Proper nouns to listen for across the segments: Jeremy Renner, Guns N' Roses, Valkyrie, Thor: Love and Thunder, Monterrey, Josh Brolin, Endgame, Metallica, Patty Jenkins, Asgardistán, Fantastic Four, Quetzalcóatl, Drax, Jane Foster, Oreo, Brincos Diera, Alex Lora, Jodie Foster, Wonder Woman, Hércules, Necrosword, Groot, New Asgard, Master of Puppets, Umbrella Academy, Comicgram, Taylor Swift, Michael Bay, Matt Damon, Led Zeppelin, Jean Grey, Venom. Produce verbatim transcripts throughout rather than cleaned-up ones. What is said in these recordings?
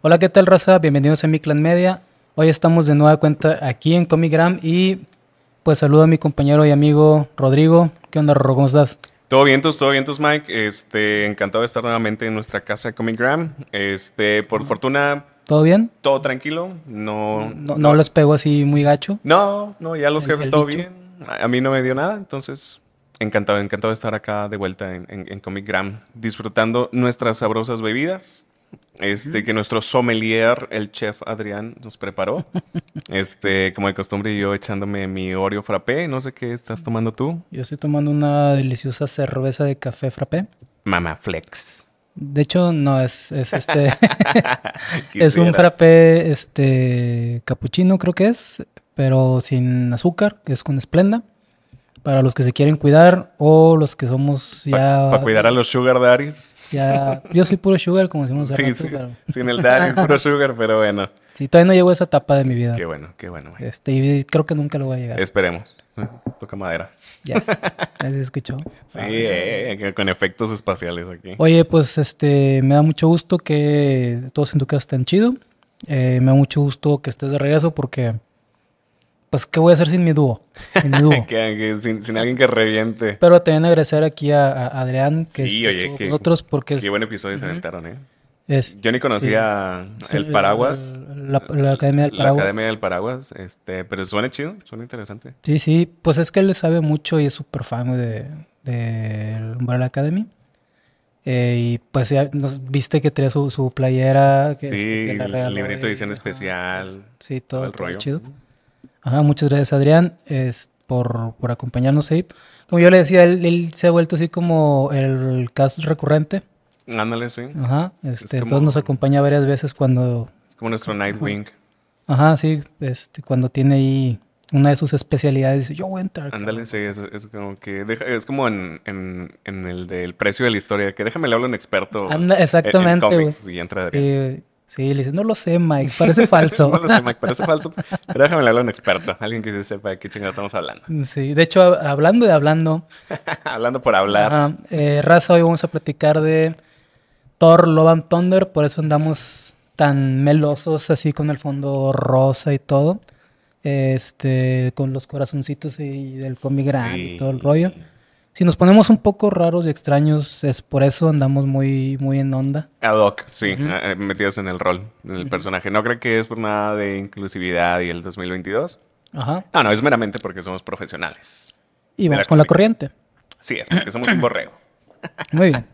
Hola, ¿qué tal, raza? Bienvenidos a Mictlan Media. Hoy estamos de nueva cuenta aquí en Comicgram y pues saludo a mi compañero y amigo Rodrigo. ¿Qué onda, Rorro? ¿Cómo estás? Todo vientos, todo vientos, Mike. Este, encantado de estar nuevamente en nuestra casa de Comicgram. Este, por fortuna... ¿Todo bien? Todo tranquilo. No, no, no, no los pego así muy gacho. No, no, ya los el, jefes el todo dicho. Bien. A mí no me dio nada, entonces... Encantado, encantado de estar acá de vuelta en, en, en Comicgram, disfrutando nuestras sabrosas bebidas. Este, que nuestro sommelier, el chef Adrián, nos preparó. Este, como de costumbre, yo echándome mi Oreo frappé. No sé qué estás tomando tú. Yo estoy tomando una deliciosa cerveza de café frappé. Mama Flex. De hecho, no, es, es este... es un frappé, este, capuchino creo que es, pero sin azúcar, que es con Splenda. Para los que se quieren cuidar o los que somos ya... Para pa cuidar a los sugar daddies. Ya, yo soy puro sugar, como decimos. Sí, sí. Pero... sin el daddy, es puro sugar, pero bueno. Sí, todavía no llego a esa etapa de mi vida. Qué bueno, qué bueno. Güey. Este, y creo que nunca lo voy a llegar. Esperemos. Toca madera. Ya se escuchó. Sí, ah, eh, con efectos espaciales aquí. Oye, pues este, me da mucho gusto que todos en tu casa estén chido. Eh, me da mucho gusto que estés de regreso porque... Pues, ¿qué voy a hacer sin mi dúo? Sin, mi dúo. que, que, sin, sin alguien que reviente. Pero también agradecer aquí a, a Adrián, que sí, es, oye, que, otros porque qué es... buen episodio uh-huh. se aventaron, ¿eh? Es, Yo ni conocía sí, El Paraguas. La, la, la Academia del Paraguas. La Academia del Paraguas. Este, pero suena chido, suena interesante. Sí, sí. Pues es que él le sabe mucho y es súper fan de, de Umbrella Academy. Eh, y pues ya nos, viste que traía su, su playera. Que, sí, que el regaló, librito de edición y, especial. Ah, sí, todo, todo el rollo. Todo chido. Ajá, muchas gracias, Adrián, es, por, por acompañarnos ahí. Como yo le decía, él, él se ha vuelto así como el cast recurrente. Ándale, sí. Ajá, este, es entonces nos acompaña varias veces cuando... Es como nuestro Nightwing. Ajá, sí, este, cuando tiene ahí una de sus especialidades, dice, yo voy a entrar. Ándale, sí, es, es como que... Deja, es como en, en, en el del precio de la historia, que déjame le hablo a un experto. Anda, exactamente. En, en cómics, y entra Adrián. Sí, Sí, le dice, no lo sé, Mike, parece falso. No lo sé, Mike, parece falso. Pero déjame hablar a un experto, alguien que se sepa de qué chingada estamos hablando. Sí, de hecho, hablando de hablando... hablando por hablar. Uh, eh, raza, hoy vamos a platicar de Thor, Love and Thunder. Por eso andamos tan melosos, así con el fondo rosa y todo. Este, con los corazoncitos y del Comicgram sí. Y todo el rollo. Si nos ponemos un poco raros y extraños, es por eso andamos muy, muy en onda. Ad hoc, sí, uh-huh. metidos en el rol, en el uh-huh. personaje. No creo que es por nada de inclusividad y el dos mil veintidós. Ajá. No, no, es meramente porque somos profesionales. Y vamos la con la corriente. Sí, es porque somos un borrego. Muy bien.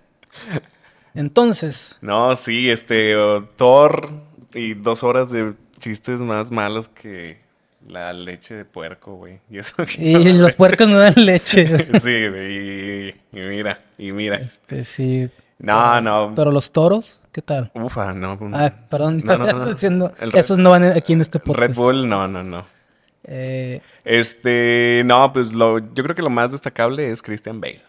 Entonces. No, sí, este, uh, Thor y dos horas de chistes más malos que... La leche de puerco, güey. Y, eso y los leche. Puercos no dan leche. Sí, y, y mira, y mira. Este, sí. No, pero, no. Pero los toros, ¿qué tal? Ufa, no. Ah, perdón. No, no, no, no. Esos no van aquí en este podcast. Red Bull, no, no, no. Eh, este, no, pues lo, yo creo que lo más destacable es Christian Bale.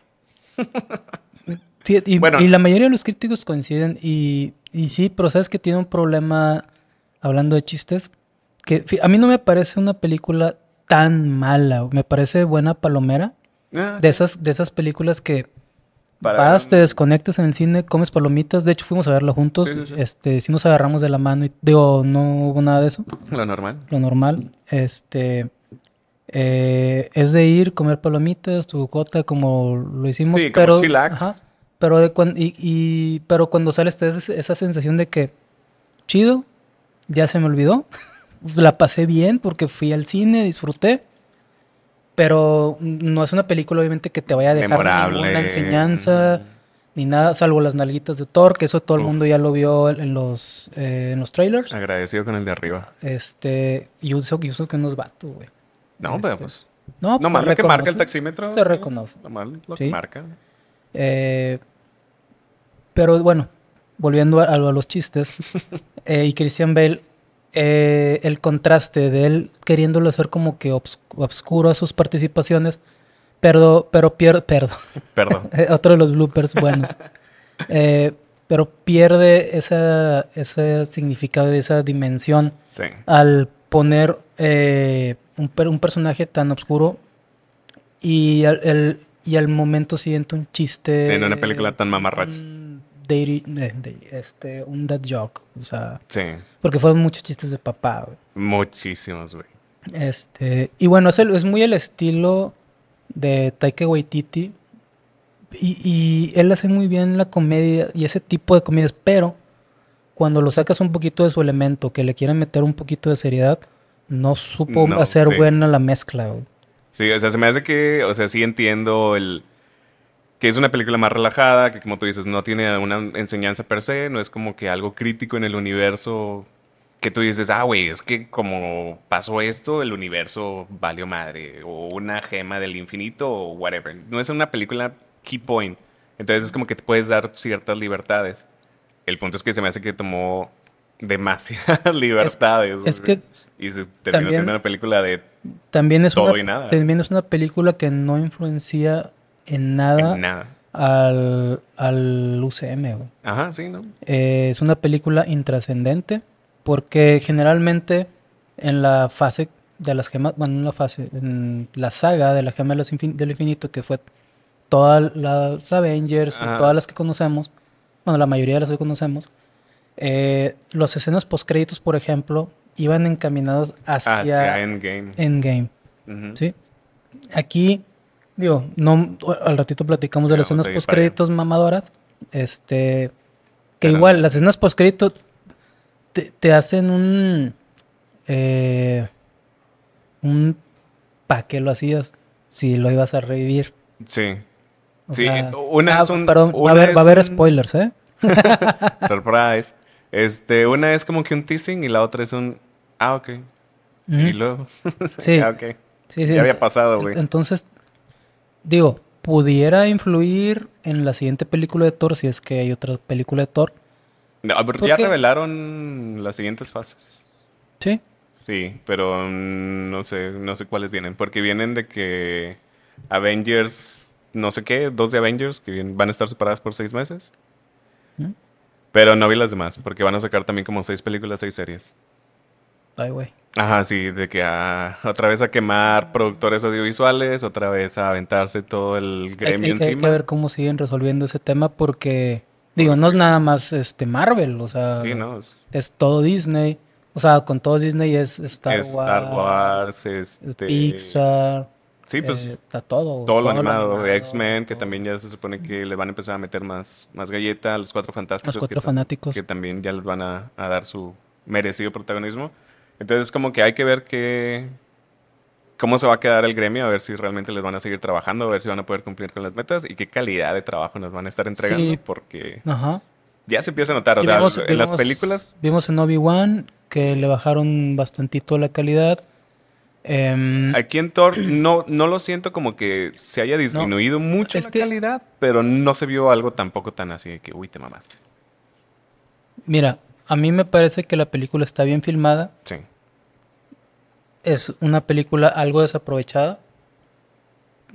y, bueno. y la mayoría de los críticos coinciden. Y, y sí, pero sabes que tiene un problema hablando de chistes. Que a mí no me parece una película tan mala. Me parece buena palomera. Ah, de, esas, de esas películas que para... vas, te desconectas en el cine, comes palomitas. De hecho, fuimos a verla juntos. Sí, sí, sí. Este, sí nos agarramos de la mano. Y digo, no hubo nada de eso. Lo normal. Lo normal. Este, eh, es de ir, comer palomitas, tu cota, como lo hicimos. Sí, pero, como chillax. Ajá, pero, de cuan, y, y, pero cuando sales te das esa sensación de que, chido, ya se me olvidó. La pasé bien porque fui al cine, disfruté, pero no es una película obviamente que te vaya a dejar memorable. Ninguna enseñanza, mm. ni nada, salvo las nalguitas de Thor, que eso todo el Uf. mundo ya lo vio en los, eh, en los trailers. Agradecido con el de arriba. Este, y uso, y uso que unos vatos, güey. No, este, pero pues, no, pues no mal lo que marca el taxímetro. Se reconoce. No mal lo sí. que marca. Eh, pero bueno, volviendo a, a los chistes, eh, y Christian Bale... Eh, el contraste de él queriéndolo hacer como que obs- obscuro a sus participaciones, pero, pero pierde, perdón, perdón. otro de los bloopers buenos, eh, pero pierde esa, ese significado, esa dimensión sí. al poner eh, un, un personaje tan obscuro y al, el, y al momento siguiente un chiste. En una película eh, tan mamarracha. de, de, de, este, un dad joke, o sea, sí, porque fueron muchos chistes de papá, güey. Muchísimos, güey. Este, y bueno, es, el, es muy el estilo de Taika Waititi y, y él hace muy bien la comedia y ese tipo de comedias, pero cuando lo sacas un poquito de su elemento, que le quieren meter un poquito de seriedad, no supo no, hacer sí. buena la mezcla, güey. Sí, o sea, se me hace que, o sea, sí entiendo el... que es una película más relajada, que como tú dices, no tiene una enseñanza per se, no es como que algo crítico en el universo que tú dices, ah, güey, es que como pasó esto, el universo valió madre, o una gema del infinito, o whatever. No es una película key point. Entonces es como que te puedes dar ciertas libertades. El punto es que se me hace que tomó demasiadas libertades. Es, es que... Y se terminó también, siendo una película de también es todo una, y nada. También es una película que no influencia... En nada, en nada al, al U C M, güey. Ajá, sí, ¿no? Eh, es una película intrascendente porque generalmente en la fase de las gemas, bueno, en la fase, en la saga de la gema de los infin- del infinito, que fue todas las Avengers, y todas las que conocemos, bueno, la mayoría de las que conocemos, eh, las escenas postcréditos, por ejemplo, iban encaminados hacia, hacia Endgame. Endgame, uh-huh. ¿Sí? Aquí... Digo, no, al ratito platicamos de las escenas postcréditos mamadoras. Este, que Ajá. igual, las escenas postcréditos te, te hacen un... Eh, un... ¿Para qué lo hacías? Si lo ibas a revivir. Sí. O sí, sea, una ah, es un... Perdón, una va, haber, va a haber spoilers, ¿eh? Surprise. Este, una es como que un teasing y la otra es un... Ah, ok. ¿Mm? Y luego... sí. Ah, ok. Sí, sí. Ya había pasado, güey. Entonces... Digo, pudiera influir en la siguiente película de Thor, si es que hay otra película de Thor. No, pero ya revelaron las siguientes fases. ¿Sí? Sí, pero no sé, no sé cuáles vienen. Porque vienen de que Avengers, no sé qué, dos de Avengers, que van a estar separadas por seis meses. ¿Mm? Pero no vi las demás, porque van a sacar también como seis películas, seis series. Ay, güey. Ajá, sí, de que ah, otra vez a quemar productores audiovisuales, otra vez a aventarse todo el gremio hay, encima. Hay que ver cómo siguen resolviendo ese tema porque, digo, bueno, no es nada más este Marvel, o sea, sí, no, es... es todo Disney. O sea, con todo Disney es Star, Star Wars, Wars este... Pixar, sí, pues, eh, está todo. Todo, todo lo animado, animado X-Men, que también ya se supone que le van a empezar a meter más, más galleta, los Cuatro Fantásticos. Los Cuatro que Fanáticos. T- que también ya les van a, a dar su merecido protagonismo. Entonces, como que hay que ver que, cómo se va a quedar el gremio, a ver si realmente les van a seguir trabajando, a ver si van a poder cumplir con las metas y qué calidad de trabajo nos van a estar entregando, sí, porque ajá. ya se empieza a notar. O y sea, vimos, en vimos, las películas... Vimos en Obi-Wan que le bajaron bastantito la calidad. Eh, Aquí en Thor no, no lo siento como que se haya disminuido no, mucho la que, calidad, pero no se vio algo tampoco tan así de que, uy, te mamaste. Mira... A mí me parece que la película está bien filmada. Sí. Es una película algo desaprovechada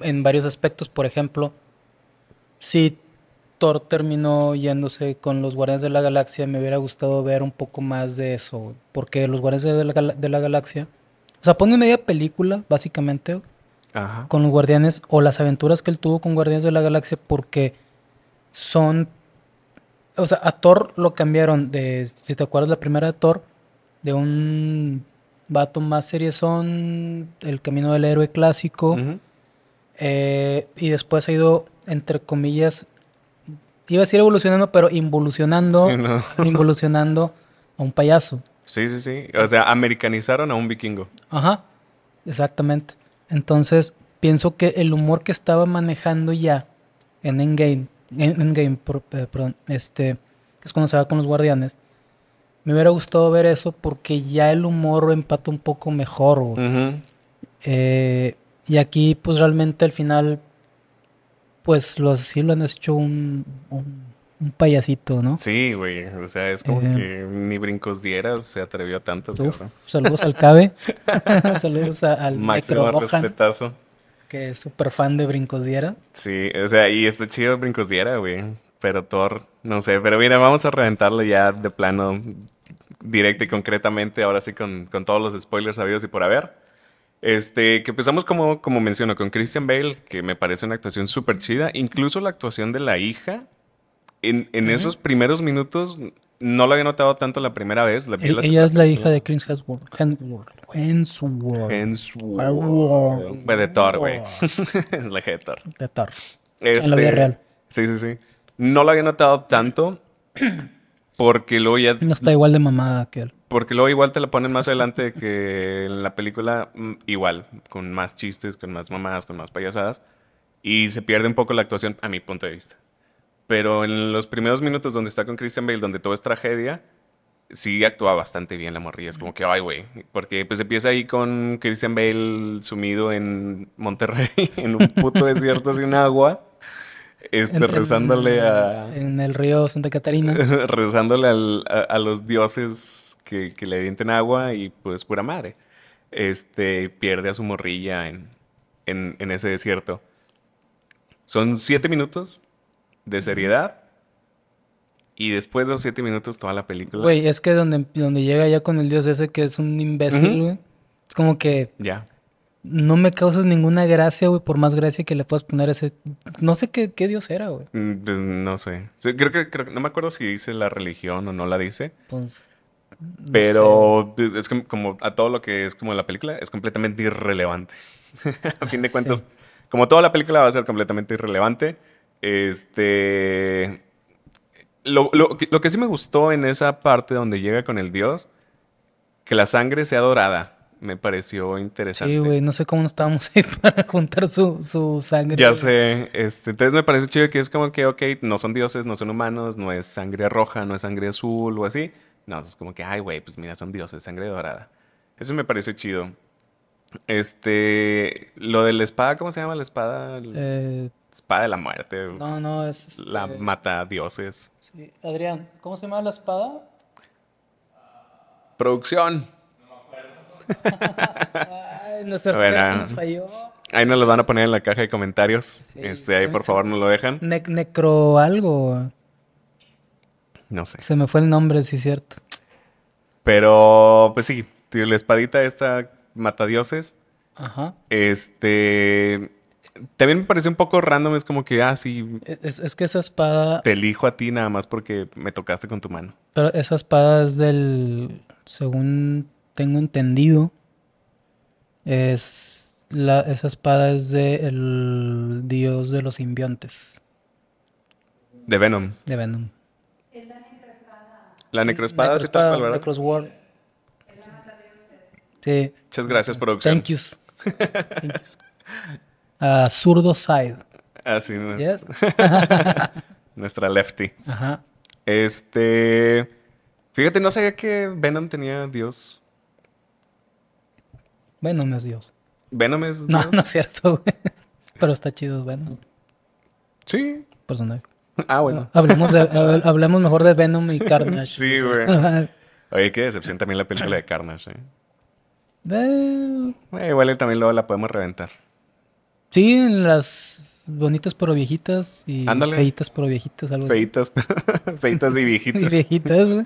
en varios aspectos. Por ejemplo, si Thor terminó yéndose con los Guardianes de la Galaxia, me hubiera gustado ver un poco más de eso. Porque los Guardianes de la, Gal- de la Galaxia... O sea, pone media película, básicamente, Ajá. con los Guardianes o las aventuras que él tuvo con Guardianes de la Galaxia porque son... O sea, a Thor lo cambiaron de, si te acuerdas, la primera de Thor, de un vato más seriezón, el camino del héroe clásico, uh-huh. eh, y después ha ido, entre comillas, iba a decir evolucionando, pero involucionando, sí, no. involucionando a un payaso. Sí, sí, sí. O sea, americanizaron a un vikingo. Ajá, exactamente. Entonces, pienso que el humor que estaba manejando ya en Endgame, Endgame, perdón, este, que es cuando se va con los guardianes. Me hubiera gustado ver eso porque ya el humor empata un poco mejor, güey. Uh-huh. Eh, y aquí, pues realmente al final, pues los, sí lo han hecho un, un, un payasito, ¿no? Sí, güey. O sea, es como eh, que ni brincos dieras, se atrevió a tantas cosas. Saludos al Cabe. Saludos a, al Máximo respetazo. Que es súper fan de Brincos Diera. Sí, o sea, y está chido Brincos Diera, güey. Pero Thor, no sé. Pero mira, vamos a reventarlo ya de plano, directo y concretamente. Ahora sí, con, con todos los spoilers habidos y por haber. Este, que empezamos como, como menciono, con Christian Bale, que me parece una actuación súper chida. Incluso la actuación de la hija en, en uh-huh. esos primeros minutos no lo había notado tanto la primera vez. La el, la ella es la hija de Chris Hemsworth. Hemsworth. Hemsworth. De Thor, güey. Es la hija de Thor. De Thor. Este, en la vida real. Sí, sí, sí. No lo había notado tanto porque luego ya... No está igual de mamada que él. Porque luego igual te la ponen más adelante que en la película. Igual, con más chistes, con más mamadas, con más payasadas. Y se pierde un poco la actuación, a mi punto de vista. Pero en los primeros minutos donde está con Christian Bale, donde todo es tragedia, sí actúa bastante bien la morrilla. Es como que, ay, güey. Porque pues empieza ahí con Christian Bale sumido en Monterrey, en un puto desierto sin agua. Este, en, rezándole a... En el río Santa Catarina. Rezándole al, a, a los dioses que, que le avienten agua y pues pura madre. Este, pierde a su morrilla en, en, en ese desierto. Son siete minutos de seriedad y después de los siete minutos toda la película. Güey, es que donde, donde llega ya con el dios ese que es un imbécil, güey. Uh-huh. Es como que... Ya. No me causas ninguna gracia, güey, por más gracia que le puedas poner a ese... No sé qué, qué dios era, güey. Pues no sé. Creo que... Creo, no me acuerdo si dice la religión o no la dice. Pues... No pero sé. Es que como a todo lo que es como la película es completamente irrelevante. A fin de cuentas, sí. Como toda la película va a ser completamente irrelevante. Este... Lo, lo, lo que sí me gustó en esa parte donde llega con el dios, que la sangre sea dorada. Me pareció interesante. Sí, güey, no sé cómo nos estábamos ahí para juntar su, su sangre. Ya sé. Este, entonces me parece chido que es como que, ok, no son dioses, no son humanos, no es sangre roja, no es sangre azul o así. No, es como que, ay, güey, pues mira, son dioses, sangre dorada. Eso me pareció chido. Este, lo de la espada, ¿cómo se llama la espada? Eh... Espada de la muerte. No, no, es... Este... La mata dioses. Sí, Adrián, ¿cómo se llama la espada? Producción. Ay, nuestro bueno, nos falló. Ahí nos lo van a poner en la caja de comentarios. Sí, este, ahí por favor nos lo dejan. Ne necro algo. No sé. Se me fue el nombre, sí, cierto. Pero, pues sí, tío, la espadita esta matadioses. Ajá. Este. También me pareció un poco random, es como que, ah, sí. Es, es que esa espada... Te elijo a ti nada más porque me tocaste con tu mano. Pero esa espada es del... Según... tengo entendido, es la, esa espada es del dios de los simbiontes. De Venom. De Venom. Es la necroespada. La necroespada es tal cual, ¿verdad? Necrosword. Es la matadioses. Sí. Muchas gracias, producción. Thank yous. Thank yous. Uh, Zurdo Side. Así no. Yes. Nuestra lefty. Ajá. Este... Fíjate, no sabía que Venom tenía dios... Venom es Dios. Venom es Dios. No, no es cierto, güey. Pero está chido, Venom. Sí. Personaje. Ah, bueno. Hablemos, de, hablemos mejor de Venom y Carnage. Sí, güey. Oye, qué decepción también la película de Carnage, ¿eh? Eh... eh igual también luego la podemos reventar. Sí, en las bonitas pero viejitas y Ándale. feitas pero viejitas. Algo feitas, feitas y viejitas. Y viejitas, güey.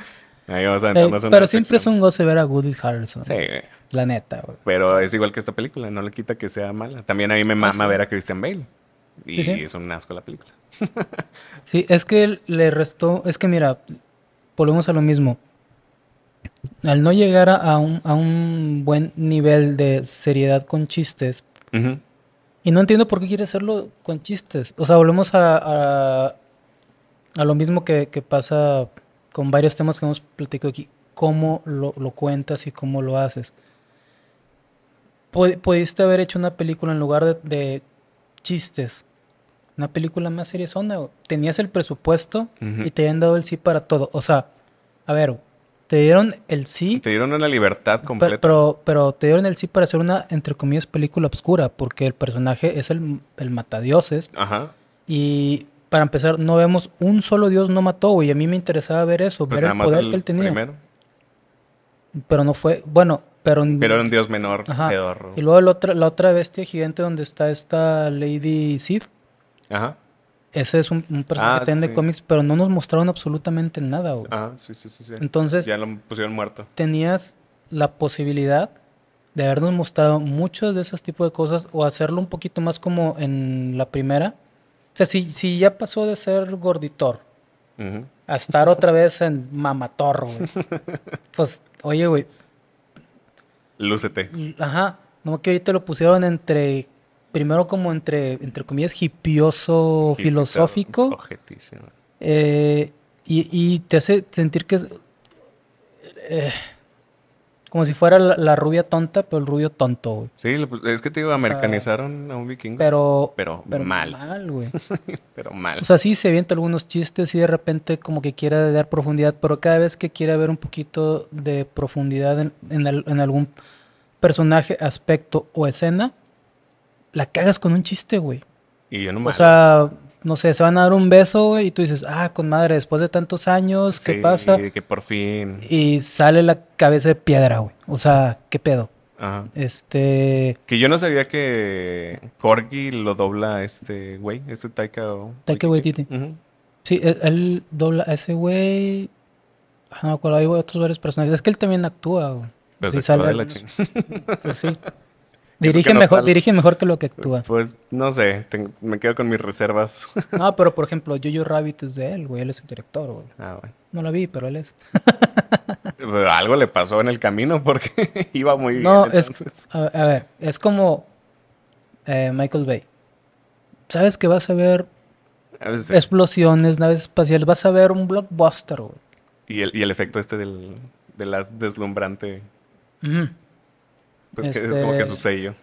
Ahí vamos a eh, pero siempre sección. Es un goce ver a Woody Harrelson. Sí, güey. La neta, güey. Pero es igual que esta película, no le quita que sea mala. También a mí me mama ah, sí. ver a Christian Bale. Y sí, sí. es un asco la película. Sí, es que le restó... Es que mira, volvemos a lo mismo. Al no llegar a un, a un buen nivel de seriedad con chistes... Uh-huh. Y no entiendo por qué quiere hacerlo con chistes. O sea, volvemos a... A, a lo mismo que, que pasa... con varios temas que hemos platicado aquí, cómo lo, lo cuentas y cómo lo haces. Pudiste haber hecho una película en lugar de, de chistes, una película más seriezona. Tenías el presupuesto uh-huh. y te habían dado el sí para todo. O sea, a ver, te dieron el sí... Te dieron una libertad completa. Pero, pero te dieron el sí para hacer una, entre comillas, película oscura, porque el personaje es el, el matadioses. Ajá. Y... Para empezar, no vemos un solo dios no mató, güey. A mí me interesaba ver eso, pues ver el poder el que él tenía. Primero. Pero no fue... Bueno, pero... Pero era un dios menor, pedorro. Y luego la otra, la otra bestia gigante donde está esta Lady Sif. Ajá. Ese es un, un personaje ah, sí. de cómics, pero no nos mostraron absolutamente nada, güey. Ah, sí, sí, sí, sí. Entonces... Ya lo pusieron muerto. Tenías la posibilidad de habernos mostrado muchos de esos tipos de cosas o hacerlo un poquito más como en la primera... O sea, si, si ya pasó de ser Gorditor Uh-huh. A estar otra vez en mamatorro, güey. Pues, oye, güey. Lúcete. Ajá. No, que ahorita lo pusieron entre... Primero como entre, entre comillas, hipioso, Hipita, filosófico. Objetísimo. Eh, y, y te hace sentir que es... Eh, como si fuera la, la rubia tonta, pero el rubio tonto, güey. Sí, es que te digo, americanizaron o sea, a un vikingo. Pero, pero, pero mal. mal güey. Pero mal. O sea, sí se avienta algunos chistes y de repente como que quiere dar profundidad, pero cada vez que quiere haber un poquito de profundidad en, en, el, en algún personaje, aspecto o escena, la cagas con un chiste, güey. Y yo no me... O sea... No sé, se van a dar un beso, güey, y tú dices, ah, con madre, después de tantos años, ¿qué sí, pasa? Sí, que por fin. Y sale la cabeza de piedra, güey. O sea, ¿qué pedo? Ajá. Este... Que yo no sabía que Corgi lo dobla a este güey, este Taika... O... Taika Waititi. Uh-huh. Sí, él, él dobla a ese güey... No me acuerdo, hay otros varios personajes. Es que él también actúa, güey. Pero sí, se actúa sale de la chingada. Pues sí. Dirigen, no mejor, dirigen mejor que lo que actúa. Pues, no sé. Te, me quedo con mis reservas. No, pero por ejemplo, Jojo Rabbit es de él, güey. Él es el director, güey. Ah, bueno. No la vi, pero él es. Pero algo le pasó en el camino porque iba muy no, bien. No, a, a ver. Es como eh, Michael Bay. Sabes que vas a ver a ver, sí. explosiones, naves espaciales. Vas a ver un blockbuster, güey. Y el, y el efecto este del, de las deslumbrante... Uh-huh. Este, es como que su sello.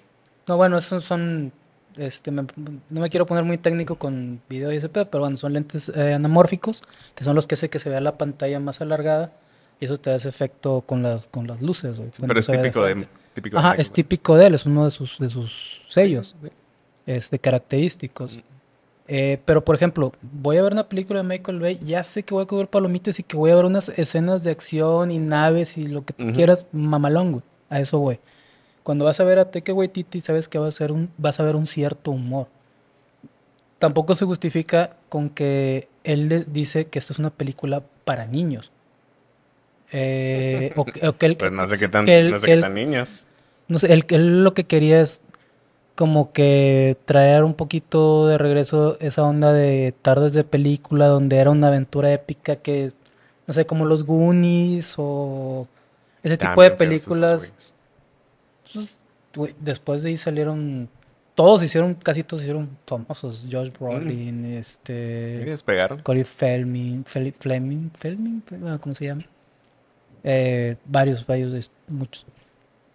No, bueno, esos son... Este, me, no me quiero poner muy técnico con video y ese pedo, pero bueno, son lentes eh, anamórficos, que son los que hace que se vea la pantalla más alargada, y eso te da ese efecto con las, con las luces. Güey, pero es típico de, de, típico de... Ajá, Michael. Es típico de él, es uno de sus, de sus sellos, sí, sí. Este, característicos. Mm. Eh, pero, por ejemplo, voy a ver una película de Michael Bay, ya sé que voy a comer palomitas y que voy a ver unas escenas de acción y naves y lo que tú uh-huh. quieras, mamalón, güey. A eso voy. Cuando vas a ver a Taika Waititi, sabes que va a ser un, vas a ver un cierto humor. Tampoco se justifica con que él les dice que esta es una película para niños. Eh, o, o que él, pues no sé qué tan, que él, no sé qué tan él, niños. No sé, él, él lo que quería es como que traer un poquito de regreso esa onda de tardes de película donde era una aventura épica que, no sé, como los Goonies o ese tipo También de películas... Después de ahí salieron... Todos hicieron... Casi todos hicieron famosos. Josh Brolin, mm. este... ¿Y despegaron? Corey Feldman... Fel, Fleming... Fleming... ¿Cómo se llama? Eh, varios, varios... Muchos.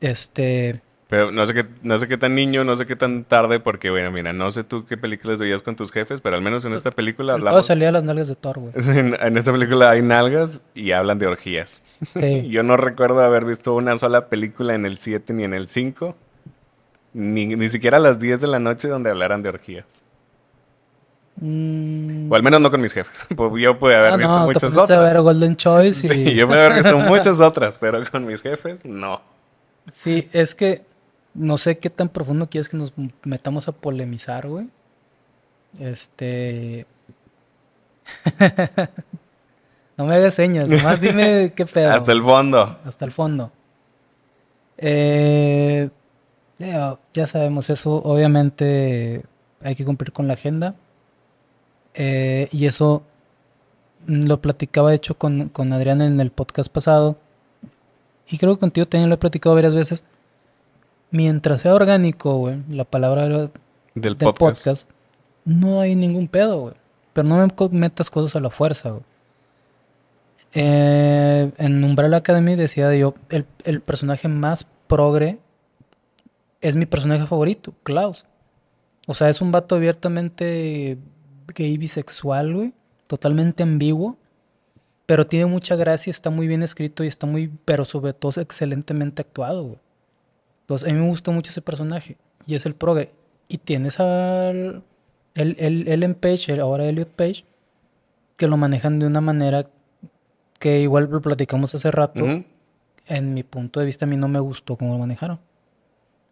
Este... Pero no sé qué, no sé qué tan niño, no sé qué tan tarde, porque, bueno, mira, no sé tú qué películas veías con tus jefes, pero al menos en esta película hablamos... Todo salía las nalgas de Thor, güey. En, en esta película hay nalgas y hablan de orgías. Sí. Yo no recuerdo haber visto una sola película en el siete ni en el cinco, ni, ni siquiera a las diez de la noche donde hablaran de orgías. Mm. O al menos no con mis jefes. Yo pude haber no, visto no, muchas otras. Ver Golden Choice y... Sí, yo pude haber visto muchas otras, pero con mis jefes, no. Sí, es que... No sé qué tan profundo quieres que nos metamos a polemizar, güey. Este... No me hagas señas, nomás dime qué pedo. Hasta el fondo. Hasta el fondo. Eh... Ya sabemos eso, obviamente hay que cumplir con la agenda. Eh, y eso lo platicaba, de hecho, con, con Adrián en el podcast pasado. Y creo que contigo también lo he platicado varias veces. Mientras sea orgánico, güey, la palabra del, del podcast. podcast, no hay ningún pedo, güey. Pero no me metas cosas a la fuerza, güey. Eh, en Umbrella Academy decía yo, el, el personaje más progre es mi personaje favorito, Klaus. O sea, es un vato abiertamente gay, bisexual, güey. Totalmente ambiguo. Pero tiene mucha gracia, está muy bien escrito y está muy, pero sobre todo es excelentemente actuado, güey. Entonces, a mí me gustó mucho ese personaje. Y es el progre. Y tienes al... El, el, Ellen Page, el, ahora Elliot Page, que lo manejan de una manera que igual lo platicamos hace rato. Uh-huh. En mi punto de vista, a mí no me gustó cómo lo manejaron.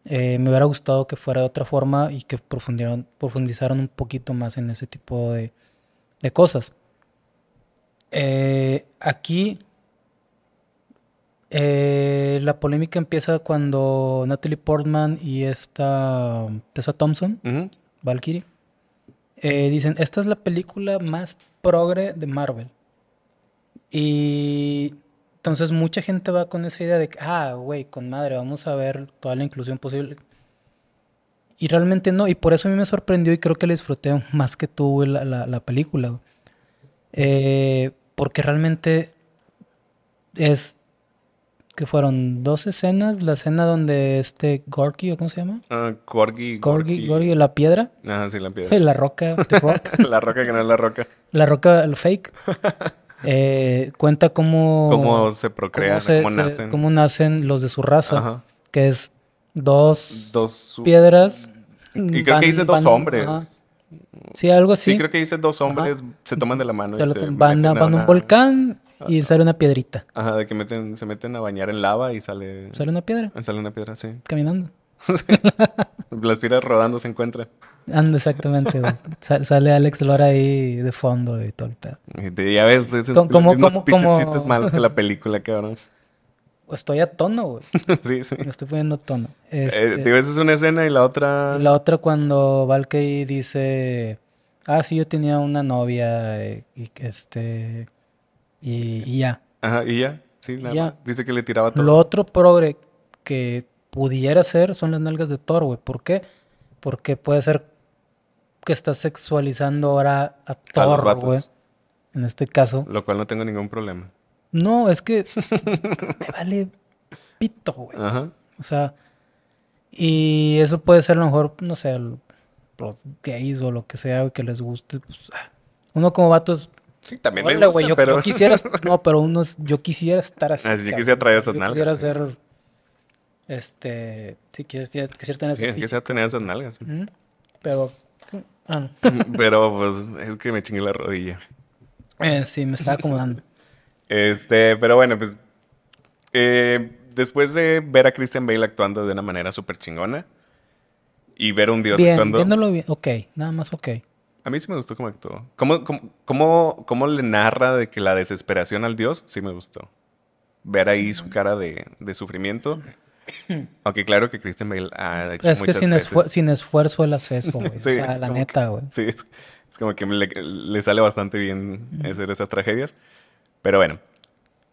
Eh, me hubiera gustado que fuera de otra forma y que profundizaran un poquito más en ese tipo de, de cosas. Eh, aquí... Eh, la polémica empieza cuando Natalie Portman y esta Tessa Thompson, uh-huh. Valkyrie, eh, dicen, esta es la película más progre de Marvel. Y entonces mucha gente va con esa idea de que, ah, güey, con madre, vamos a ver toda la inclusión posible. Y realmente no, y por eso a mí me sorprendió y creo que le disfruté más que tú la, la, la película. Eh, porque realmente es... que fueron dos escenas, la escena donde este Gorky, ¿o cómo se llama? Ah, uh, Gorky, Gorky. Gorky, la piedra. Ah, sí, la piedra. La roca, the rock. La roca que no es la roca. La roca, el fake. eh, cuenta cómo... Cómo se procrean, cómo, se, cómo nacen. Se, cómo nacen los de su raza, ajá, que es dos, dos su... piedras. Y creo van, que dice dos van, hombres. Ajá. Sí, algo así. Sí, creo que dice dos hombres, ajá, se toman de la mano. Se y se van a, van a un una... volcán... y sale una piedrita. Ajá, de que meten, se meten a bañar en lava y sale... Sale una piedra. Sale una piedra, sí. Caminando. Sí. Las piedras rodando se encuentran. Anda, exactamente. Sal, sale Alex Lora ahí de fondo y todo el pedo. Y ya ves, esos como, como, unos como, pinches como... chistes malos que la película, cabrón. Estoy a tono, güey. Sí, sí. Me estoy poniendo a tono. Este... Eh, digo, esa es una escena y la otra... Y la otra cuando Valkyrie dice... Ah, sí, yo tenía una novia y que este... Y, y ya. Ajá, y ya. Sí, nada ya. Más. Dice que le tiraba todo. Lo otro progre que pudiera ser son las nalgas de Thor, güey. ¿Por qué? Porque puede ser que estás sexualizando ahora a Thor, güey. En este caso. Lo cual no tengo ningún problema. No, es que me vale pito, güey. Ajá. O sea, y eso puede ser a lo mejor, no sé, los gays o lo que sea, güey, que les guste. Pues, uno como vato es... Sí, también hola, me gusta, wey, yo, pero... Yo quisiera, no, pero uno es, yo quisiera estar así. Ah, si yo quisiera traer esas yo nalgas. Yo quisiera ser... Sí. Este... Sí, quisiera, quisiera tener sí, esas quisiera tener esas nalgas. ¿Mm? Pero... Ah, no. Pero, pues, es que me chingué la rodilla. Eh, sí, me estaba acomodando. Este, pero bueno, pues... Eh, después de ver a Christian Bale actuando de una manera súper chingona... Y ver a un dios bien, actuando... viéndolo bien. Ok, nada más ok. A mí sí me gustó cómo actuó. ¿Cómo, cómo, cómo, cómo le narra de que la desesperación al dios? Sí me gustó. Ver ahí su cara de, de sufrimiento. Aunque claro que Christian Bale ha hecho es muchas que sin, veces. Esfu sin esfuerzo él hace eso, güey. Sí, o sea, es la neta, güey. Sí, es, es como que le, le sale bastante bien mm. hacer esas tragedias. Pero bueno.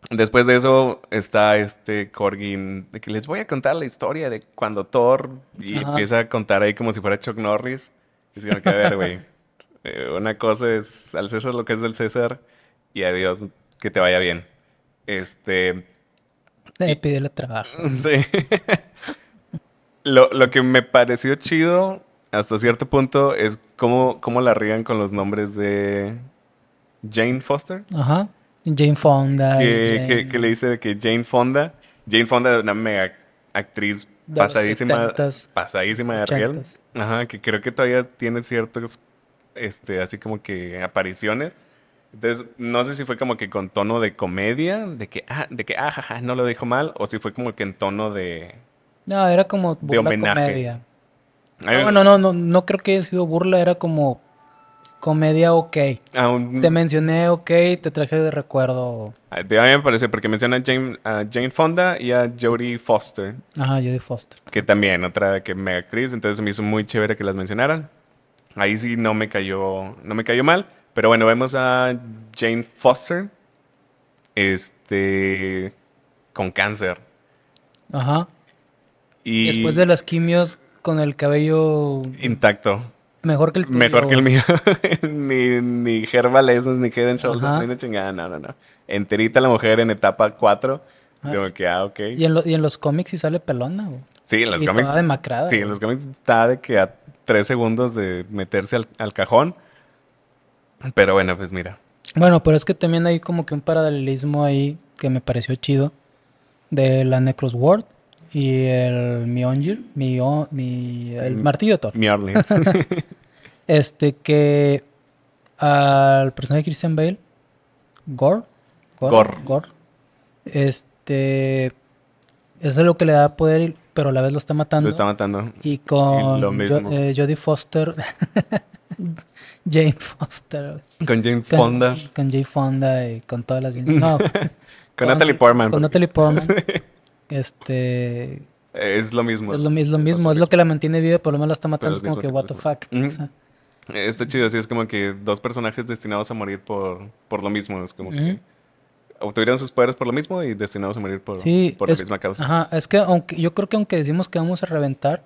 Después de eso está este Corgin. De que les voy a contar la historia de cuando Thor... Y ajá, empieza a contar ahí como si fuera Chuck Norris. Es como que a ver, güey. Eh, una cosa es al César lo que es del César y a Dios que te vaya bien. Este... Eh, pídele trabajo. Sí. lo, lo que me pareció chido hasta cierto punto es cómo, cómo la rían con los nombres de Jane Foster. Ajá. Jane Fonda. Que, Jane... que, que le dice que Jane Fonda. Jane Fonda es una mega actriz de pasadísima, setentas, pasadísima de riel. Ajá, que creo que todavía tiene ciertos... Este, así como que apariciones. Entonces, no sé si fue como que con tono de comedia, de que, ah, de que, ah, jaja, no lo dijo mal, o si fue como que en tono de... No, era como burla de homenaje. Comedia. Ay, no, no, no, no, no creo que haya sido burla, era como comedia, ok. Un, te mencioné, ok, te traje de recuerdo. A mí me parece, porque menciona a Jane, a Jane Fonda y a Jodie Foster. Ajá, Jodie Foster. Que también, otra que mega actriz, entonces me hizo muy chévere que las mencionaran. Ahí sí no me cayó, no me cayó mal. Pero bueno, vemos a Jane Foster este con cáncer. Ajá. Y después de las quimios con el cabello... Intacto. Mejor que el tuyo. Mejor que el mío. ni, ni Herbal Essence, ni Head and Shoulders, ni una chingada. No, no, no. Enterita la mujer en etapa cuatro. Como que, ah, ok. ¿Y en, lo, y en los cómics sí sale pelona, güey? Sí, en los y cómics... está demacrada. Sí, en los cómics está de que... A, tres segundos de meterse al, al cajón. Pero bueno, pues mira. Bueno, pero es que también hay como que un paralelismo ahí que me pareció chido. De la Necrosword y el Mjolnir, mi, mi, el martillo de Thor. Mjolnir. Este que al personaje de Christian Bale, Gorr. Gorr. Gorr. Este... Eso es lo que le da poder, pero a la vez lo está matando. Lo está matando. Y con y lo mismo. Eh, Jodie Foster. Jane Foster. Con Jane con, Fonda. Con Jane Fonda y con todas las... No. con, con Natalie Portman. Con Natalie Portman. este... Es lo mismo. Es lo, es lo mismo. Es lo que la mantiene viva, por lo menos la está matando. Es como que, que what the fuck. Mm-hmm. O sea. Está chido. Así es como que dos personajes destinados a morir por, por lo mismo. Es como mm-hmm. que... obtuvieron sus poderes por lo mismo y destinados a morir por, sí, por la es, misma causa. Ajá, es que aunque, yo creo que aunque decimos que vamos a reventar,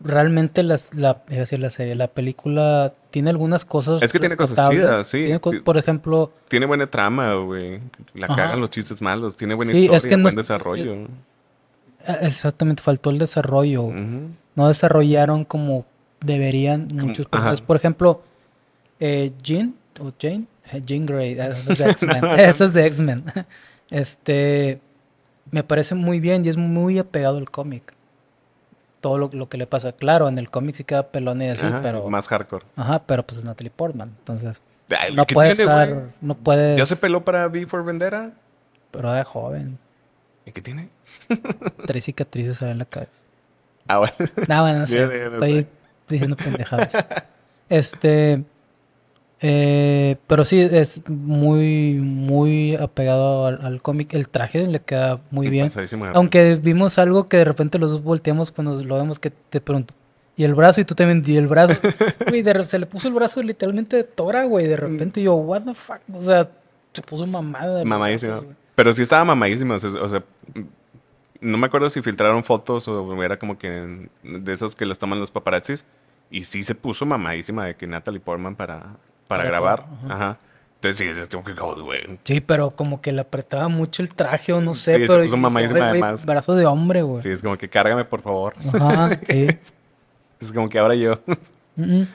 realmente las, la, es decir, la serie, la película tiene algunas cosas. Es que tiene cosas chidas, sí. Tiene co por ejemplo... Tiene buena trama, güey. La ajá. cagan los chistes malos. Tiene buena sí, historia, es que buen no, desarrollo. Eh, exactamente, faltó el desarrollo. Uh-huh. No desarrollaron como deberían muchos personajes. Por ejemplo, eh, Jean o Jane, Jean Grey, eso es de X-Men. no, no. Eso es de X-Men. Este, me parece muy bien y es muy apegado al cómic. Todo lo, lo que le pasa. Claro, en el cómic sí queda pelón y así, ajá, pero... más hardcore. Ajá, pero pues es Natalie Portman. Entonces, ay, no puede tiene, estar... Wey? No puede... ¿Ya se peló para V for Vendetta? Pero de joven. ¿Y qué tiene? Tres cicatrices en la cabeza. Ah, bueno. Ah, bueno, no sé. Yo, yo no estoy sé. diciendo pendejadas. Este... Eh, pero sí, es muy, muy apegado al, al cómic. El traje le queda muy bien. Aunque vimos algo que de repente los dos volteamos cuando lo vemos que te pregunto. Y el brazo, y tú también, y el brazo. Güey, se le puso el brazo literalmente de tora, güey. De repente yo, what the fuck. O sea, se puso mamada. Mamadísimo. Brazos, pero sí estaba mamadísimo. O sea, o sea, no me acuerdo si filtraron fotos o era como que de esas que las toman los paparazzis. Y sí se puso mamadísima de que Natalie Portman para... Para, para grabar, todo, ajá. ajá. Entonces sí, tengo que güey. Sí, pero como que le apretaba mucho el traje o no sé, sí, pero... Sí, se puso mamadísima además. Brazo de hombre, güey. Sí, es como que cárgame, por favor. Ajá, sí. es, es como que ahora yo. mm -mm.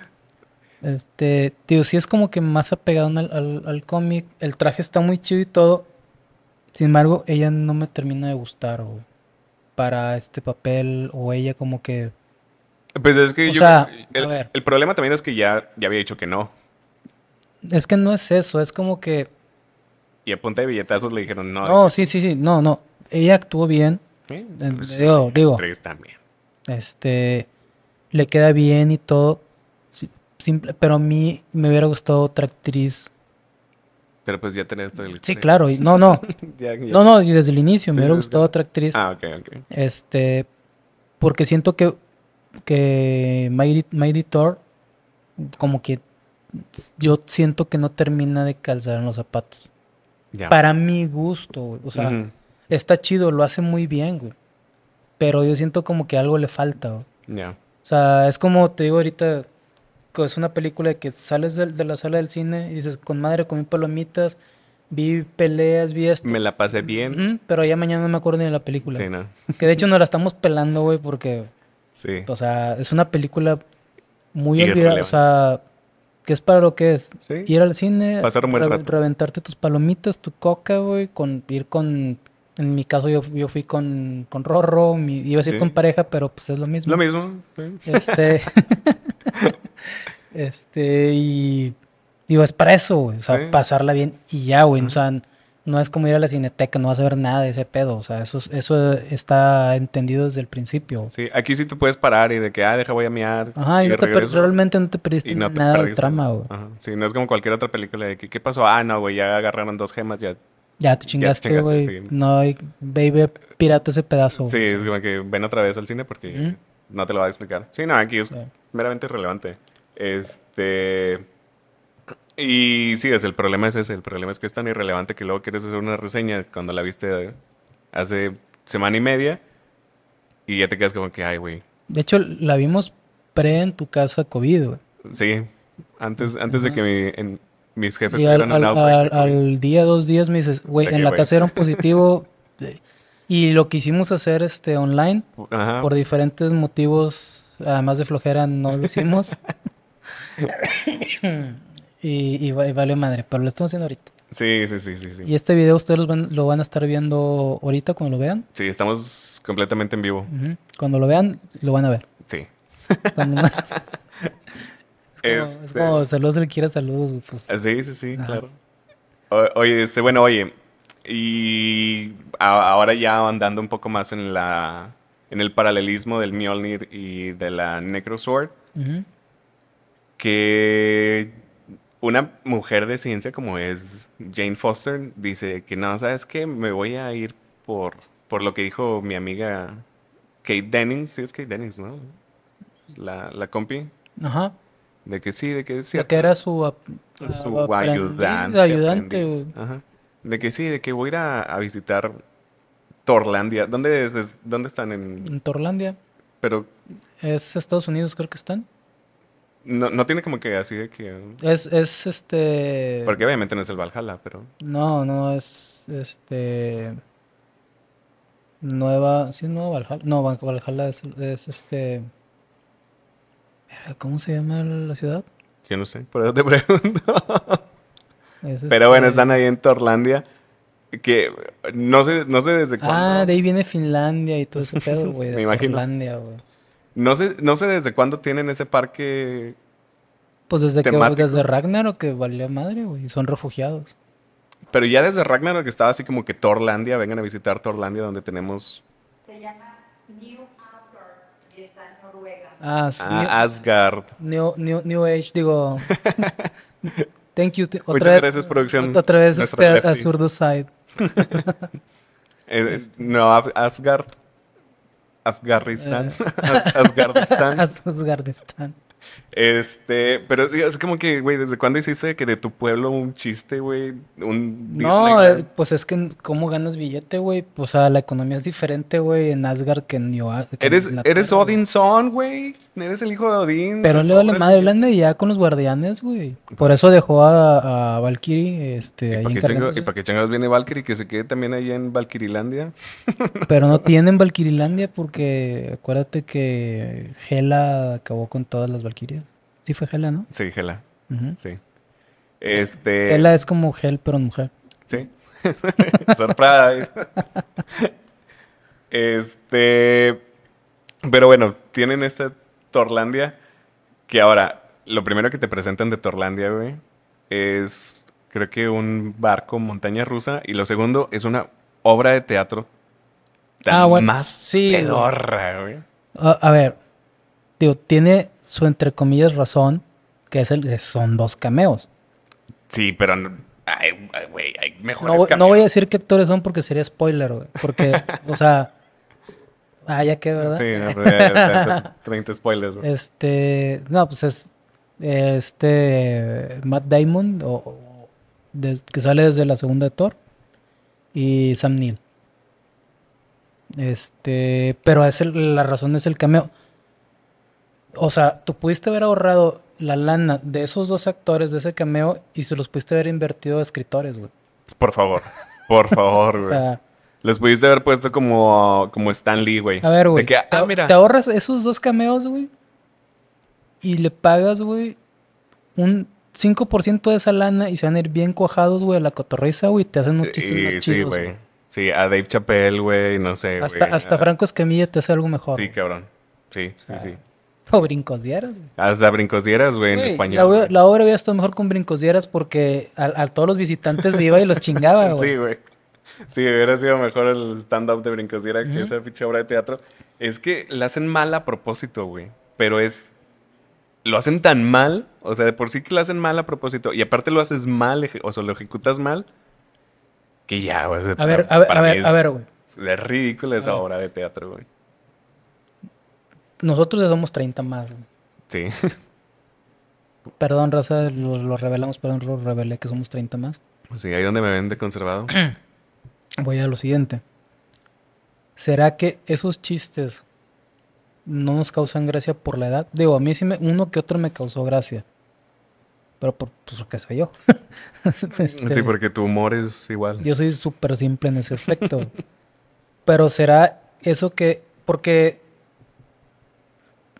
Este, tío, sí es como que más apegado al, al, al cómic. El traje está muy chido y todo. Sin embargo, ella no me termina de gustar, güey. Para este papel, o ella como que... Pues es que o yo... Sea, el, a ver. el problema también es que ya, ya había dicho que no. Es que no es eso, es como que... Y a punta de billetazos sí. le dijeron no. No, sí, sí, sí, no, no. Ella actuó bien. Sí, pues digo, sí, digo. También. Este, le queda bien y todo. Simple, pero a mí me hubiera gustado otra actriz. Pero pues ya tenés todo el... Sí, claro. Y, no, no. ya, ya. No, no, y desde el inicio sí, me hubiera gustado desde... otra actriz. Ah, ok, ok. Este, porque siento que, que Mighty, Mighty Thor como que... Yo siento que no termina de calzar en los zapatos. Yeah. Para mi gusto, güey. O sea, mm-hmm. está chido, lo hace muy bien, güey. Pero yo siento como que algo le falta, güey. Yeah. O sea, es como te digo ahorita, que es una película que sales de, de la sala del cine y dices, con madre, comí palomitas, vi peleas, vi esto. Me la pasé bien. Mm-hmm, pero ya mañana no me acuerdo ni de la película. Sí, no. Que de hecho nos la estamos pelando, güey, porque... Sí. O sea, es una película muy olvidada, o sea... Que es para lo que es. ¿Sí? Ir al cine, pasar un buen re rato. Reventarte tus palomitas, tu coca, güey. Con, ir con... En mi caso yo, yo fui con, con Rorro. Mi, iba a ir sí. con pareja, pero pues es lo mismo. Lo mismo. Sí. Este... este... Y... Digo, es para eso, güey. O sea, sí. pasarla bien y ya, güey. Uh-huh. O sea, no es como ir a la cineteca. No vas a ver nada de ese pedo. O sea, eso, eso está entendido desde el principio. Sí, aquí sí te puedes parar y de que, ah, deja, voy a miar. Ajá, y no te realmente no te perdiste no nada te de trama, güey. Sí, no es como cualquier otra película de que, ¿qué pasó? Ah, no, güey, ya agarraron dos gemas, ya... Ya te chingaste, güey. Sí. No, baby, pirata ese pedazo. Sí, wey. Es como que ven otra vez al cine porque ¿Mm? no te lo va a explicar. Sí, no, aquí es sí. meramente irrelevante. Este... Y sí, es, el problema es ese. El problema es que es tan irrelevante que luego quieres hacer una reseña cuando la viste hace semana y media y ya te quedas como que, ay, güey. De hecho, la vimos pre en tu casa COVID, güey. Sí, antes, antes uh -huh. de que mi, en, mis jefes fueran al, al, al, al día, dos días me dices, güey, en la wey. casa era un positivo y lo que hicimos hacer este, online uh -huh. por diferentes motivos, además de flojera, no lo hicimos. Y, y, y vale madre, pero lo estamos haciendo ahorita. Sí, sí, sí, sí, sí. Y este video ustedes lo van, lo van a estar viendo ahorita cuando lo vean. Sí, estamos completamente en vivo. Uh-huh. Cuando lo vean, lo van a ver. Sí. Cuando... es, como, este... es como saludos, le quiera saludos. Pues. Sí, sí, sí, ajá. Claro. O, oye, este, bueno, oye, y a, ahora ya andando un poco más en la en el paralelismo del Mjolnir y de la Necrosword, uh-huh. que... Una mujer de ciencia como es Jane Foster dice que no, ¿sabes qué? Me voy a ir por, por lo que dijo mi amiga Kate Dennings. Sí, es Kate Dennings, ¿no? La, la compi. Ajá. De que sí, de que es cierto. De que era su, a, su a, ayudante. ayudante. Ajá. De que sí, de que voy a ir a, a visitar Torlandia. ¿Dónde, es, es, ¿Dónde están? En... en Torlandia. Pero... es Estados Unidos, creo que están. No, no tiene como que así de que... Es, es este... porque obviamente no es el Valhalla, pero... No, no, es este... Nueva... Sí, Nueva Valhalla. No, Valhalla es, es este... ¿Cómo se llama la ciudad? Yo no sé, por eso te pregunto. Es pero bueno, están ahí en Torlandia. Que no sé, no sé desde cuándo. Ah, de ahí viene Finlandia y todo ese pedo, güey. Me imagino. Finlandia, güey. No sé, no sé desde cuándo tienen ese parque. Pues desde temático. que desde Ragnarok que valía madre, güey. Son refugiados. Pero ya desde Ragnarok que estaba así como que Torlandia, vengan a visitar Torlandia donde tenemos. Se llama New Asgard y está en Noruega. Ah, ah Asgard. New, new, new Age, digo. Thank you. Otra Muchas vez, gracias, producción. Otra vez este a Zurdo Side. eh, no, Asgard. Afganistán. Eh. As Asgardistán. As Asgardistán. Este, pero sí, es como que, güey, ¿desde cuándo hiciste que de tu pueblo un chiste, güey? Un no, eh, pues es que, ¿cómo ganas billete, güey? O sea, la economía es diferente, güey, en Asgard que en New Asgard. Eres, eres Odinson, güey. Eres el hijo de Odín. Pero le vale madre, hablando ya con los guardianes, güey. Por eso dejó a, a Valkyrie, este, ahí en... ¿Y para qué chingados viene Valkyrie? Que se quede también ahí en Valkyrilandia. Pero no tienen Valkyrilandia porque acuérdate que Hela acabó con todas las Valkyrias. Sí fue Hela, ¿no? Sí, Hela. Uh-huh. Sí. Este... Hela es como Hel, pero mujer. Sí. Surprise. este... Pero bueno, tienen esta Torlandia que ahora, lo primero que te presentan de Torlandia, güey, es creo que un barco montaña rusa y lo segundo es una obra de teatro tan ah, bueno, más sí, pedorra, güey. A, a ver, digo, tiene su entre comillas razón, que es el que son dos cameos. Sí, pero no, ay, ay, güey, hay mejores no, cameos. No voy a decir qué actores son porque sería spoiler, güey, porque, o sea... Ah, ya que, ¿verdad? Sí, no, treinta spoilers. ¿No? Este, no, pues es este Matt Damon, o, o, de, que sale desde la segunda de Thor, y Sam Neill. Este, pero es el, la razón es el cameo. O sea, tú pudiste haber ahorrado la lana de esos dos actores de ese cameo y se los pudiste haber invertido a escritores, güey. Por favor, por favor, güey. O sea, los pudiste haber puesto como, como Stan Lee, güey. A ver, güey. Te, ah, te ahorras esos dos cameos, güey. Y le pagas, güey, un cinco por ciento de esa lana y se van a ir bien cuajados, güey, a la cotorriza, güey. Te hacen unos chistes y, más chidos, güey. Sí, sí, a Dave Chappelle, güey, no sé, hasta, güey. Hasta Franco Escamilla te hace algo mejor. Sí, güey. Cabrón. Sí, sí, ah. sí. O Brincosdieras, güey. Hasta Brincosdieras, güey, en español. La, la obra había estado mejor con Brincosdieras porque a, a todos los visitantes se iba y los chingaba, güey. Sí, güey. Sí, hubiera sido mejor el stand-up de Brincosdiera uh-huh. que esa pinche obra de teatro. Es que la hacen mal a propósito, güey. Pero es... Lo hacen tan mal. O sea, de por sí que lo hacen mal a propósito. Y aparte lo haces mal, o sea, lo ejecutas mal. Que ya, güey. A ver, a ver, a ver, a ver, güey. Es ridícula esa obra de teatro, güey. Nosotros ya somos treinta más, güey. Sí. Perdón, raza, lo, lo revelamos. Perdón, lo revelé que somos treinta más. Sí, ahí donde me ven de conservado. Voy a lo siguiente. ¿Será que esos chistes no nos causan gracia por la edad? Digo, a mí sí me, uno que otro me causó gracia. Pero por, pues qué sé yo. este, sí, porque tu humor es igual. Yo soy súper simple en ese aspecto. Pero será eso que... Porque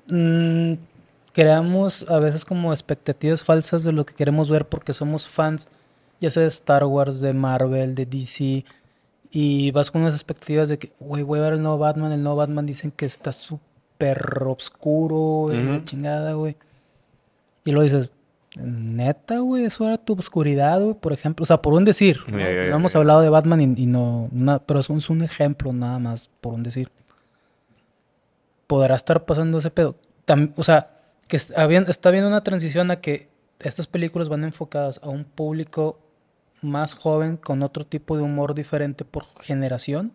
mmm, creamos a veces como expectativas falsas de lo que queremos ver porque somos fans, ya sea de Star Wars, de Marvel, de D C... Y vas con unas expectativas de que, güey, voy a ver el nuevo Batman. El nuevo Batman dicen que está súper oscuro, güey, uh-huh. chingada, güey. Y luego dices, neta, güey, eso era tu oscuridad, güey, por ejemplo. O sea, por un decir. Yeah, ¿no? Yeah, no hemos yeah. hablado de Batman y, y no... Una, pero es un, es un ejemplo nada más, por un decir. Podrá estar pasando ese pedo. Tam, o sea, que está habiendo, está habiendo una transición a que estas películas van enfocadas a un público... más joven, con otro tipo de humor diferente por generación.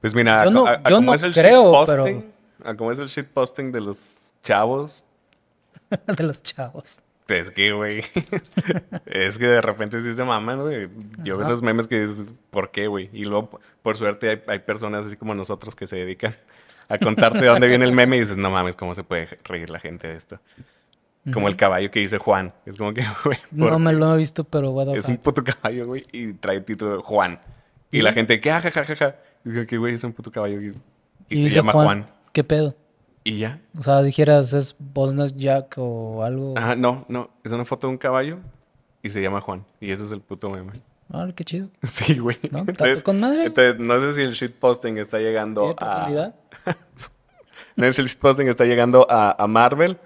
Pues mira, yo no, a, a, yo no es creo, posting, pero... A como es el shitposting de los chavos. de los chavos. Es que, güey, es que de repente sí se maman, güey. Yo veo los memes que dices, ¿por qué, güey? Y luego, por suerte, hay, hay personas así como nosotros que se dedican a contarte de dónde viene el meme y dices, no mames, ¿cómo se puede reír la gente de esto? Como uh-huh. el caballo que dice Juan. Es como que, güey... No me lo he visto, pero... What es un puto caballo, güey, y trae el título de Juan. Y ¿sí? la gente, que ah, ja, ja, ja, ja. Y digo, que güey, es un puto caballo. Y, y, y se llama Juan. Juan. ¿Qué pedo? ¿Y ya? O sea, dijeras, ¿es Bosniak Jack o algo? Ah, no, no. Es una foto de un caballo y se llama Juan. Y ese es el puto meme. Ah, qué chido. Sí, güey. ¿No? Entonces, con madre. Entonces, no sé si el shitposting está llegando a... no sé si el shitposting está llegando a, a Marvel...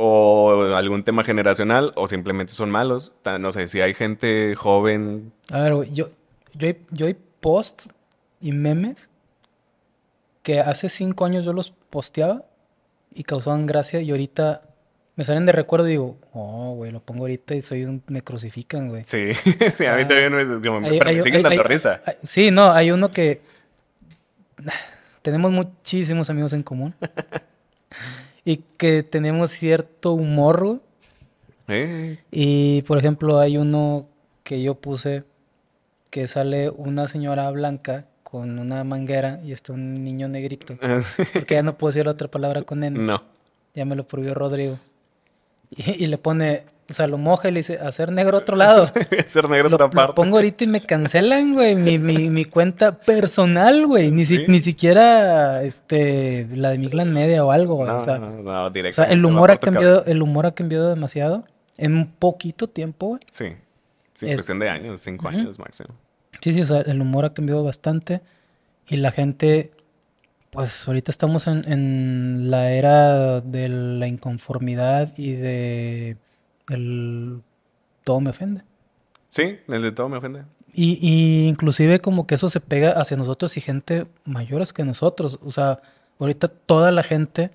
o algún tema generacional, o simplemente son malos. No sé, si hay gente joven... A ver, güey, yo, yo, yo hay posts y memes que hace cinco años yo los posteaba y causaban gracia y ahorita me salen de recuerdo y digo, oh, güey, lo pongo ahorita y soy un... me crucifican, güey. Sí, sí, a mí ah, también me, como, hay, pero hay, me siguen dando risa. Hay, sí, no, hay uno que... tenemos muchísimos amigos en común. Y que tenemos cierto humor, güey. Hey. Y, por ejemplo, hay uno que yo puse que sale una señora blanca con una manguera y está un niño negrito. Porque ya no puedo decir otra palabra con N. No. Ya me lo prohibió Rodrigo. Y, y le pone, o sea, lo moja y le dice, hacer negro a otro lado. Hacer negro a otra parte. Lo pongo ahorita y me cancelan, güey, mi, mi, mi cuenta personal, güey. Ni, ¿sí? si, ni siquiera este, la de Mictlan Media o algo, güey. No, o sea, no, no, o sea el, humor ha cambiado, el humor ha cambiado demasiado en un poquito tiempo, güey. Sí, sí, es cuestión de años, cinco uh-huh. años máximo. Sí, sí, o sea, el humor ha cambiado bastante y la gente, pues ahorita estamos en, en la era de la inconformidad y de... el todo me ofende. Sí, el de todo me ofende. Y, y inclusive como que eso se pega hacia nosotros y gente mayores que nosotros. O sea, ahorita toda la gente,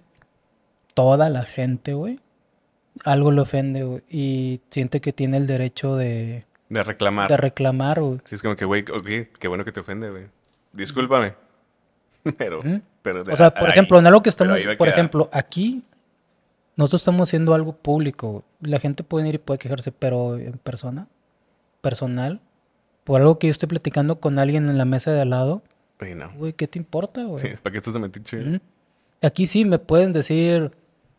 toda la gente, güey, algo le ofende, güey. Y siente que tiene el derecho de... De reclamar. De reclamar, güey. Sí, es como que, güey, okay, qué bueno que te ofende, güey. Discúlpame. Pero, ¿Mm? pero... O sea, por ahí, ejemplo, en algo que estamos... Por ejemplo, aquí... Nosotros estamos haciendo algo público. La gente puede ir y puede quejarse, pero en persona, personal, por algo que yo estoy platicando con alguien en la mesa de al lado. Güey, no. Güey, ¿qué te importa, güey? Sí, ¿para qué estás de metiche? ¿Mm? Aquí sí me pueden decir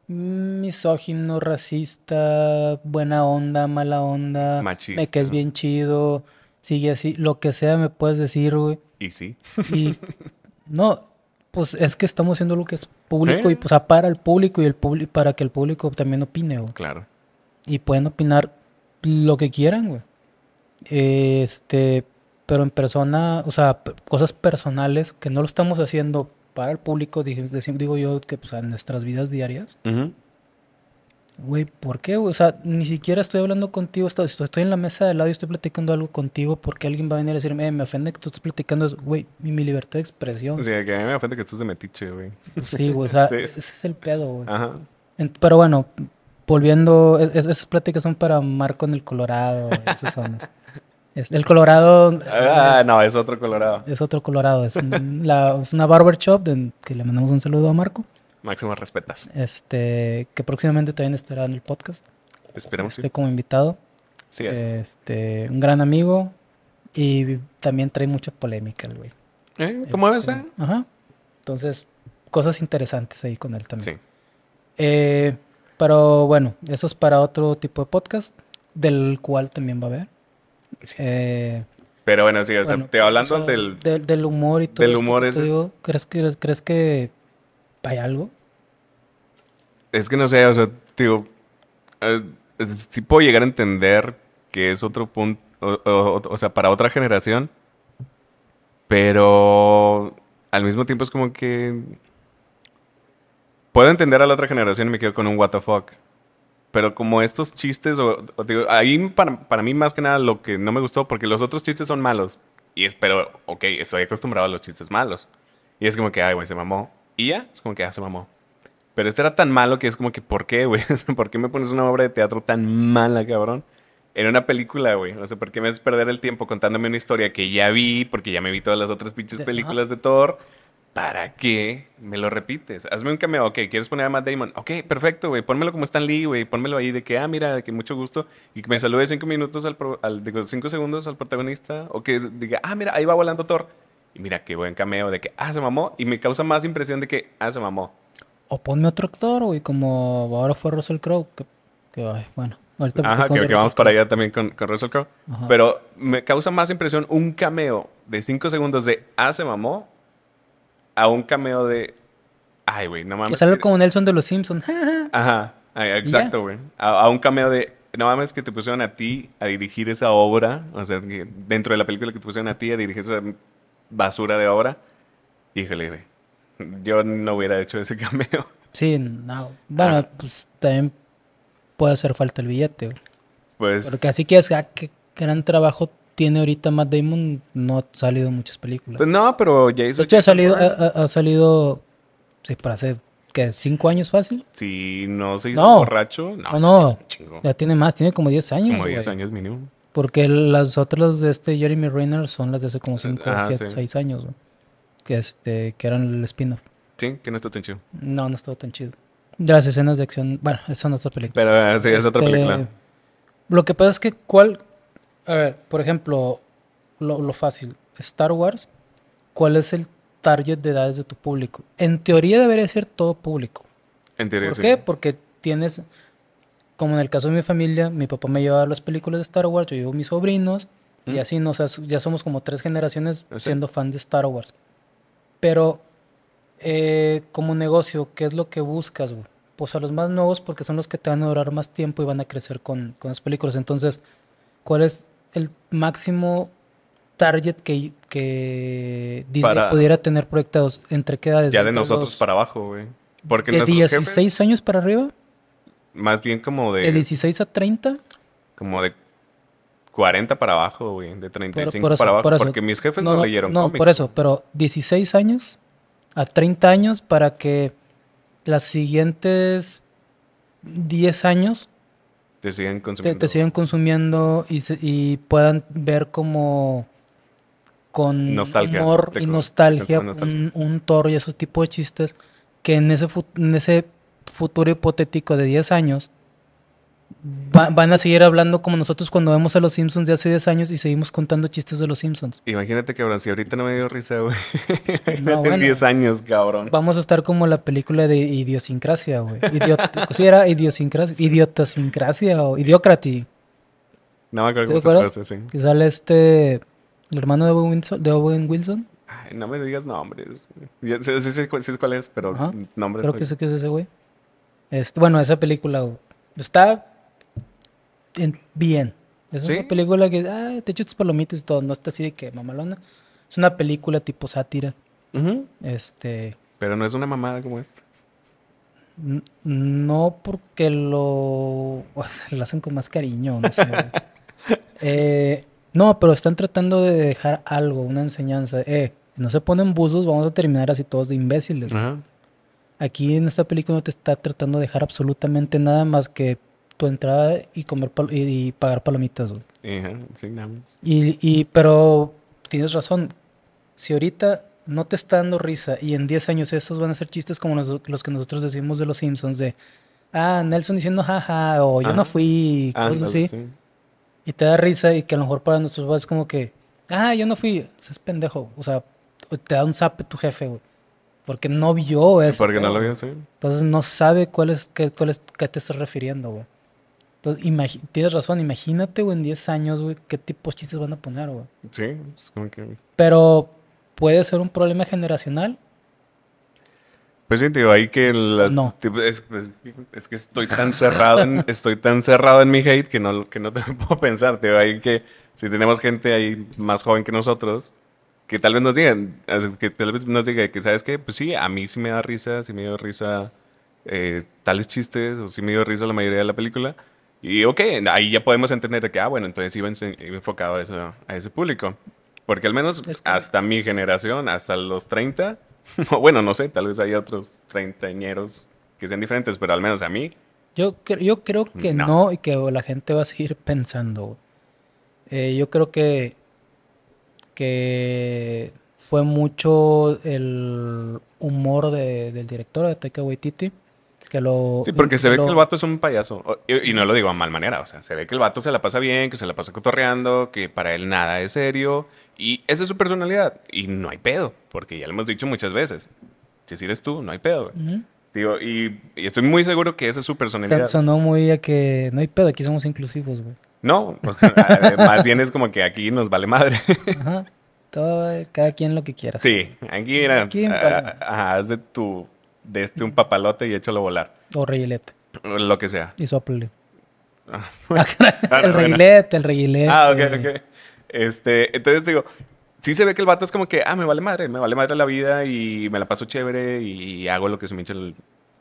misógino, racista, buena onda, mala onda. Machista. Me quedas bien chido, sigue así. Lo que sea me puedes decir, güey. Y sí. Y no... Pues es que estamos haciendo lo que es público ¿Eh? y pues para el público y el público para que el público también opine, güey. Claro. Y pueden opinar lo que quieran, güey. Este, pero en persona, o sea, cosas personales que no lo estamos haciendo para el público, digo, digo yo que pues en nuestras vidas diarias. Uh-huh. Güey, ¿por qué? O sea, ni siquiera estoy hablando contigo, estoy, estoy en la mesa de al lado y estoy platicando algo contigo porque alguien va a venir a decirme, eh, me ofende que tú estés platicando eso, güey, mi, mi libertad de expresión. O sea, que a mí me ofende que estés de metiche, güey. Sí, güey, o sea, sí. ese es el pedo, güey. Ajá. En, pero bueno, volviendo, es, esas pláticas son para Marco en el Colorado, esas zonas. es, el Colorado... Ah, es, no, es otro Colorado. Es otro Colorado, es, un, la, es una barbershop de, que le mandamos un saludo a Marco. Máximos respetas. Este, que próximamente también estará en el podcast. Esperemos. Esté sí. como invitado. Sí es. Este, un gran amigo y también trae mucha polémica el güey. ¿Eh? ¿Cómo este, ves? Eh? Ajá. Entonces, cosas interesantes ahí con él también. Sí. Eh, pero bueno, eso es para otro tipo de podcast, del cual también va a haber. Sí. Eh, pero bueno, sí, o sea, bueno, te hablando eso, del... De, del humor y todo. Del humor ese. Digo, ¿crees que, ¿Crees que hay algo? Es que no sé, o sea, digo, eh, sí puedo llegar a entender que es otro punto, o, o, o sea, para otra generación, pero al mismo tiempo es como que puedo entender a la otra generación y me quedo con un what the fuck, pero como estos chistes, o, o digo, ahí para, para mí más que nada lo que no me gustó, porque los otros chistes son malos, y es, pero, ok, estoy acostumbrado a los chistes malos, y es como que, ay, güey, se mamó, y ya, es como que, ah, se mamó. Pero este era tan malo que es como que, ¿por qué, güey? ¿Por qué me pones una obra de teatro tan mala, cabrón? Era una película, güey. O sea, ¿por qué me haces perder el tiempo contándome una historia que ya vi? Porque ya me vi todas las otras pinches películas de Thor. ¿para qué me lo repites? Hazme un cameo. Ok, ¿quieres poner a Matt Damon? Ok, perfecto, güey. Pónmelo como Stan Lee, güey. Pónmelo ahí de que, ah, mira, de que mucho gusto. Y que me salude cinco minutos, al, pro, al digo, cinco segundos al protagonista. O que diga, ah, mira, ahí va volando Thor. Y mira, qué buen cameo de que, ah, se mamó. Y me causa más impresión de que, ah, se mamó. O ponme otro actor, güey, como ahora fue Russell Crowe. Que, que bueno. Ahorita Ajá, que, que vamos para allá también con, con Russell Crowe. Pero me causa más impresión un cameo de cinco segundos de, ah, se mamó. A un cameo de... Ay, güey, no mames. Que salió como Nelson de los Simpsons. Ajá, exacto, güey. A, a un cameo de... No mames que te pusieron a ti a dirigir esa obra. O sea, que dentro de la película que te pusieron a ti a dirigir esa basura de obra. Híjole, güey. Yo no hubiera hecho ese cameo. Sí, no. Bueno, ah. pues también puede hacer falta el billete, güey. Pues... Porque así que es ah, que gran trabajo... Tiene ahorita Matt Damon, no ha salido en muchas películas. Pues no, pero ya hizo... De hecho, ha salido, ha, ha salido... Sí, para hacer, ¿qué? ¿Cinco años fácil? Sí, no se hizo no. borracho. No, no, no. Chingo. Ya tiene más, tiene como diez años. Como diez años mínimo. Porque las otras de este Jeremy Renner son las de hace como cinco, Ajá, siete, sí. seis años. Güey. Que este que eran el spin-off. Sí, que no está tan chido. No, no estuvo tan chido. De las escenas de acción... Bueno, son otras películas. Pero sí, es este, otra película. Lo que pasa es que cuál... A ver, por ejemplo, lo, lo fácil, Star Wars, ¿cuál es el target de edades de tu público? En teoría debería ser todo público. En teoría, ¿Por sí. qué? Porque tienes, como en el caso de mi familia, mi papá me llevaba a las películas de Star Wars, yo llevo a mis sobrinos, ¿Mm? y así, no, o sea, ya somos como tres generaciones o sea. siendo fans de Star Wars. Pero, eh, como negocio, ¿qué es lo que buscas, güey? Pues a los más nuevos, porque son los que te van a durar más tiempo y van a crecer con, con las películas. Entonces, ¿cuál es el máximo target que, que Disney para, pudiera tener proyectados? ¿Entre qué edades? Ya de nosotros los, para abajo, güey. Porque ¿de dieciséis jefes, años para arriba? Más bien como de... ¿De dieciséis a treinta? Como de cuarenta para abajo, güey. De treinta y cinco por, por eso, para abajo. Por porque mis jefes no, no leyeron no, cómics. No, por eso. Pero dieciséis años a treinta años para que las siguientes diez años... Te sigan consumiendo. Te, te sigan consumiendo y, se, y puedan ver como con nostalgia, humor y nostalgia, nostalgia. Un, un Thor y esos tipos de chistes que en ese, en ese futuro hipotético de diez años va, van a seguir hablando como nosotros cuando vemos a los Simpsons de hace diez años y seguimos contando chistes de los Simpsons. Imagínate, cabrón, si ahorita no me dio risa, güey. No, bueno, diez años, cabrón. Vamos a estar como la película de Idiosincrasia, güey. Idiot sí, era Idiosincrasia. Sí. Idiotosincrasia o Idiocraty. No me acuerdo cómo se sí. Que sale este... El hermano de Owen Wilson. De Owen Wilson. Ay, no me digas nombres. Yo, sí, sí, sí, sí, cuál es, pero Ajá. nombres... Creo soy. que sé que es ese, güey. Este, bueno, esa película, güey. Está... bien. Es ¿Sí? una película que ah, te echo tus palomitas y todo, no está así de que mamalona. Es una película tipo sátira. Uh-huh. Este. Pero no es una mamada como esta. No, porque lo, o sea, lo hacen con más cariño, no sé. eh, no, pero están tratando de dejar algo, una enseñanza. Eh, si no se ponen buzos, vamos a terminar así todos de imbéciles. Uh-huh. Aquí en esta película no te está tratando de dejar absolutamente nada más que tu entrada y comer pal y, y pagar palomitas, güey. Ajá, asignamos. Y, y, pero tienes razón. Si ahorita no te está dando risa y en diez años esos van a ser chistes como los, los que nosotros decimos de los Simpsons de... Ah, Nelson diciendo jaja, o yo Ajá. no fui, cosas ah, así. Sí. Y te da risa y que a lo mejor para nosotros vas como que... Ah, yo no fui. Ese es pendejo. O sea, te da un zape tu jefe, güey. Porque no vio eso. Porque no lo vio, sí. Entonces no sabe cuál es... Qué, cuál es, qué te estás refiriendo, güey. Entonces, tienes razón, imagínate, güey, en diez años, güey, qué tipos de chistes van a poner, güey. Sí, es como que... Pero, ¿puede ser un problema generacional? Pues sí, digo, ahí que... La, no. Tipo, es, es, es que estoy tan cerrado en, estoy tan cerrado en mi hate que no, que no te puedo pensar, tío. Ahí que si tenemos gente ahí más joven que nosotros, que tal vez nos digan, que tal vez nos diga que, ¿sabes qué? Pues sí, a mí sí me da risa, sí me dio risa eh, tales chistes, o sí me dio risa la mayoría de la película... Y ok, ahí ya podemos entender que, ah, bueno, entonces iba enfocado a, eso, a ese público. Porque al menos es que... hasta mi generación, hasta los treinta, bueno, no sé, tal vez hay otros treintañeros que sean diferentes, pero al menos a mí... Yo, yo creo que no. no y que la gente va a seguir pensando. Eh, yo creo que, que fue mucho el humor de, del director, de Taika Waititi. Que lo, sí, porque se ve lo... que el vato es un payaso. Y, y no lo digo a mal manera. O sea, se ve que el vato se la pasa bien, que se la pasa cotorreando, que para él nada es serio. Y esa es su personalidad. Y no hay pedo, porque ya lo hemos dicho muchas veces. Si así eres tú, no hay pedo. Uh-huh. Tío, y, y estoy muy seguro que esa es su personalidad. Sonó muy a que no hay pedo, aquí somos inclusivos, güey. No, más bien es como que aquí nos vale madre. Ajá. Todo, cada quien lo que quiera. Sí, aquí mira, aquí a, ajá, haz de tu... de este un papalote y échalo volar. O reguilete. Lo que sea. Y soplele. Ah, bueno. El reguilete, el reguilete. Ah, ok, ok. Este, entonces digo, sí se ve que el vato es como que, ah, me vale madre, me vale madre la vida y me la paso chévere y hago lo que se me eche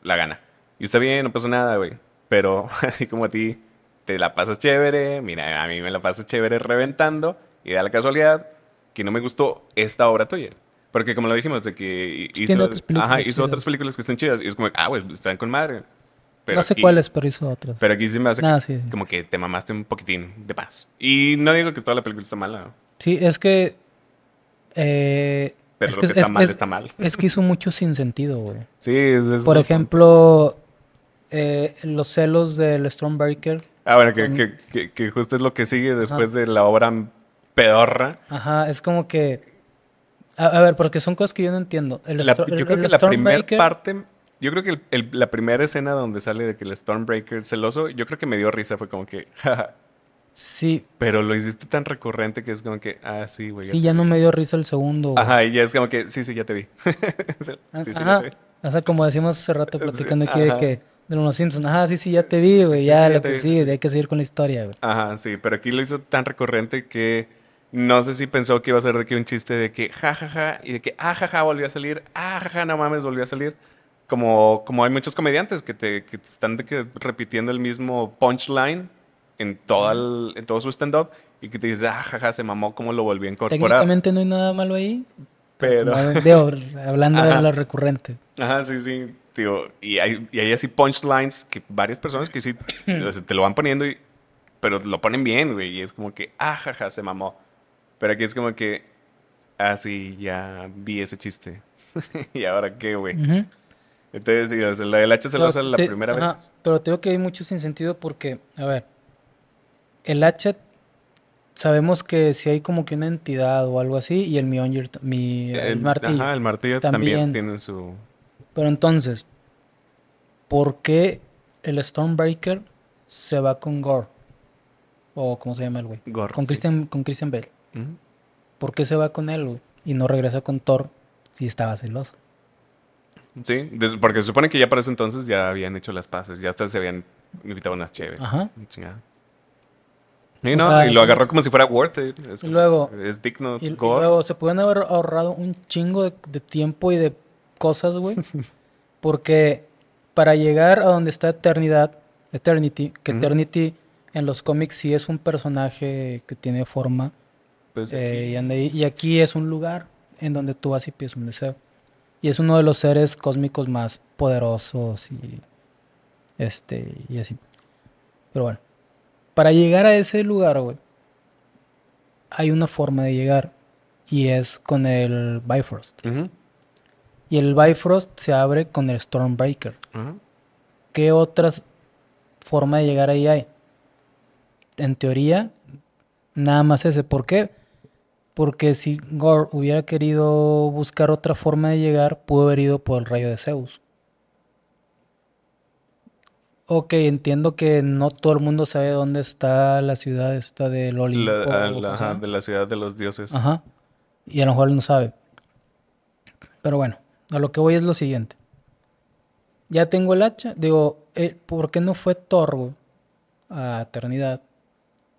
la gana. Y está bien, no pasó nada, güey. Pero así como a ti te la pasas chévere, mira, a mí me la paso chévere reventando y da la casualidad que no me gustó esta obra tuya. Porque como lo dijimos, de que hizo, otras, ajá, hizo otras películas que están chidas. Y es como, ah, güey, están con madre. Pero no sé aquí, cuáles, pero hizo otras. Pero aquí sí me hace nah, que, sí, como que te mamaste un poquitín de paz. Y no digo que toda la película está mala. Sí, es que... Eh, pero es lo que, que está es, mal es, está mal. Es que hizo mucho sin sentido, güey. Sí, es, es por ejemplo, eh, los celos del Stormbreaker. Ah, bueno, que, en... que, que, que justo es lo que sigue después ajá. de la obra pedorra. Ajá, es como que... A, a ver, porque son cosas que yo no entiendo. El la, yo el, creo el que la primera parte... Yo creo que el, el, la primera escena donde sale de que el Stormbreaker celoso, yo creo que me dio risa. Fue como que... sí. Pero lo hiciste tan recurrente que es como que... Ah, sí, güey. Sí, ya, ya no me dio risa el segundo, güey. Ajá, y ya es como que... Sí, sí, ya te vi. sí, ajá. sí, ya te vi. O sea, como decimos hace rato platicando sí, aquí ajá. de que... De los Simpsons. Ajá, sí, sí, ya te vi, güey. Sí, ya, sí, lo ya que sí, sí. Hay que seguir con la historia, güey. Ajá, sí. Pero aquí lo hizo tan recurrente que... No sé si pensó que iba a ser de que un chiste de que jajaja ja, ja, y de que ah, ja, ja, volvió a salir, ah, ja, ja, no mames, volvió a salir. Como, como hay muchos comediantes que te, que te están de que repitiendo el mismo punchline en, toda el, en todo su stand-up y que te dices, ah, ja, ja, se mamó, cómo lo volvió a incorporar. Técnicamente no hay nada malo ahí, pero digo, hablando ajá. de lo recurrente. Ajá, sí, sí, tío. Y hay, y hay así punchlines que varias personas que sí te lo van poniendo, y, pero lo ponen bien, güey, y es como que ah, ja, ja, se mamó. Pero aquí es como que, ah, sí, ya vi ese chiste. ¿Y ahora qué, güey? Uh-huh. Entonces, sí, o sea, la del hacha se lo usa la primera ajá, vez. Pero tengo que hay mucho sin sentido porque, a ver, el hacha, sabemos que si hay como que una entidad o algo así, y el Mjolnir, mi, el, el martillo. Ajá, el martillo también, también tiene su... Pero entonces, ¿por qué el Stormbreaker se va con Gorr? O, ¿cómo se llama el güey? Gorr, con, sí. Christian, con Christian Bale. ¿Por qué se va con él, güey? Y no regresa con Thor si estaba celoso. Sí, porque se supone que ya para ese entonces ya habían hecho las paces. Ya hasta se habían invitado unas chéves. Ajá. Y, no, sea, y lo agarró como si fuera worth it. Es, y luego... Es digno. Y, y luego se pueden haber ahorrado un chingo de, de tiempo y de cosas, güey. Porque para llegar a donde está Eternidad, Eternity, que uh-huh. Eternity en los cómics sí es un personaje que tiene forma... Pues aquí. Eh, y, ande, y aquí es un lugar en donde tú vas y pides un deseo. Y es uno de los seres cósmicos más poderosos y, este, y así. Pero bueno, para llegar a ese lugar, güey, hay una forma de llegar y es con el Bifrost. Uh-huh. Y el Bifrost se abre con el Stormbreaker. Uh-huh. ¿Qué otras formas de llegar ahí hay? En teoría, nada más ese. ¿Por qué? Porque si Gorr hubiera querido buscar otra forma de llegar, pudo haber ido por el rayo de Zeus. Ok, entiendo que no todo el mundo sabe dónde está la ciudad esta del Olimpo. La, la, ajá, de la ciudad de los dioses. Ajá. Y a lo mejor él no sabe. Pero bueno, a lo que voy es lo siguiente. Ya tengo el hacha. Digo, eh, ¿por qué no fue Thor, güey, a Eternidad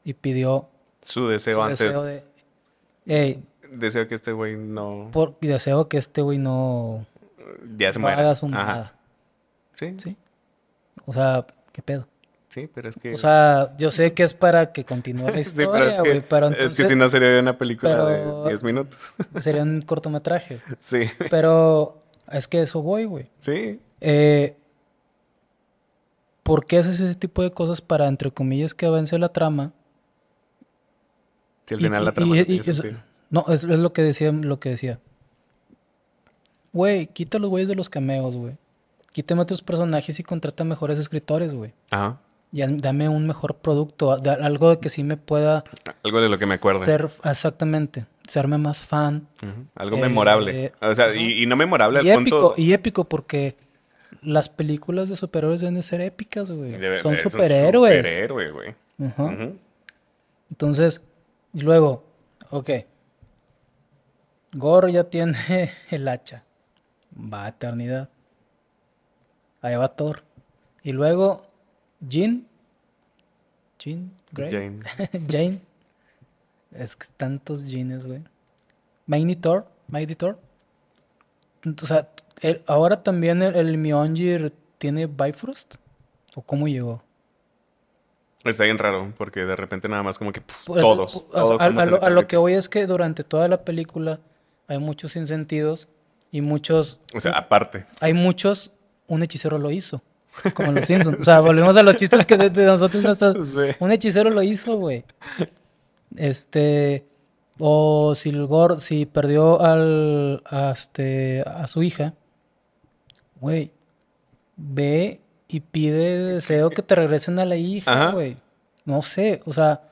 y pidió su deseo su antes? Deseo de... Ey, deseo que este güey no... Por, deseo que este güey no... Ya se muera. Haga su nada. ¿Sí? ¿Sí? O sea, ¿qué pedo? Sí, pero es que... O sea, yo sé que es para que continúe la historia, güey. Sí, pero es que, pero entonces, es que si no sería una película pero, de diez minutos. Sería un cortometraje. Sí. Pero es que eso voy, güey. Sí. Eh, ¿Por qué haces ese tipo de cosas para, entre comillas, que avance la trama? Si al final y, la trama y, y, y, eso, no, es, es lo que decía, lo que decía. Güey, quita a los güeyes de los cameos, güey. Quítame a tus personajes y contrata mejores escritores, güey. Ajá. Y dame un mejor producto. Algo de que sí me pueda... Algo de lo que me acuerde. Ser, exactamente. Serme más fan. Uh-huh. Algo eh, memorable. Eh, o sea, uh-huh. y, y no memorable y al épico, punto... Y épico, porque... Las películas de superhéroes deben de ser épicas, güey. Debe, Son superhéroes. Superhéroe, güey. Ajá. Uh-huh. Entonces, y luego, ok. Gorr ya tiene el hacha. Va a eternidad. Ahí va Thor. Y luego, Jean. Jean Grey. Jane. Jane. Es que tantos Jeanes, güey. Mighty Thor. Mighty Thor. O sea, el, ahora también el, el Mjolnir tiene Bifrost. ¿O cómo llegó? Está bien raro, porque de repente nada más como que pff, pues, todos. A, todos a, a, a, lo, a lo que voy es que durante toda la película hay muchos sinsentidos y muchos... O sea, aparte. Hay muchos... Un hechicero lo hizo, como en los Simpsons. O sea, volvemos a los chistes que de, de nosotros no está... Sí. Un hechicero lo hizo, güey. Este... O si el Gorr, si perdió al, a, este, a su hija, güey, ve y pide deseo que te regresen a la hija, güey. No sé, o sea,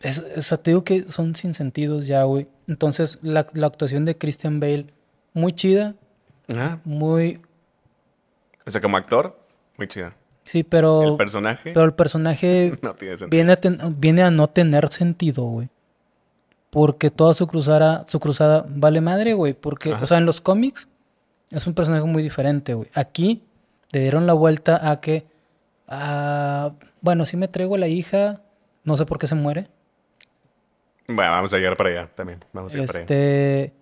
es, o sea, te digo que son sinsentidos ya, güey. Entonces, la, la actuación de Christian Bale, muy chida. Ajá. Muy... O sea, como actor, muy chida. Sí, pero... El personaje. Pero el personaje no tiene sentido. Viene, a ten, viene a no tener sentido, güey. Porque toda su cruzada, su cruzada vale madre, güey. Porque, ajá, o sea, en los cómics es un personaje muy diferente, güey. Aquí le dieron la vuelta a que... Uh, bueno, si me traigo a la hija, no sé por qué se muere. Bueno, vamos a llegar para allá también. Vamos a llegar este, para allá.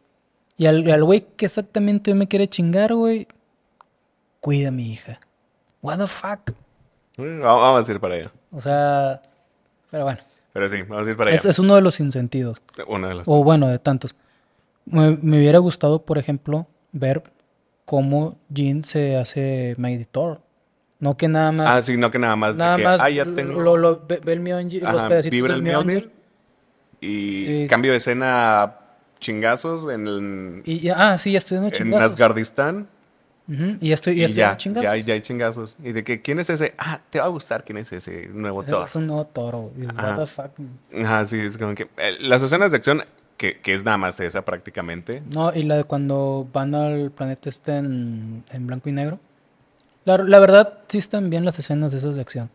Y al, al güey que exactamente me quiere chingar, güey. Cuida a mi hija. What the fuck. Vamos a ir para allá. O sea... Pero bueno. Pero sí, vamos a ir para allá. Es, es uno de los sinsentidos. Uno de los. O tantos. Bueno, de tantos. Me, me hubiera gustado, por ejemplo, ver cómo Jean se hace Mighty Thor. No que nada más... Ah, sí, no que nada más. Nada de que, más ah, ya tengo... Lo, lo, ve, ve el Mjolnir, los pedacitos vibra del Mjolnir. Y, y cambio de escena chingazos en el... Y, ah, sí, ya estoy dando chingazos. En Asgardistán. Uh-huh. Y ya estoy, ya estoy y ya, chingazos. Ya, ya hay chingazos. Y de que, ¿quién es ese? Ah, te va a gustar quién es ese nuevo Thor. Es un nuevo toro. What the fuck. Ajá, sí, es como que... Eh, las escenas de acción, que, que es nada más esa prácticamente. No, y la de cuando van al planeta este en, en blanco y negro. La, la verdad, sí están bien las escenas de esas de acción.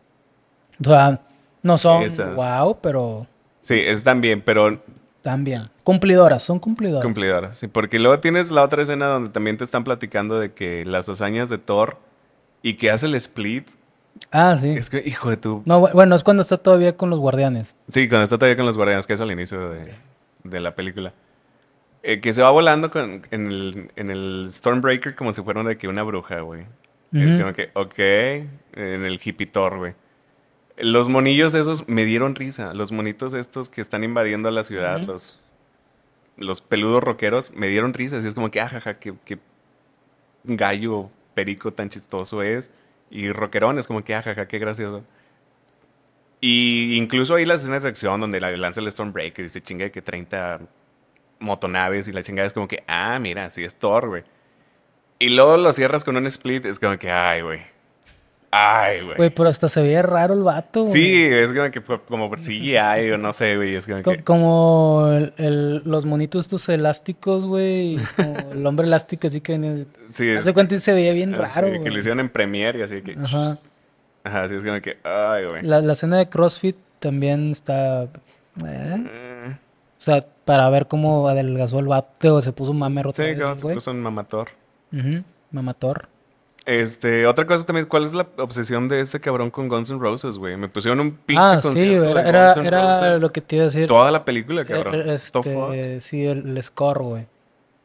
O sea, no son esas. Wow, pero... Sí, están bien, pero... También. Cumplidoras, son cumplidoras. Cumplidoras, sí. Porque luego tienes la otra escena donde también te están platicando de que las hazañas de Thor y que hace el split. Ah, sí. Es que, hijo de tu... No, bueno, es cuando está todavía con los guardianes. Sí, cuando está todavía con los guardianes, que es al inicio de, de la película. Eh, que se va volando con, en, el, en el Stormbreaker como si fuera una, de que una bruja, güey. Uh-huh. Es como que, ok, en el hippie Thor, güey. Los monillos esos me dieron risa. Los monitos estos que están invadiendo la ciudad, uh-huh, los, los peludos rockeros, me dieron risa. Así es como que, ajaja, qué, qué gallo perico tan chistoso es. Y rockerón es como que, ajaja, qué gracioso. Y incluso ahí las escenas de acción donde la lanza el Stormbreaker y se chinga de que treinta motonaves y la chingada es como que, ah, mira, sí es Thor, güey. Y luego lo cierras con un split, es como que, ay, güey. Ay, güey. Güey, pero hasta se veía raro el vato, güey. Sí, es como que como por C G I o no sé, güey. Es como, Co que... como el, el, los monitos estos elásticos, güey. El hombre elástico así que... Hace sí, es... cuenta y se veía bien raro, güey. Sí, que lo hicieron en Premiere y así que... Ajá. Ajá, así es como que... Ay, güey. La, la escena de CrossFit también está... ¿eh? Mm. O sea, para ver cómo adelgazó el vato o se puso un mamero. Sí, vez, como se puso un mamator. Uh-huh. Mamator. Este, otra cosa también, ¿cuál es la obsesión de este cabrón con Guns N' Roses, güey? Me pusieron un pinche ah, concierto sí, era, de Guns N' era Roses. Lo que te iba a decir. Toda la película, cabrón. Este, sí, el, el score, güey.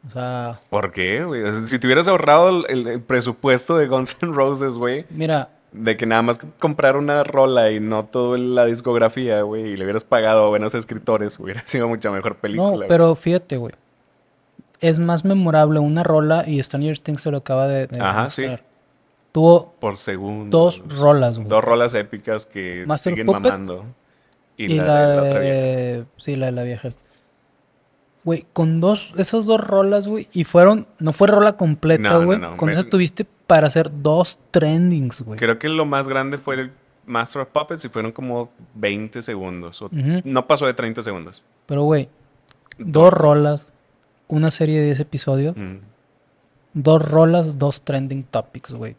O sea... ¿Por qué, güey? O sea, si te hubieras ahorrado el, el presupuesto de Guns N' Roses, güey. Mira. De que nada más comprar una rola y no toda la discografía, güey. Y le hubieras pagado a buenos escritores. Hubiera sido mucha mejor película. No, pero wey, fíjate, güey. Es más memorable una rola y Stranger Things se lo acaba de, de Ajá, mostrar. Sí. Tuvo por segundo, dos rolas, güey. Dos rolas épicas que Master siguen Puppets, mamando. Y, y la, la de la otra vieja. Sí, la de la vieja. Güey, con dos, esas dos rolas, güey, y fueron, no fue rola completa, güey. No, no, no, con me... eso tuviste para hacer dos trendings, güey. Creo que lo más grande fue el Master of Puppets y fueron como veinte segundos. O uh-huh. No pasó de treinta segundos. Pero, güey, dos, dos rolas, una serie de diez episodios, uh-huh. dos rolas, dos trending topics, güey.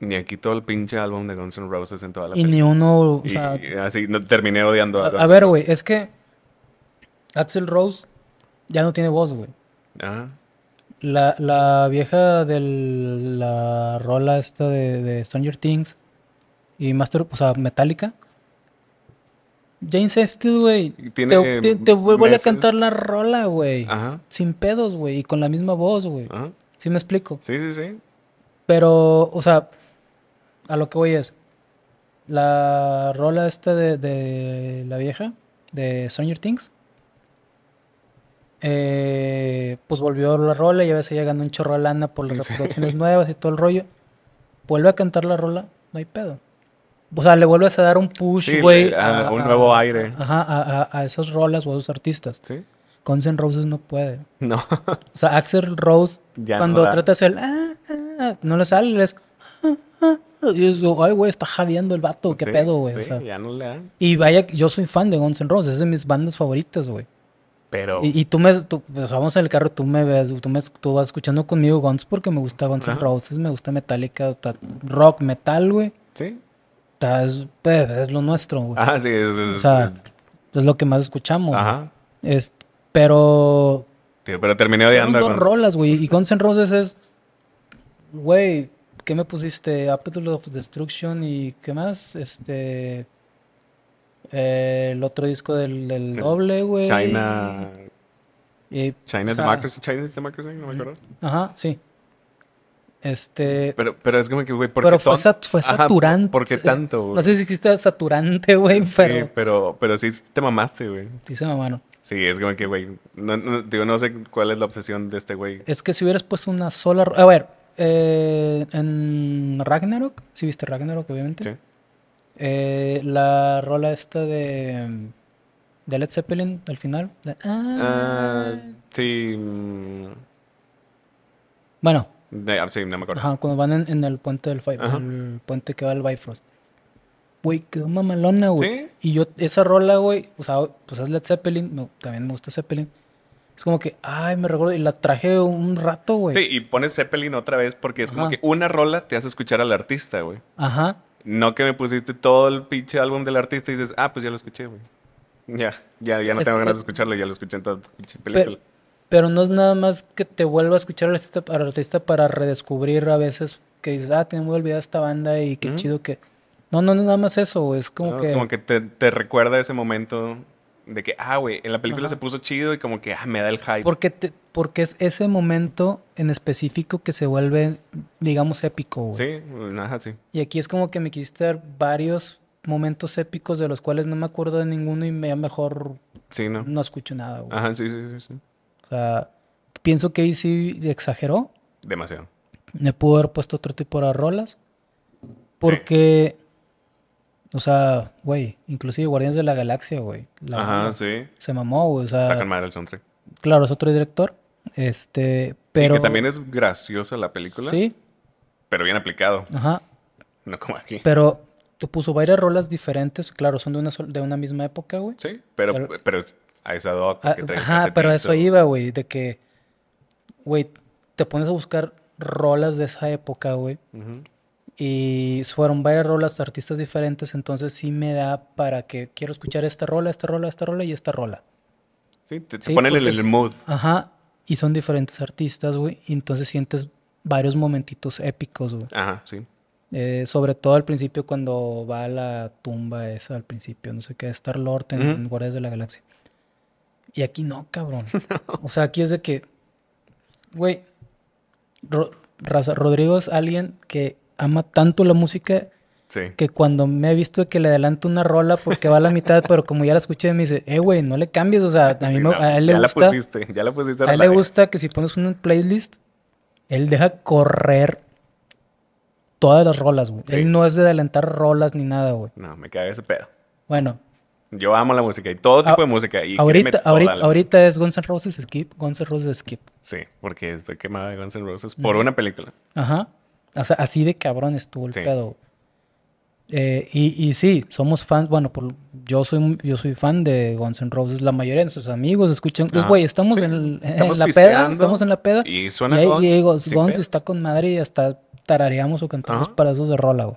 Ni aquí todo el pinche álbum de Guns N' Roses en toda la y película. Ni uno, o y, sea... Y así no, terminé odiando a, a Guns A ver, güey, es que... Axl Rose ya no tiene voz, güey. Ah. La, la vieja de la rola esta de, de Stranger Things y Master... O sea, Metallica. Jane Seffield, güey. Te, te, te vuelve a cantar la rola, güey. Ajá. Sin pedos, güey. Y con la misma voz, güey. Ajá. ¿Sí me explico? Sí, sí, sí. Pero, o sea... A lo que voy es... La rola esta de, de la vieja... De Stranger Things... Eh, pues volvió la rola... Y a veces ya ganó un chorro de lana... Por las reproducciones sí. nuevas y todo el rollo... Vuelve a cantar la rola... No hay pedo... O sea, le vuelves a dar un push, güey... Sí, un nuevo a, aire... Ajá, a, a, a esas rolas o a esos artistas... ¿Sí? Guns N' Roses no puede... No... O sea, Axl Rose... Ya cuando no tratas el... Ah, ah, no le sale... Es... Ah, ah, y es, ay, güey, está jadeando el vato, qué sí, pedo, güey. Sí, o sea, ya no le dan. Y vaya, yo soy fan de Guns N' Roses, es de mis bandas favoritas, güey. Pero... Y, y tú me... Tú, pues, vamos en el carro, tú me ves, tú, me, tú vas escuchando conmigo Guns porque me gusta Guns N' Roses, me gusta Metallica, ta, rock, metal, güey. Sí. Ta, es, pues, es lo nuestro, güey. Ah, sí, es, es, o sea, es lo que más escuchamos. Ajá. Es, pero... Tío, pero terminé odiando. Son dos rolas, güey. Y Guns N' Roses es... Güey... ¿Qué me pusiste? Appetite of Destruction y ¿qué más? Este... Eh, el otro disco del, del doble, güey. China... Y, China, o sea, Democracy, China Democracy, no me acuerdo. Ajá, sí. Este... Pero, pero es como que, güey, ¿por qué? Pero fue, sat fue saturante. Ajá, ¿por qué tanto, güey? No sé si existe saturante, güey, sí, pero... Sí, pero, pero sí te mamaste, güey. Sí se mamaron. Sí, es como que, güey, no, no, digo, no sé cuál es la obsesión de este güey. Es que si hubieras puesto una sola... A ver... Eh, en Ragnarok, sí viste Ragnarok, obviamente. Sí. Eh, la rola esta de, de Led Zeppelin al final. De, ah, uh, sí. Bueno. De, sí, no me acuerdo. Ajá, cuando van en, en el puente del Bifrost, uh-huh. el puente que va al Bifrost. Güey, quedó mamalona, güey. ¿Sí? Y yo, esa rola, güey, o sea, pues es Led Zeppelin, no, también me gusta Zeppelin. Es como que, ay, me recuerdo, y la traje un rato, güey. Sí, y pones Zeppelin otra vez porque es Ajá. como que una rola te hace escuchar al artista, güey. Ajá. No que me pusiste todo el pinche álbum del artista y dices, ah, pues ya lo escuché, güey. Ya, ya, ya no es tengo ganas es... de escucharlo, ya lo escuché en toda pinche película. Pero, pero no es nada más que te vuelva a escuchar al artista, al artista para redescubrir a veces que dices, ah, tengo muy olvidada esta banda y qué ¿Mm? Chido que... No, no, no, nada más eso, güey. Es como no, que... Es como que te, te recuerda ese momento... De que, ah, güey, en la película Ajá. se puso chido y como que, ah, me da el hype. Porque, te, porque es ese momento en específico que se vuelve, digamos, épico, güey. Sí, nada, sí. Y aquí es como que me quisiste dar varios momentos épicos de los cuales no me acuerdo de ninguno y me mejor sí, no. no escucho nada, güey. Ajá, sí, sí, sí, sí. O sea, pienso que ahí sí exageró. Demasiado. Me pudo haber puesto otro tipo de rolas. Porque... Sí. O sea, güey, inclusive Guardians de la Galaxia, güey. Ajá, sí. Se mamó, güey. O sea, sacan mal el soundtrack. Claro, es otro director. Este, pero... Y que también es graciosa la película. Sí. Pero bien aplicado. Ajá. No como aquí. Pero te puso varias rolas diferentes. Claro, son de una, de una misma época, güey. Sí, pero, pero, pero a esa doc a, que trae Ajá, pero a eso iba, güey. De que, güey, te pones a buscar rolas de esa época, güey. Ajá. Uh-huh. Y fueron varias rolas de artistas diferentes, entonces sí me da para que quiero escuchar esta rola, esta rola, esta rola y esta rola. Sí, te, te ¿Sí? ponen en el, el mood. Ajá, y son diferentes artistas, güey, y entonces sientes varios momentitos épicos, güey. Ajá, sí. Eh, sobre todo al principio cuando va a la tumba esa, al principio, no sé qué, Star-Lord en, ¿Mm? En Guardianes de la Galaxia. Y aquí no, cabrón. No. O sea, aquí es de que, güey, Ro- Raza, Rodrigo es alguien que... ama tanto la música sí. que cuando me he visto que le adelanto una rola porque va a la mitad, pero como ya la escuché me dice, eh, güey, no le cambies, o sea, a, mí sí, me, no, a él le ya gusta. Ya la pusiste, ya la pusiste. A él le gusta que si pones una playlist, él deja correr todas las rolas, güey. Sí. Él no es de adelantar rolas ni nada, güey. No, me caga ese pedo. Bueno, Yo amo la música y todo tipo ah, de música. Y ahorita, ahorita, ahorita es Guns N' Roses Skip, Guns N' Roses Skip. Sí, porque estoy quemada de Guns N' Roses por mm. una película. Ajá. O sea, así de cabrón estuvo el sí. pedo. Eh, y, y sí, somos fans. Bueno, por, yo soy yo soy fan de Guns N' Roses. La mayoría de nuestros amigos escuchan. Pues, güey, estamos, sí. en, el, estamos en la peda. Estamos en la peda. Y suena y, Guns. Y digo, sí, Guns está con madre y hasta tarareamos o cantamos Ajá. para esos de rola, güey.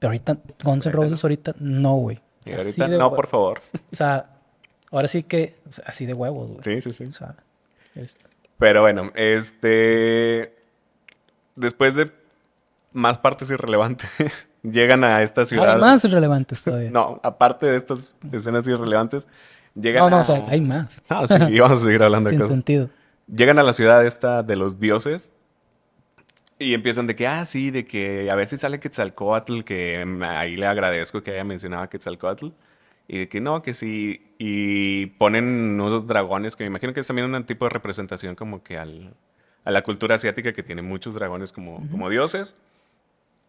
Pero ahorita, Guns N' Roses ahorita no, güey. Y ahorita no, huevo. Por favor. O sea, ahora sí que así de huevos, güey. Sí, sí, sí. O sea, este. Pero bueno, este... Después de más partes irrelevantes, llegan a esta ciudad... Hay más irrelevantes todavía. No, aparte de estas escenas irrelevantes, llegan a... No, no, a... o sea, hay más. No, sí, íbamos a seguir hablando de cosas. Sin sentido. Llegan a la ciudad esta de los dioses y empiezan de que, ah, sí, de que a ver si sale Quetzalcóatl, que ahí le agradezco que haya mencionado a Quetzalcóatl. Y de que no, que sí. Y ponen unos dragones, que me imagino que es también un tipo de representación como que al... a la cultura asiática que tiene muchos dragones como, uh-huh. como dioses.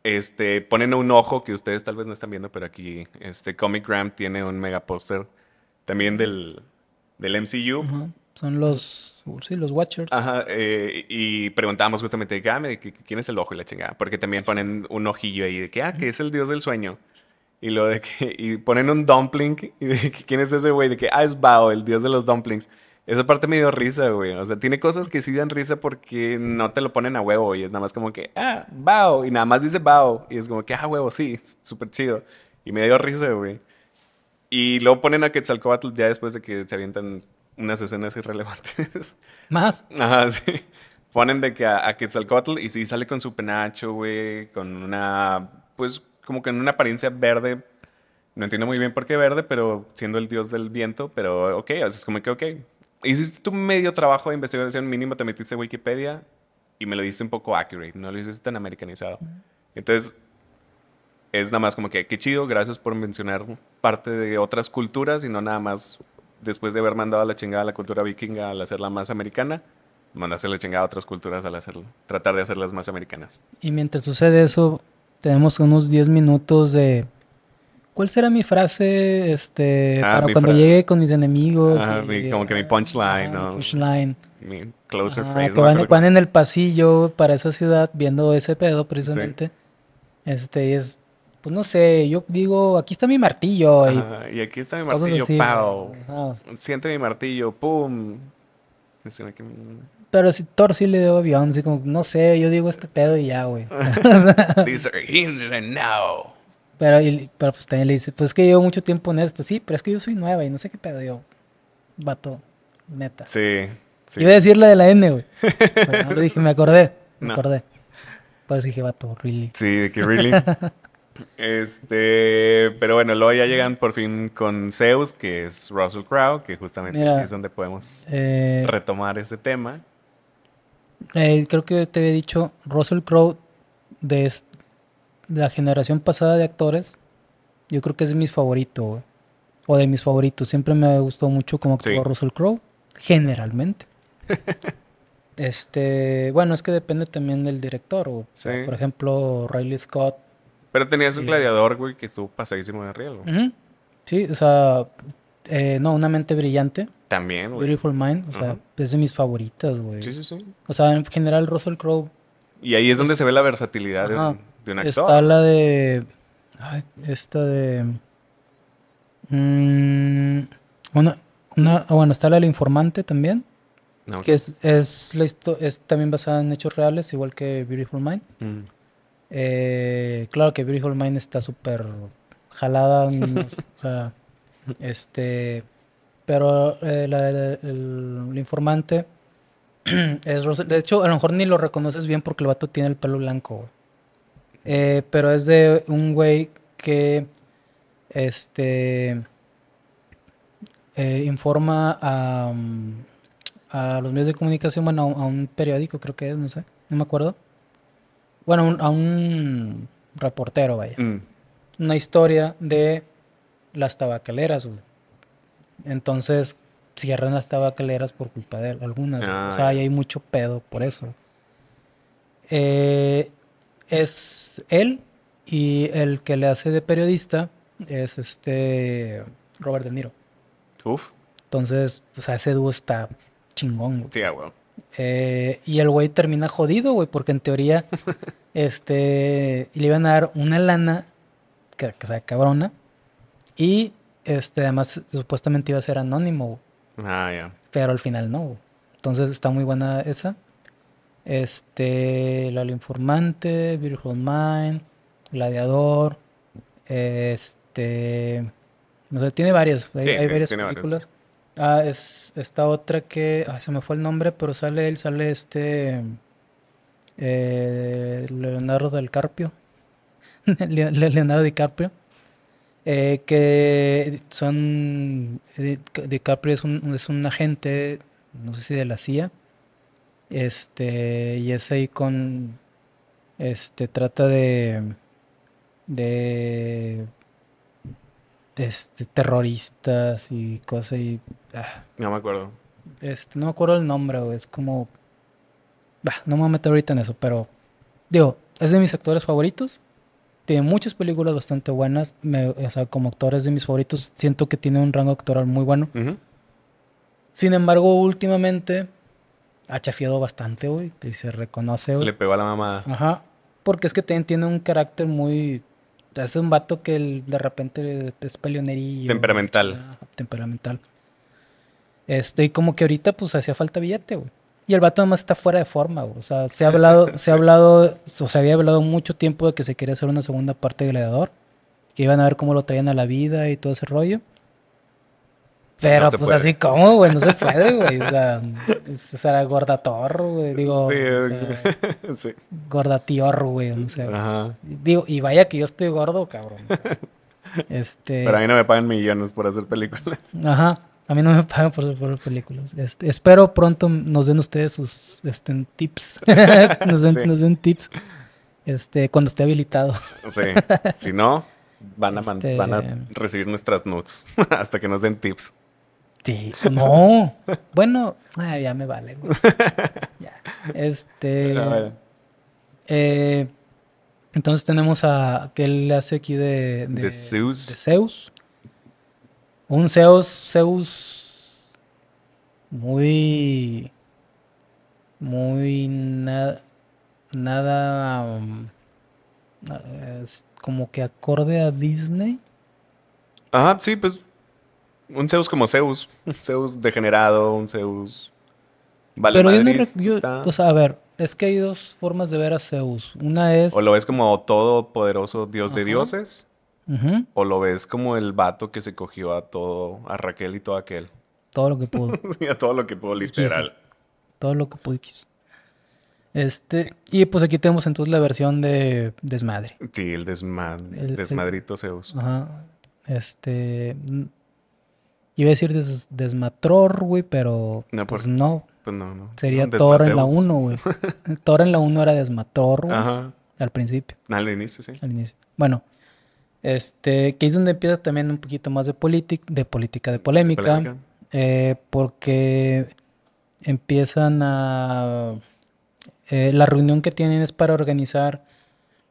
Este, ponen un ojo que ustedes tal vez no están viendo, pero aquí este, Comicgram tiene un mega póster también del, del M C U. Uh-huh. Son los, sí, los Watchers. Ajá, eh, y preguntábamos justamente, ah, ¿quién es el ojo y la chingada? Porque también ponen un ojillo ahí de que, ah, que es el dios del sueño. Y, lo de que, y ponen un dumpling y de que, ¿quién es ese güey? De que, ah, es Bao, el dios de los dumplings. Esa parte me dio risa, güey. O sea, tiene cosas que sí dan risa porque no te lo ponen a huevo. Y es nada más como que, ah, Bao. Y nada más dice Bao. Y es como que, ah, huevo, sí. Súper chido. Y me dio risa, güey. Y luego ponen a Quetzalcóatl ya después de que se avientan unas escenas irrelevantes. ¿Más? Ajá, sí. Ponen de que a, a Quetzalcóatl y sí sale con su penacho, güey. Con una, pues, como que en una apariencia verde. No entiendo muy bien por qué verde, pero siendo el dios del viento. Pero, ok, así es como que, ok. Hiciste tu medio trabajo de investigación mínimo, te metiste en Wikipedia y me lo diste un poco accurate, no lo hiciste tan americanizado. Entonces, es nada más como que, qué chido, gracias por mencionar parte de otras culturas y no nada más después de haber mandado a la chingada a la cultura vikinga al hacerla más americana, mandaste la chingada a otras culturas al hacerlo, tratar de hacerlas más americanas. Y mientras sucede eso, tenemos unos diez minutos de... ¿Cuál será mi frase este, ah, para mi cuando fra- llegue con mis enemigos? Ah, y, mi, como que mi punchline, ah, ¿no? Punchline. Mi closer ah, phrase. Que van, van en el pasillo para esa ciudad viendo ese pedo precisamente. Sí. Este es, pues no sé, yo digo, aquí está mi martillo. Y, ah, y aquí está mi martillo, así, pao. Ah, siente mi martillo, pum. Pero si Thor sí le dio avión, así como, no sé, yo digo este pedo y ya, güey. These are here and now. Pero, y, pero pues también le dice, pues es que llevo mucho tiempo en esto. Sí, pero es que yo soy nueva y no sé qué pedo yo. Vato, neta. Sí, sí. Iba a decir la de la N, güey. Pero no lo dije, me acordé. Me no. acordé. Por eso dije, vato, really. Sí, de que really. este, pero bueno, luego ya llegan por fin con Zeus, que es Russell Crowe, que justamente Mira, es donde podemos eh, retomar ese tema. Eh, creo que te había dicho, Russell Crowe de este. La generación pasada de actores, yo creo que es mi favorito, güey. O de mis favoritos. Siempre me gustó mucho cómo actuó sí. Russell Crowe, generalmente. este, bueno, es que depende también del director, güey. Sí. Por ejemplo, Ridley Scott. Pero tenías un y... gladiador, güey, que estuvo pasadísimo de riel, güey. Uh-huh. Sí, o sea, eh, no, Una mente brillante. También, güey. Beautiful Mind, o uh-huh. sea, es de mis favoritas, güey. Sí, sí, sí. O sea, en general, Russell Crowe. Y ahí es donde es... se ve la versatilidad Ajá. de... de un actor. Está la de... Ay, esta de... Mmm, una, una, bueno, está la del informante también. No, que es, es, la histo- es también basada en hechos reales, igual que Beautiful Mind. Mm. Eh, claro que Beautiful Mind está súper jalada. No, o sea, este... Pero eh, la, la, el, el informante... es Russell, de hecho, a lo mejor ni lo reconoces bien porque el vato tiene el pelo blanco, güey. Eh, pero es de un güey que este eh, informa a, a los medios de comunicación, bueno, a un, a un periódico creo que es, no sé, no me acuerdo. Bueno, un, a un reportero, vaya. Mm. Una historia de las tabacaleras, güey. Entonces cierran las tabacaleras por culpa de él, algunas. Ah, o sea, ahí hay mucho pedo por eso. Eh... Es él y el que le hace de periodista es este Robert De Niro. Uf. Entonces, o sea, ese dúo está chingón, güey. Sí, güey. Eh, y el güey termina jodido, güey, porque en teoría este, le iban a dar una lana que, que sea cabrona. Y este, además supuestamente iba a ser anónimo, güey. Ah, ya. Yeah. Pero al final no, güey. Entonces está muy buena esa. Este, Lalo Informante, Beautiful Mind, Gladiador, este, no sé, tiene varias, hay, sí, hay varias tiene películas. Varios. Ah, es esta otra que, ay, se me fue el nombre, pero sale él, sale este, eh, Leonardo del Carpio, Leonardo DiCaprio, eh, que son, DiCaprio es un, es un agente, no sé si de la C I A. Este, y ese ahí con, este, trata de, de, de este, terroristas y cosas y, ah. No me acuerdo. Este, no me acuerdo el nombre, güey, es como, bah, no me voy a meter ahorita en eso, pero, digo, es de mis actores favoritos, tiene muchas películas bastante buenas, me, o sea, como actores de mis favoritos, siento que tiene un rango actoral muy bueno. Uh-huh. Sin embargo, últimamente ha chafiado bastante, güey, y se reconoce, güey. Le pegó a la mamada. Ajá, porque es que también tiene un carácter muy... Es un vato que el, de repente es peleonerillo. Temperamental. Güey, ajá, temperamental. Este, y como que ahorita, pues, hacía falta billete, güey. Y el vato además está fuera de forma, güey. O sea, se ha hablado... sí. Se ha hablado... O sea, había hablado mucho tiempo de que se quería hacer una segunda parte de Gladiador. Que iban a ver cómo lo traían a la vida y todo ese rollo. Pero, no pues, puede. Así como, güey, no se puede, güey. O sea, será Gordator, güey. Digo, sí, o sea, sí. Gordatior, güey, no sé. Ajá. Digo, y vaya que yo estoy gordo, cabrón. O sea, este... Pero a mí no me pagan millones por hacer películas. Ajá, a mí no me pagan por hacer películas. Este, espero pronto nos den ustedes sus este, tips. nos, den, sí. nos den tips este, cuando esté habilitado. Sí, si no, van a, este... van a recibir nuestras nudes hasta que nos den tips. Sí, no. Bueno, ay, ya me vale, güey. Ya. Este. No, vale. eh, entonces tenemos a que él hace aquí de, de, de Zeus. De Zeus. Un Zeus, Zeus muy, muy na, nada, um, es como que acorde a Disney. Ajá, sí, pues. Un Zeus como Zeus. Un Zeus degenerado, un Zeus... Vale, pero madrista. Yo no... Yo, o sea, a ver, es que hay dos formas de ver a Zeus. Una es... O lo ves como todopoderoso dios uh-huh. de dioses. Uh-huh. O lo ves como el vato que se cogió a todo... A Raquel y todo aquel. Todo lo que pudo. Sí, a todo lo que pudo, literal. Quiso. Todo lo que pudo y quiso. Este... Y pues aquí tenemos entonces la versión de desmadre. Sí, el desmadre. El desmadrito el... Zeus. Ajá. Este... Iba a decir des desmatror, güey, pero no, pues no. Pues no, no. Sería no, Thor en la uno, güey. Thor en la uno era desmatror, güey. Al principio. Al inicio, sí. Al inicio. Bueno, este, que es donde empieza también un poquito más de, de política, de polémica. De polémica. Eh, porque empiezan a... Eh, la reunión que tienen es para organizar...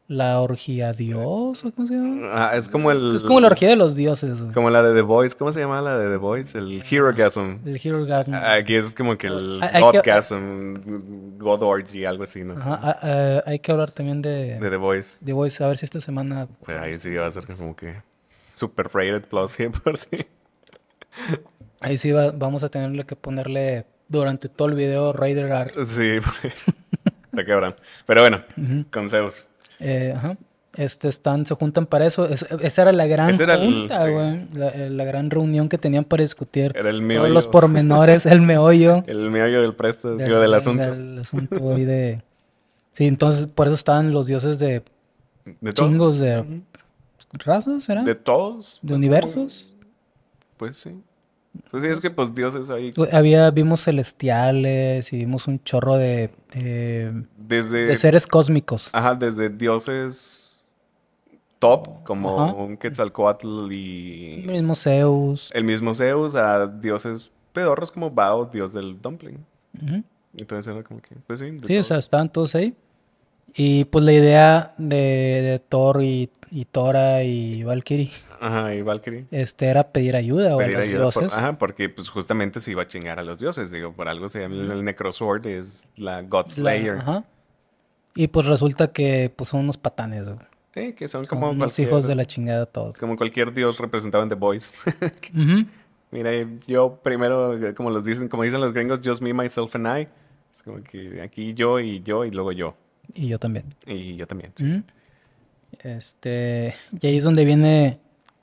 La orgía dios, ¿cómo se llama? Ah, es como el... Es como la orgía de los dioses, güey. Como la de The Voice. ¿Cómo se llama la de The Voice? El Herogasm. El Herogasm. Aquí es como que el Godgasm, God Orgy, algo así, ¿no? Ajá, ¿sí? uh, uh, hay que hablar también de... De The Voice. The Voice, a ver si esta semana... Pues ahí sí va a ser como que... Super rated plus, ¿sí? Por sí. Ahí sí va, vamos a tenerle que ponerle... Durante todo el video, Raider Art. Sí, porque... Está cabrón. Pero bueno, uh-huh. con Zeus. Eh, ajá. Este están, se juntan para eso. Es, esa era la gran era junta, güey. Sí. La, la gran reunión que tenían para discutir. Era el meollo. Todos los pormenores, el meollo. El meollo del presto, del, del asunto. Del asunto, güey, de... Sí, entonces por eso estaban los dioses de... ¿De chingos todo? De... ¿Razas, será? ¿De todos? ¿De pues universos? Como... Pues sí. Pues sí, es que pues dioses ahí... Había, vimos celestiales y vimos un chorro de... de, desde, de seres cósmicos. Ajá, desde dioses top, como ajá. un Quetzalcóatl y... El mismo Zeus. El mismo Zeus a dioses pedorros como Bao, dios del dumpling. Uh-huh. Entonces era como que... Pues sí, sí, todos. O sea, estaban todos ahí. Y pues la idea de, de Thor y, y Tora y Valkyrie. Ajá, y Valkyrie. Este era pedir ayuda pedir o a los ayuda dioses. Por, ajá, porque pues justamente se iba a chingar a los dioses. Digo, por algo se llama mm. el Necrosword, es la God Slayer. La, ajá. Y pues resulta que pues, son unos patanes, güey. Sí, que son, son como los hijos de la chingada todos. Como cualquier dios representado en The Boys. uh-huh. Mira, yo primero, como los dicen, como dicen los gringos, just me, myself and I. Es como que aquí yo y yo y luego yo. Y yo también. Y yo también, sí. Uh-huh. Este, y ahí es donde viene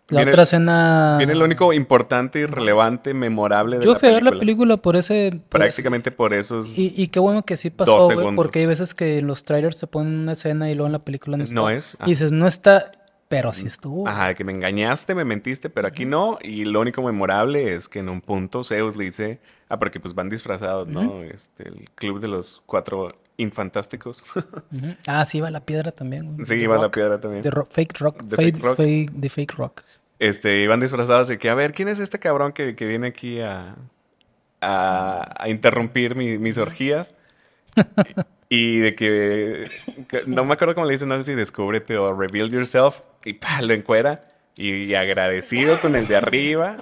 la viene, otra escena... Viene lo único importante, relevante, memorable de yo la película. Yo fui a ver la película por ese... Por prácticamente ese, por esos... Y, y qué bueno que sí pasó, güey, porque hay veces que los trailers se ponen una escena y luego en la película no está. No es. Ah. Y dices, no está, pero sí estuvo. Ajá, que me engañaste, me mentiste, pero aquí no. Y lo único memorable es que en un punto Zeus le dice... Ah, porque pues van disfrazados, ¿no? Uh-huh. Este, el club de los cuatro... Infantásticos. uh-huh. Ah, sí, iba la piedra también. Sí, iba la piedra también. The rock, fake rock. The fake, fake rock. Fake, the fake rock. Este, iban disfrazados de que, a ver, ¿quién es este cabrón que, que viene aquí a, a, a interrumpir mi, mis orgías? Y de que, que, no me acuerdo cómo le dicen, no sé si descúbrete o reveal yourself. Y pa, lo encuera. Y, y agradecido con el de arriba,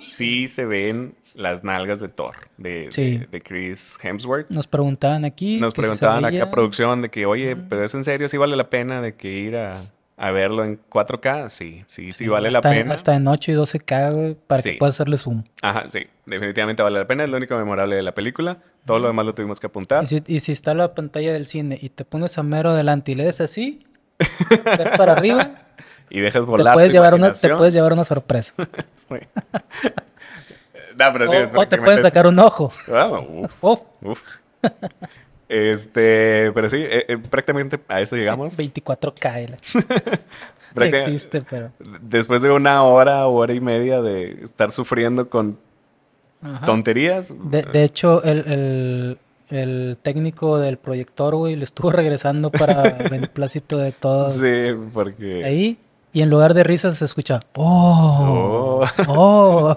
sí se ven las nalgas de Thor, de, sí. de, de Chris Hemsworth. Nos preguntaban aquí. Nos preguntaban acá producción de que, oye, uh-huh. pero es en serio, ¿sí vale la pena de que ir a, a verlo en cuatro K? Sí, sí, sí, sí vale hasta, la pena. Hasta en ocho y doce K, güey, para sí. que puedas hacerle zoom. Ajá, sí, definitivamente vale la pena, es lo único memorable de la película. Todo uh-huh. lo demás lo tuvimos que apuntar. Y si, y si está la pantalla del cine y te pones a mero delante y le des así, para arriba... Y dejas volar. Te puedes, tu llevar, una, te puedes llevar una sorpresa. Sí. No, pero sí, o, o te pueden sacar un ojo. Wow, uf, oh. uf. Este, pero sí, eh, eh, prácticamente a eso llegamos. veinticuatro K. La existe, pero. Después de una hora, hora y media de estar sufriendo con Ajá. tonterías. De, de hecho, el. el... El técnico del proyector, güey, lo estuvo regresando para beneplácito de todos. Sí, porque... Ahí, y en lugar de risas se escucha... ¡Oh! ¡Oh! oh.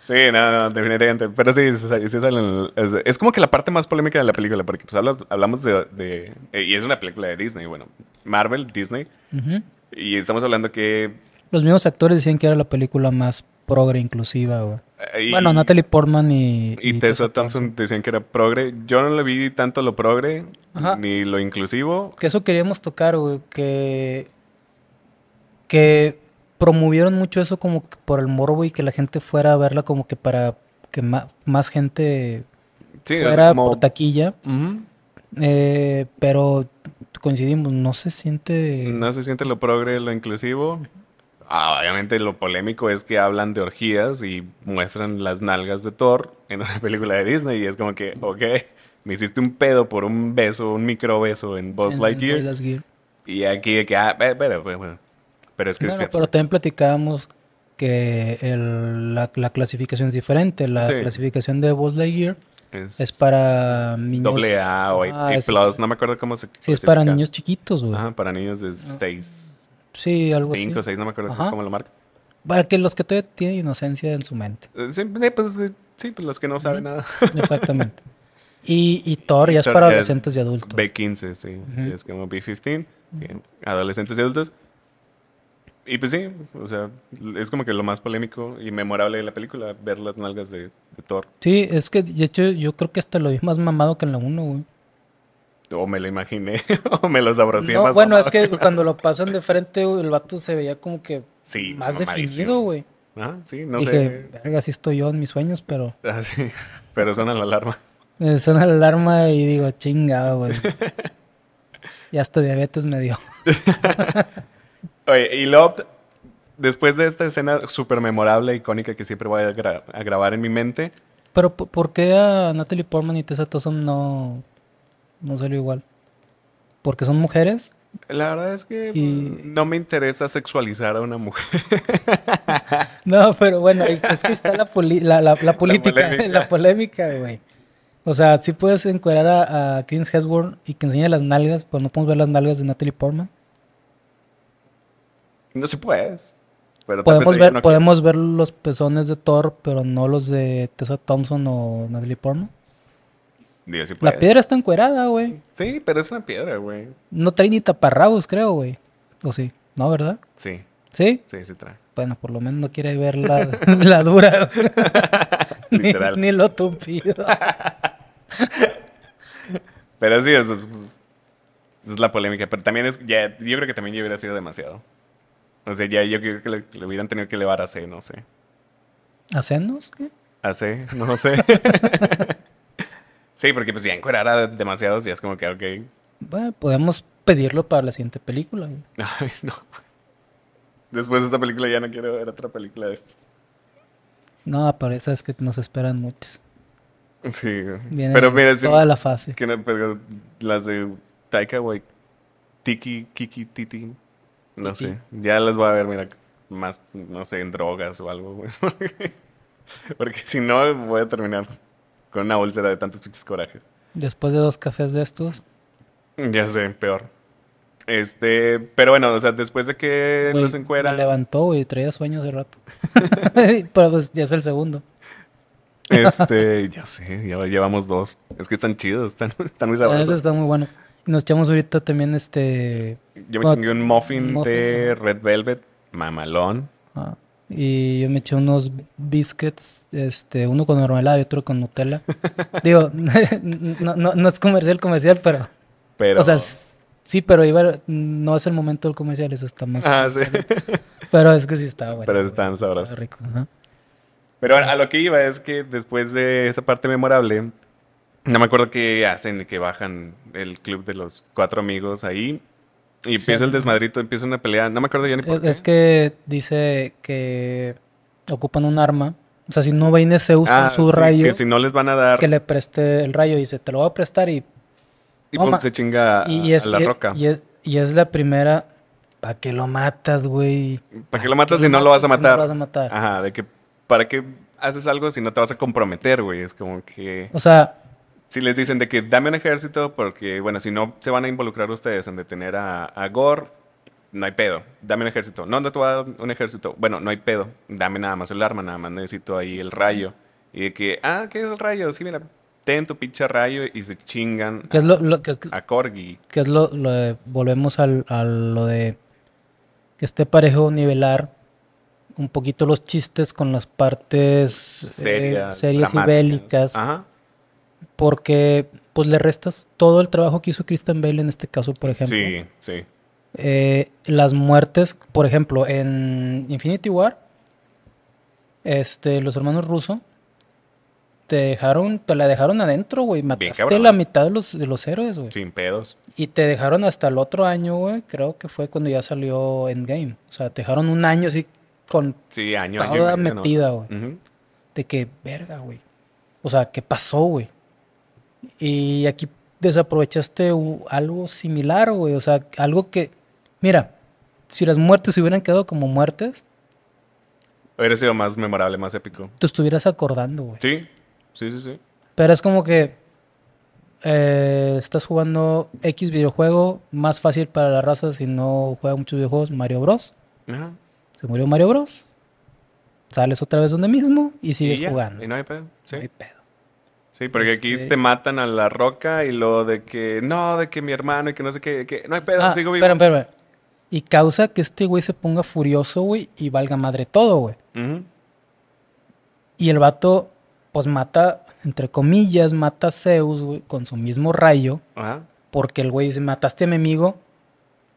Sí, no, no, definitivamente. Pero sí, sí, sí salen... Es, es como que la parte más polémica de la película, porque pues hablamos de... de y es una película de Disney, bueno. Marvel, Disney. Uh-huh. Y estamos hablando que... Los mismos actores decían que era la película más progre inclusiva, güey. Y, bueno, Natalie Portman y... Y, y Tessa Thompson decían que era progre. Yo no le vi tanto lo progre, Ajá. ni lo inclusivo. Que eso queríamos tocar, güey, que... Que promovieron mucho eso como que por el morbo y que la gente fuera a verla como que para que más, más gente sí, fuera como... por taquilla. Uh-huh. eh, pero coincidimos, no se siente... No se siente lo progre, lo inclusivo... Ah, obviamente lo polémico es que hablan de orgías y muestran las nalgas de Thor en una película de Disney. Y es como que, ok, me hiciste un pedo por un beso, un micro beso en Buzz Lightyear. Like y aquí de que, ah, pero, pero, pero, pero es que... Bueno, pero también platicábamos que el, la, la clasificación es diferente. La sí. clasificación de Buzz Lightyear es, es para niños... Doble A o A, A plus, no me acuerdo cómo se clasifica. Sí, es para niños chiquitos, güey. Ajá, para niños de seis... Sí, algo cinco, así. Cinco o seis, no me acuerdo Ajá. cómo lo marca. Para que los que todavía tienen inocencia en su mente. Sí, pues, sí, pues los que no saben uh-huh. nada. Exactamente. Y, y Thor y ya Thor es para adolescentes y adultos. B quince, sí. Uh-huh. Es como B quince, uh-huh. adolescentes y adultos. Y pues sí, o sea, es como que lo más polémico y memorable de la película, ver las nalgas de, de Thor. Sí, es que de hecho yo creo que hasta lo vi más mamado que en la uno, güey. O me lo imaginé, o me lo sabrosé no, más. Bueno, es que, que cuando lo pasan de frente, el vato se veía como que sí, más definido, güey. Ah, sí, no Dije, sé. Verga, así estoy yo en mis sueños, pero... Ah, sí, pero suena la alarma. Suena la alarma y digo, chingado, güey. Sí. Y hasta diabetes me dio. Oye, y luego, después de esta escena súper memorable, icónica, que siempre voy a, gra- a grabar en mi mente... Pero, ¿por qué a Natalie Portman y Tessa Thompson no...? No salió igual. ¿Porque son mujeres? La verdad es que y... no me interesa sexualizar a una mujer. No, pero bueno, es, es que está la, poli- la, la, la política, la polémica, güey. O sea, sí puedes encuadrar a, a Chris Hemsworth y que enseñe las nalgas, pero no podemos ver las nalgas de Natalie Portman. No, sí puedes. Pero podemos ver, no podemos ver los pezones de Thor, pero no los de Tessa Thompson o Natalie Portman. Digo, sí puede. La piedra está encuerada, güey. Sí, pero es una piedra, güey. No trae ni taparrabos, creo, güey. ¿O sí? ¿No, verdad? Sí. ¿Sí? Sí, sí trae. Bueno, por lo menos no quiere ver la, la dura. ni, ni lo tupido. Pero sí, eso es, eso es la polémica. Pero también es... Ya, yo creo que también ya hubiera sido demasiado. O sea, ya yo creo que le, le hubieran tenido que elevar a C, no sé. ¿A C, no? ¿Qué? A C, no lo sé. Sí, porque pues ya encuerara demasiados ya es como que, ok. Bueno, podemos pedirlo para la siguiente película. Ay, no. Después de esta película ya no quiero ver otra película de estas. No, pero esas que nos esperan muchas. Sí. Viene pero mira, toda sí, la fase. Que no, pero las de Taika Waititi, Kiki, Titi, no Titi. sé. Ya las voy a ver, mira, más, no sé, en drogas o algo, güey. Porque, porque si no, voy a terminar con una úlcera de tantos pinches corajes. Después de dos cafés de estos. Ya sé, peor. Este, pero bueno, o sea, después de que los encuera... Me levantó, güey, traía sueños de rato. Pero pues ya es el segundo. Este, ya sé, ya llevamos dos. Es que están chidos, están, están muy sabrosos. Eso está muy bueno. Nos echamos ahorita también este... Yo me chingué un muffin, muffin de Red Velvet, mamalón. Ah, y yo me eché unos biscuits, este, uno con mermelada y otro con Nutella. Digo, no, no, no es comercial, comercial, pero... pero... O sea, sí, pero iba, no es el momento del comercial, eso está más... Ah, sí. Pero es que sí está bueno. Pero están sabrosos. Está rico, ajá. Pero a lo que iba es que después de esa parte memorable, no me acuerdo qué hacen, que bajan el club de los cuatro amigos ahí y empieza sí, el desmadrito, empieza una pelea. No me acuerdo ya ni por qué. Es que dice que ocupan un arma. O sea, si no viene Zeus ah, con su sí, rayo... que si no les van a dar... Que le preste el rayo y dice, te lo voy a prestar y... Y oh, se chinga a, y es, a la y, roca. Y es, y es la primera... ¿Para qué lo matas, güey? ¿Para qué lo matas si no lo vas a matar? Si no lo vas a matar. Ajá, de que... ¿Para qué haces algo si no te vas a comprometer, güey? Es como que... O sea... Si les dicen de que dame un ejército porque, bueno, si no se van a involucrar ustedes en detener a, a Gorr, no hay pedo. Dame un ejército. No, no te voy a dar un ejército. Bueno, no hay pedo. Dame nada más el arma, nada más necesito ahí el rayo. Y de que, ah, ¿qué es el rayo? Sí, mira, ten tu pinche rayo y se chingan a, lo, lo, que es, a Corgi. Que es lo, lo de... Volvemos al, a lo de que esté parejo nivelar un poquito los chistes con las partes Seria, eh, serias y bélicas. Ajá. Porque pues le restas todo el trabajo que hizo Christian Bale en este caso, por ejemplo. Sí, sí. Eh, las muertes, por ejemplo, en Infinity War, este, los hermanos rusos te dejaron, te la dejaron adentro, güey. Mataste la mitad de los, de los héroes, güey. Sin pedos. Y te dejaron hasta el otro año, güey. Creo que fue cuando ya salió Endgame. O sea, te dejaron un año así. Con sí, año, toda año, metida, güey. No. Uh-huh. De que, verga, güey. O sea, ¿qué pasó, güey? Y aquí desaprovechaste algo similar, güey. O sea, algo que... Mira, si las muertes se hubieran quedado como muertes... Hubiera sido más memorable, más épico. Te estuvieras acordando, güey. Sí, sí, sí, sí. Pero es como que... Eh, estás jugando X videojuego. Más fácil para la raza si no juega muchos videojuegos. Mario Bros. Ajá. Se murió Mario Bros. Sales otra vez donde mismo y sigues y ya, jugando. Y no hay pedo. Sí. No hay pedo. Sí, porque este... aquí te matan a la roca y lo de que no, de que mi hermano y que no sé qué. Que no hay pedo, ah, sigo vivo. Espera, espera. Y causa que este güey se ponga furioso, güey, y valga madre todo, güey. Uh-huh. Y el vato, pues mata, entre comillas, mata a Zeus, güey, con su mismo rayo. Ajá. Porque el güey dice, mataste a mi amigo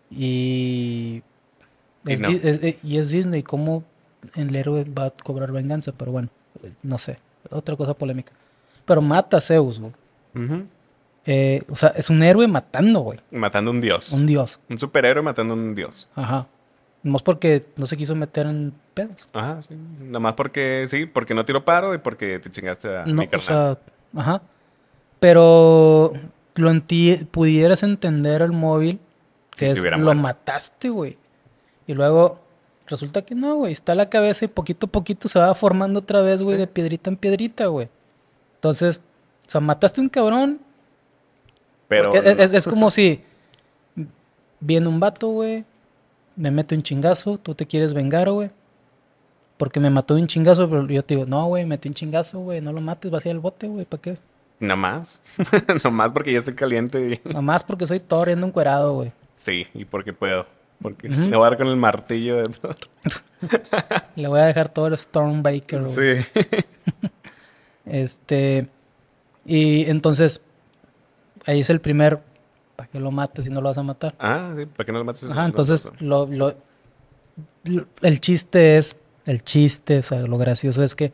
y... Y es, no. es, y es Disney, ¿cómo el héroe va a cobrar venganza? Pero bueno, no sé, otra cosa polémica. Pero mata a Zeus, güey. Uh-huh. eh, o sea, es un héroe matando, güey. Matando a un dios. Un dios. Un superhéroe matando a un dios. Ajá. Nomás porque no se quiso meter en pedos. Ajá, sí. Nomás porque, sí, porque no tiró paro y porque te chingaste a no, mi carnal. O sea, ajá. Pero lo enti- pudieras entender el móvil que sí, es, si lo muerto. Mataste, güey. Y luego resulta que no, güey. Está la cabeza y poquito a poquito se va formando otra vez, güey, sí. De piedrita en piedrita, güey. Entonces, o sea, mataste a un cabrón. Pero... Es, es, es como si viene un vato, güey. Me mete un chingazo. Tú te quieres vengar, güey. Porque me mató de un chingazo. Pero yo te digo, no, güey, metí un chingazo, güey. No lo mates, vas a ir al bote, güey. ¿Para qué? Nomás. Nomás porque yo estoy caliente. Y... nomás porque soy Thor y ando encuerado, güey. Sí, y porque puedo. Porque uh-huh. le voy a dar con el martillo de Thor. Le voy a dejar todo el Stormbreaker. Sí. Este... y entonces... ahí es el primer... ¿para qué lo mates si no lo vas a matar? Ah, sí. ¿Para qué no lo mates si no lo vas a matar? Ajá, entonces... Lo, lo, lo, el chiste es... El chiste, o sea, lo gracioso es que...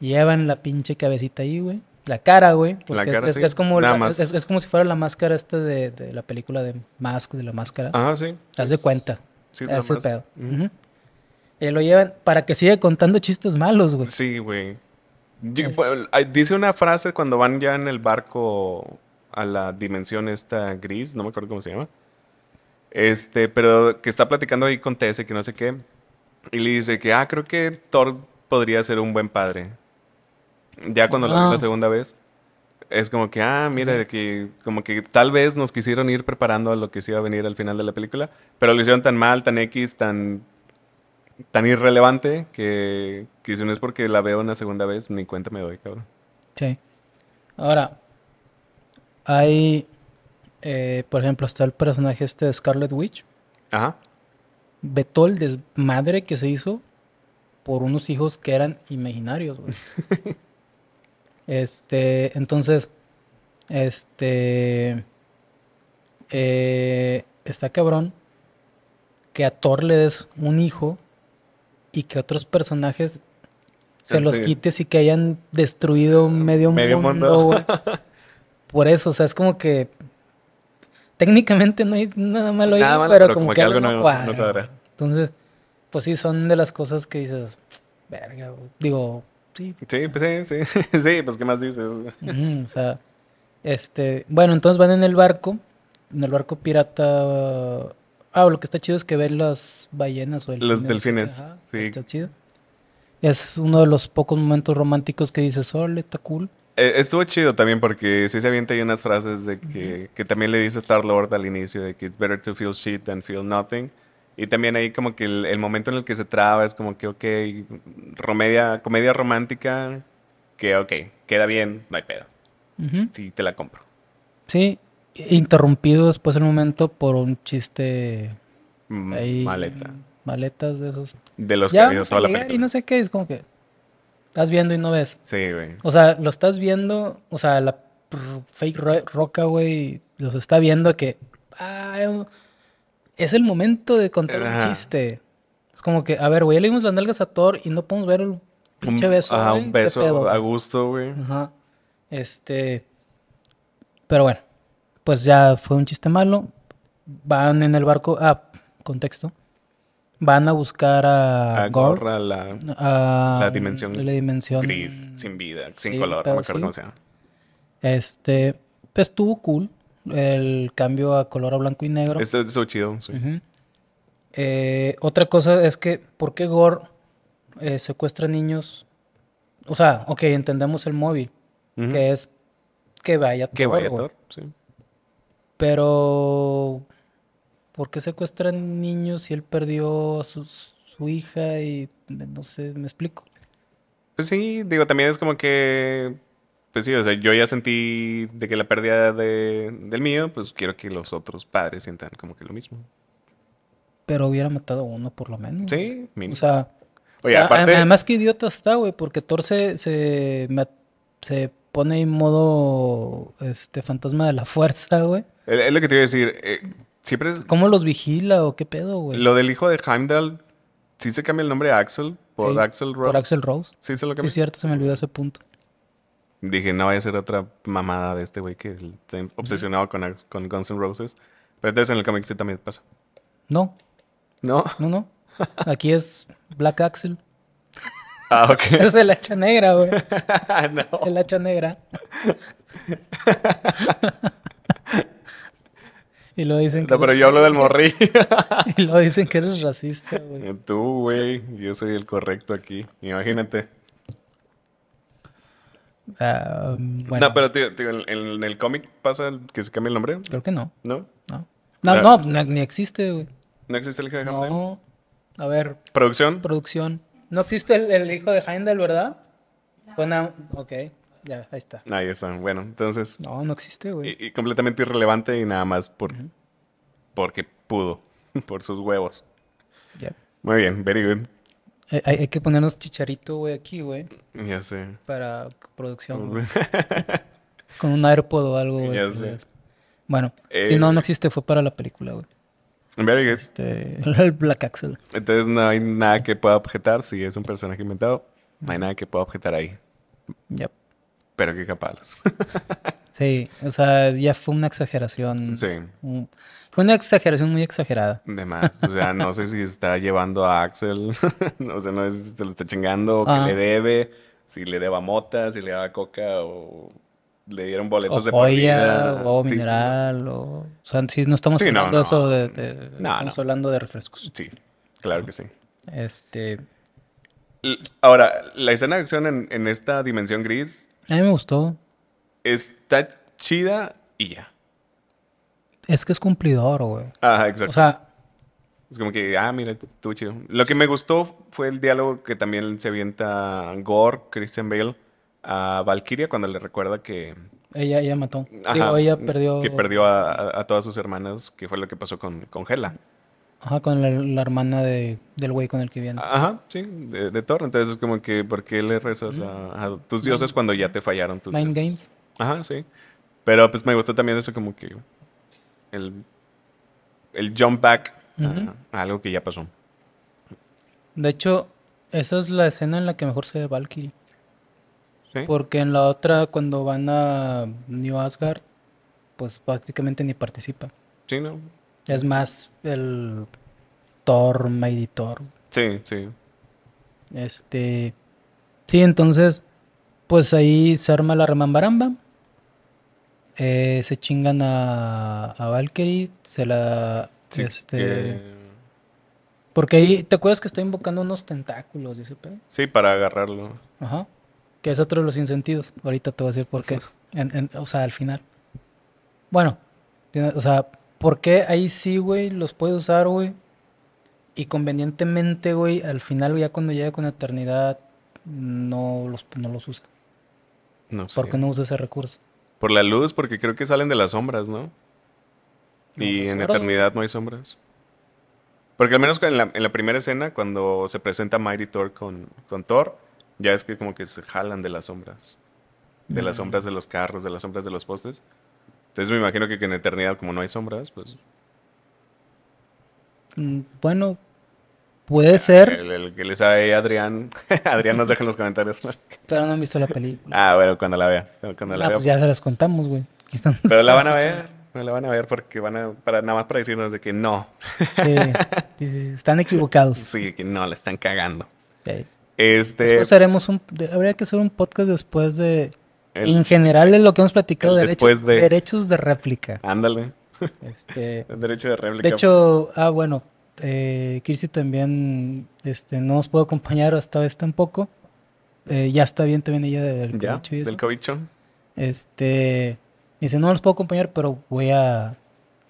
llevan la pinche cabecita ahí, güey. La cara, güey. Porque la cara, es, sí. es, es, como la, es, es como si fuera la máscara esta de, de la película de Mask, de la máscara. Ah, sí. Haz de cuenta. Sí, es el pedo. Mm. Uh-huh. Y lo llevan para que siga contando chistes malos, güey. Sí, güey. Dice una frase cuando van ya en el barco a la dimensión esta gris, no me acuerdo cómo se llama. Este, pero que está platicando ahí con Tess, que no sé qué. Y le dice que, ah, creo que Thor podría ser un buen padre. Ya cuando ah. lo vi la segunda vez, es como que, ah, mira, sí. de que, como que tal vez nos quisieron ir preparando a lo que se iba a venir al final de la película, pero lo hicieron tan mal, tan X, tan, tan irrelevante, que, que si no es porque la veo una segunda vez, ni cuenta me doy, cabrón. Sí. Ahora, hay, eh, por ejemplo, está el personaje este de Scarlet Witch. Ajá. Ve todo el desmadre que se hizo por unos hijos que eran imaginarios, güey. Este, entonces, este, eh, está cabrón que a Thor le des un hijo y que otros personajes se sí. los quites y que hayan destruido medio, medio mundo, güey. Por eso, o sea, es como que técnicamente no hay nada malo ahí, pero, pero como, como que, que algo no, no, cuadra, no cuadra. Entonces, pues sí, son de las cosas que dices, verga, güey. Digo... Sí, sí, pues sí, sí, sí, pues qué más dices. Uh-huh, o sea, este, bueno, entonces van en el barco, en el barco pirata. Ah, lo que está chido es que ven las ballenas o el los delfines. Ajá, sí. Está chido. Es uno de los pocos momentos románticos que dices, ole, está cool. Eh, estuvo chido también porque sí se avienta ahí unas frases de que, uh-huh. que también le dice Star-Lord al inicio, de que it's better to feel shit than feel nothing. Y también ahí como que el, el momento en el que se traba es como que, ok, romedia, comedia romántica, que ok, queda bien, no hay pedo. Uh-huh. Sí, te la compro. Sí, interrumpido después el momento por un chiste... Mm, ahí, maleta. Maletas de esos. De los ya que ha habido toda la película. Y no sé qué, es como que estás viendo y no ves. Sí, güey. O sea, lo estás viendo, o sea, la fake ro- roca, güey, los está viendo que... Ay, es el momento de contar ajá. un chiste. Es como que, a ver, güey, ya le dimos las nalgas a Thor y no podemos ver el pinche beso, güey. Ajá, un beso pedo, a gusto, güey. Ajá. Este... Pero bueno, pues ya fue un chiste malo. Van en el barco... Ah, contexto. Van a buscar a... A Gorr, Gorr a, la, a la dimensión... La dimensión... Gris, sin vida, sin sí, color, no me acuerdo sí. cómo se llama. Este... Pues estuvo cool. El cambio a color a blanco y negro. Esto es chido, sí. Uh-huh. Eh, otra cosa es que, ¿por qué Gorr eh, secuestra niños? O sea, ok, entendemos el móvil, uh-huh. que es que vaya Thor. Que vaya Thor, sí. Pero, ¿por qué secuestran niños si él perdió a su, su hija y no sé, me explico? Pues sí, digo, también es como que... Pues sí, o sea, yo ya sentí de que la pérdida de, del mío, pues quiero que los otros padres sientan como que lo mismo. Pero hubiera matado a uno por lo menos. Sí, mínimo. O sea, oye, a, aparte... además qué idiota está, güey, porque Thor se, se, se pone en modo este fantasma de la fuerza, güey. Es lo que te iba a decir. Eh, siempre es... ¿Cómo los vigila o qué pedo, güey? Lo del hijo de Heimdall, sí se cambia el nombre a Axel por sí, Axel Rose. Por Axel Rose. Sí, se lo cambió. Sí, cierto, se me olvidó ese punto. Dije, no vaya a ser otra mamada de este güey que está obsesionado con, con Guns N' Roses. Pero entonces en el cómic sí también pasa. No. ¿No? No, no. Aquí es Black Axel. Ah, ok. Es el hacha negra, güey. No. El hacha negra. Y lo dicen que... No, pero yo hablo del morrillo. Y lo dicen que eres racista, güey. Tú, güey. Yo soy el correcto aquí. Imagínate. Uh, bueno. No, pero tío, tío, en, en el cómic pasa el, que se cambia el nombre. Creo que no. ¿No? No, no, no, no ni existe, güey. ¿No existe el hijo de Heimdall? No. A ver. ¿Producción? Producción. No existe el, el hijo de Heimdall, ¿verdad? No. Bueno, ok. Ya, ahí está. Ahí está. Bueno, entonces... No, no existe, güey. Y, y completamente irrelevante y nada más por, uh-huh. porque pudo. Por sus huevos. Ya. Yeah. Muy bien, very good. Hay, hay que ponernos chicharito, güey, aquí, güey. Ya sé. Para producción, güey. Con un AirPod o algo, güey. Ya sé. Bueno, eh, si no, no existe, fue para la película, güey. Very good. Este, el Black Axel. Entonces no hay nada que pueda objetar. Si es un personaje inventado, no hay nada que pueda objetar ahí. Ya. Yep. Pero qué capalos. Sí, o sea, ya fue una exageración. Sí. Un, fue una exageración muy exagerada. De más. O sea, no sé si está llevando a Axel. O sea, no sé si se lo está chingando, o ah. que le debe. Si le deba mota, si le daba coca o... Le dieron boletos o de joya, o sí. mineral, o... O sea, sí, no estamos sí, hablando no, no. eso de... de no, estamos no. hablando de refrescos. Sí, claro que sí. Este... Ahora, la escena de acción en, en esta dimensión gris... A mí me gustó. Está chida y ya. Es que es cumplidor, güey. Ajá, exacto. O sea... Es como que, ah, mira, estuvo chido. Lo que me gustó fue el diálogo que también se avienta Gorr, Christian Bale... a Valkyrie cuando le recuerda que... Ella, ella mató. Ajá, Digo, ella perdió... Que perdió a, a, a todas sus hermanas, que fue lo que pasó con, con Hela. Ajá, con la, la hermana de, del güey con el que viene. Ajá, sí, de, de Thor. Entonces es como que, ¿por qué le rezas a, a tus dioses cuando ya te fallaron tus Nine dioses? Games. Ajá, sí. Pero pues me gustó también eso como que... El, el jump back uh-huh. a, a algo que ya pasó. De hecho, esa es la escena en la que mejor se ve Valkyrie. Porque en la otra, cuando van a New Asgard, pues prácticamente ni participa. Sí, ¿no? Es más el Thor, Mighty Thor. Sí, sí. Este... Sí, entonces, pues ahí se arma la remambaramba. Eh, se chingan a, a Valkyrie, se la... Sí, este... Que... Porque ahí, ¿te acuerdas que está invocando unos tentáculos? Dice, sí, para agarrarlo. Ajá. Que es otro de los insentidos. Ahorita te voy a decir por qué. En, en, o sea, al final. Bueno. O sea, ¿por qué ahí sí, güey? Los puede usar, güey. Y convenientemente, güey, al final, ya cuando llega con eternidad, no los, no los usa. No sé. ¿Por qué no usa ese recurso? Por la luz, porque creo que salen de las sombras, ¿no? Y no, en claro. eternidad no hay sombras. Porque al menos en la, en la primera escena, cuando se presenta Mighty Thor con, con Thor, ya es que como que se jalan de las sombras. De las sombras de los carros, de las sombras de los postes. Entonces me imagino que, que en eternidad, como no hay sombras, pues... Bueno, puede ah, ser. El, el que le sabe Adrián. Adrián nos deja en los comentarios. Pero no han visto la película. Ah, bueno, cuando la vea. Cuando ah, la pues vea. Ya se las contamos, güey. Pero la van a ver. No la van a ver porque van a... Para, nada más para decirnos de que no. Sí, sí, sí, están equivocados. Sí, que no, la están cagando. Okay. Este... Después haremos un... De, habría que hacer un podcast después de... El, en general de lo que hemos platicado. Después derecho, de... Derechos de réplica. Ándale. Este... Derecho de réplica. De hecho... Ah, bueno. Eh, Kirsi también... Este... No nos pudo acompañar esta vez tampoco. Eh, ya está bien también ella del ya, cobicho. Del cobicho. Este... Dice, no los puedo acompañar, pero voy a...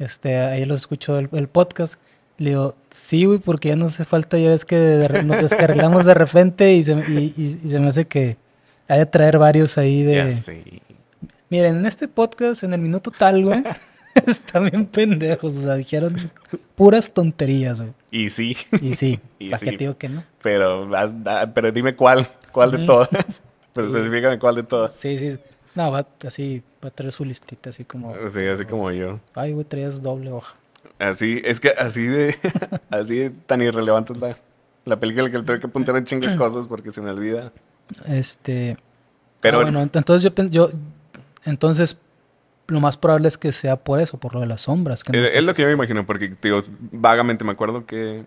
Este... Ahí los escucho el, el podcast. Le digo, sí, güey, porque ya no hace falta, ya ves que de, nos descargamos de repente y se, y, y, y se me hace que hay de traer varios ahí de... Ya sí. Miren, en este podcast, en el minuto tal, güey, están bien pendejos, o sea, dijeron puras tonterías, güey. Y sí. Y sí, ¿para sí. qué te digo que no? Pero, pero dime cuál, cuál de todas, pero específicame cuál de todas. Sí, sí. No, va así, va a traer su listita, así como... Sí, así como, como yo. Ay, güey, traías doble hoja. Así, es que así de, así de tan irrelevante es la, la película que le tengo que apuntar a chingas cosas porque se me olvida. Este, pero ah, bueno, entonces yo, yo, entonces lo más probable es que sea por eso, por lo de las sombras. Que es, es lo que yo me imagino, porque digo, vagamente me acuerdo que,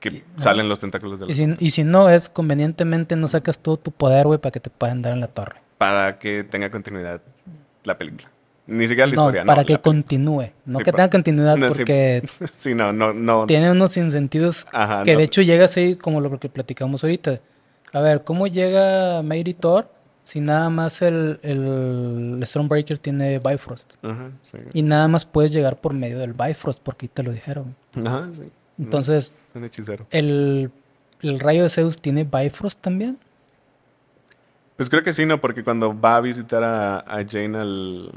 que y, salen no, los tentáculos de la sombra. Y si no es, convenientemente no sacas todo tu poder, güey, para que te puedan dar en la torre. Para que tenga continuidad la película. Ni siquiera la no, historia, para no, que continúe. No sí, que tenga continuidad no, porque... Sí, sí, no, no, no. Tiene unos sinsentidos ajá, que no. de hecho llega así como lo que platicamos ahorita. A ver, ¿cómo llega Mighty Thor si nada más el, el Stormbreaker tiene Bifrost? Ajá, sí. Y nada más puedes llegar por medio del Bifrost porque te lo dijeron. Ajá, sí. Entonces... No, es un hechicero. El, el rayo de Zeus tiene Bifrost también. Pues creo que sí, ¿no? Porque cuando va a visitar a, a Jane al,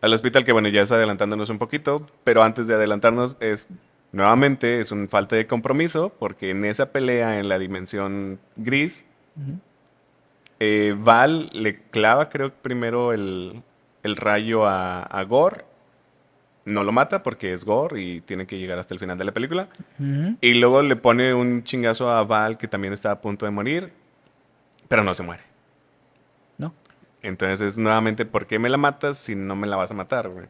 al hospital, que bueno, ya es adelantándonos un poquito, pero antes de adelantarnos es... Nuevamente, es una falta de compromiso, porque en esa pelea en la dimensión gris, uh-huh. eh, Val le clava, creo, primero el, el rayo a, a Gorr. No lo mata porque es Gorr y tiene que llegar hasta el final de la película. Uh-huh. Y luego le pone un chingazo a Val, que también está a punto de morir, pero no se muere. No. Entonces, nuevamente, ¿por qué me la matas si no me la vas a matar, güey?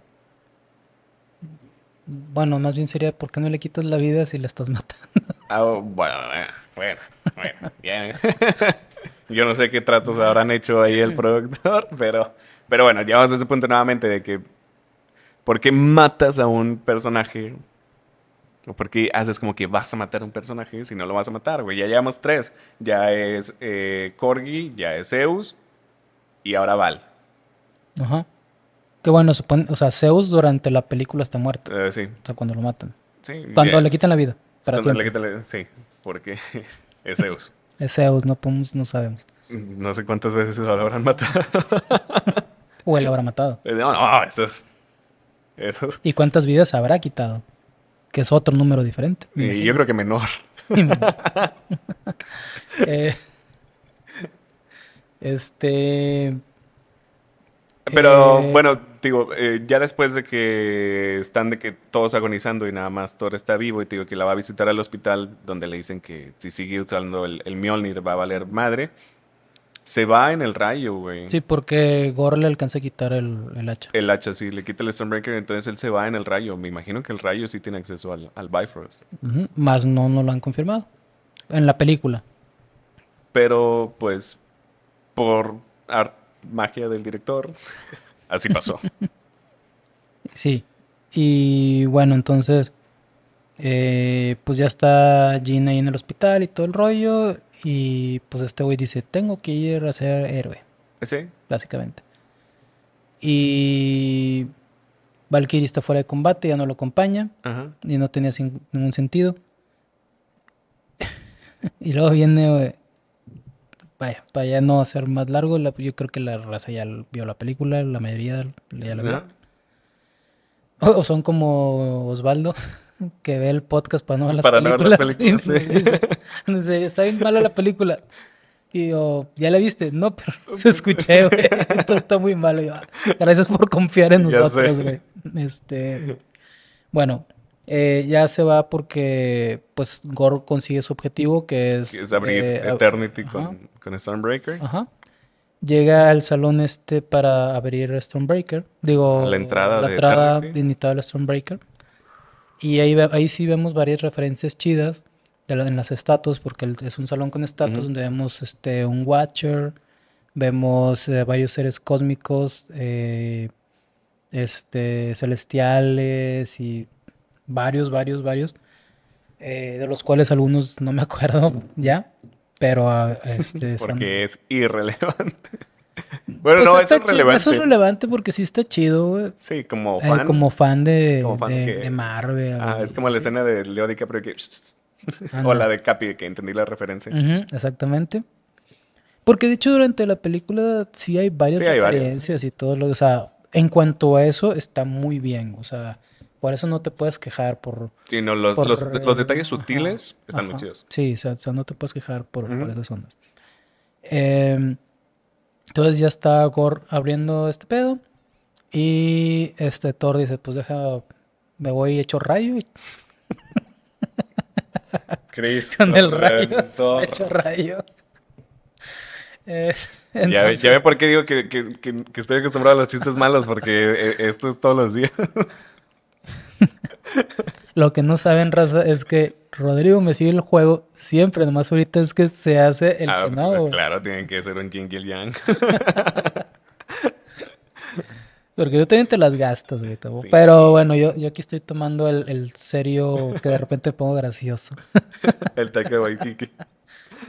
Bueno, más bien sería, ¿por qué no le quitas la vida si la estás matando? Oh, bueno, bueno, bueno, bien. Yo no sé qué tratos habrán hecho ahí el productor, pero, pero bueno, llegamos a ese punto nuevamente de que ¿por qué matas a un personaje? ¿O por qué haces como que vas a matar a un personaje si no lo vas a matar, güey? Ya llevamos tres. Ya es eh, Corgi, ya es Zeus y ahora Val. Ajá. Que bueno, supone, o sea, Zeus durante la película está muerto. Uh, sí. O sea, cuando lo matan. Sí. Cuando yeah. le quitan la vida. Para cuando siempre. Le quitan la vida, sí. Porque es Zeus. Es Zeus, no podemos, no sabemos. No sé cuántas veces lo habrán matado. O él lo habrá matado. No, no, eso es... Eso es. ¿Y cuántas vidas habrá quitado? Que es otro número diferente. Y yo creo que menor. menor. eh, este... Pero eh... bueno, digo, eh, ya después de que están de que todos agonizando y nada más Thor está vivo y digo que la va a visitar al hospital donde le dicen que si sigue usando el, el Mjolnir va a valer madre, se va en el rayo, güey. Sí, porque Gorr le alcanza a quitar el, el hacha. El hacha, sí, le quita el Stormbreaker, entonces él se va en el rayo. Me imagino que el rayo sí tiene acceso al, al Bifrost. Uh-huh. Más no, no lo han confirmado en la película. Pero pues por arte. Magia del director. Así pasó. Sí. Y bueno, entonces eh, pues ya está Jean ahí en el hospital y todo el rollo. Y pues este güey dice, tengo que ir a ser héroe. Sí. Básicamente. Y Valkyrie está fuera de combate, ya no lo acompaña. Ajá. Y no tenía sin- ningún sentido. Y luego viene... Wey, Vaya, para ya no hacer más largo, la, yo creo que la raza ya vio la película, la mayoría ya la vio. O, o son como Osvaldo, que ve el podcast para no ver las para películas. Para no ver las películas, sí. sí. sí, sí, sí. Está bien mala la película. Y yo, ¿ya la viste? No, pero se escuché, güey. Esto está muy malo. Yo, gracias por confiar en nosotros, güey. Este, bueno... Eh, ya se va porque pues Gorr consigue su objetivo, que es, es abrir eh, Eternity ab- con, con Stormbreaker. Ajá. Llega al salón este para abrir Stormbreaker. Digo, la entrada, la de entrada invitada al Stormbreaker. Y ahí, ahí sí vemos varias referencias chidas de la, en las estatuas, porque el, es un salón con estatuas, uh-huh. donde vemos este, un Watcher, vemos eh, varios seres cósmicos, eh, este, celestiales y... Varios, varios, varios. Eh, de los cuales algunos no me acuerdo ya. Pero uh, este... Porque son... es irrelevante. Bueno, pues no, eso es chido, relevante. Eso es relevante porque sí está chido, güey. Sí, como fan. Eh, como fan de, como fan de, que... de Marvel. Ah, es como la sí. escena de Leo DiCaprio que... ah, o la de Capi, que entendí la referencia. Uh-huh, exactamente. Porque de hecho durante la película sí hay varias sí, referencias hay varios. Y todo lo... O sea, en cuanto a eso está muy bien. O sea... Por eso no te puedes quejar por... Sí, no, los, por, los, eh, los detalles sutiles ajá, están ajá. muy chidos. Sí, o sea, o sea, no te puedes quejar por, uh-huh. por esas ondas. Eh, entonces ya está Gorr abriendo este pedo. Y este Thor dice, pues deja... Me voy hecho rayo. Cristo. Con el rayo. Hecho rayo. Eh, entonces, ya, ve, ya ve por qué digo que, que, que, que estoy acostumbrado a los chistes malos. Porque esto es todos los días. Lo que no saben, raza, es que Rodrigo me sigue el juego siempre, nomás ahorita es que se hace el ah, que no. Claro, tienen que ser un jingle yang. Porque yo también te las gastas, güey. Sí. Pero bueno, yo, yo aquí estoy tomando el, el serio que de repente pongo gracioso. El Taika Waititi.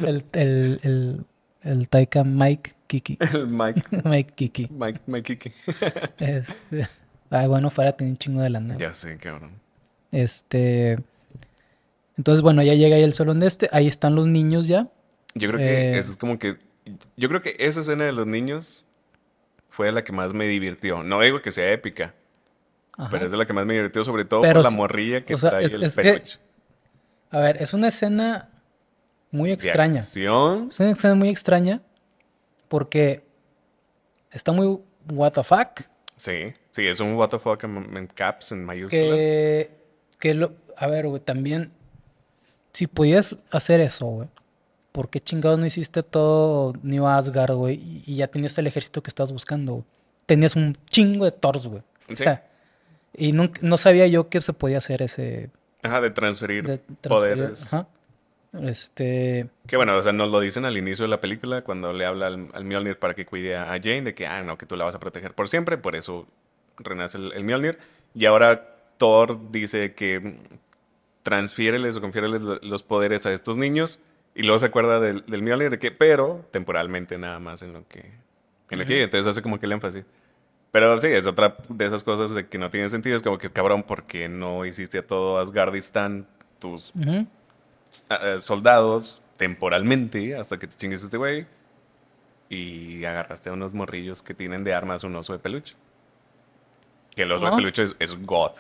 El, el, el, el Taika Mike Kiki. El Mike. Mike Kiki. Mike, Mike Kiki. Este... Ay, bueno, fuera tenía un chingo de la nada. Ya sé, cabrón. Este... Entonces, bueno, ya llega ahí el salón de este. Ahí están los niños ya. Yo creo eh... que eso es como que yo creo que esa escena de los niños fue la que más me divirtió. No digo que sea épica, ajá, pero es la que más me divirtió, sobre todo pero, por la morrilla que o sea, trae es, el es que, a ver, es una escena muy extraña. Acción. Es una escena muy extraña porque está muy what the fuck. Sí, sí, es un what the fuck en, en caps, en mayúsculas. Que, que lo, a ver, güey, también, si podías hacer eso, güey, ¿por qué chingados no hiciste todo New Asgard, güey? Y, y ya tenías el ejército que estabas buscando, güey. Tenías un chingo de Thors, güey. Sí. O sea, y no, no sabía yo que se podía hacer ese... Ajá, de transferir, de transferir poderes. Ajá. Este... Que bueno, o sea, nos lo dicen al inicio de la película cuando le habla al, al Mjolnir para que cuide a Jane de que, ah, no, que tú la vas a proteger por siempre, por eso renace el, el Mjolnir. Y ahora Thor dice que transfiéreles o confiéreles los poderes a estos niños y luego se acuerda del, del Mjolnir de que, pero temporalmente nada más en lo que... En lo que entonces hace como que el énfasis. Pero sí, es otra de esas cosas de que no tiene sentido. Es como que, cabrón, ¿por qué no hiciste a todo Asgardistán tus... Uh-huh. Uh, soldados temporalmente hasta que te chingues este güey y agarraste a unos morrillos que tienen de armas un oso de peluche que el oso oh. de peluche es, es God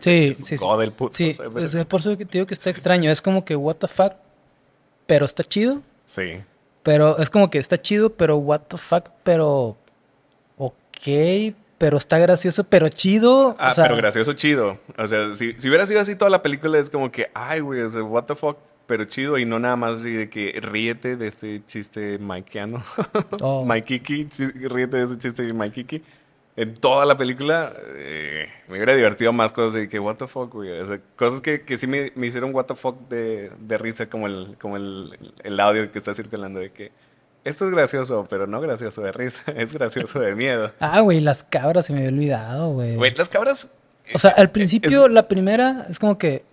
sí, es sí, God sí. El puto sí, oso de peluche. Es por eso que te digo que está extraño, es como que what the fuck pero está chido, sí, pero es como que está chido pero what the fuck pero ok, pero está gracioso, pero chido. Ah, o sea, pero gracioso, chido. O sea, si, si hubiera sido así toda la película es como que ay, güey, o sea, what the fuck pero chido y no nada más así de que ríete de este chiste mikeano. Oh. Mikiki, ríete de ese chiste Mikiki. En toda la película eh, me hubiera divertido más cosas de que what the fuck, güey. O sea, cosas que, que sí me, me hicieron what the fuck de, de risa, como, el, como el, el audio que está circulando de que esto es gracioso, pero no gracioso de risa, es gracioso de miedo. Ah, güey, las cabras se me había olvidado, güey. Güey, las cabras... O sea, al principio, es, la primera, es como que,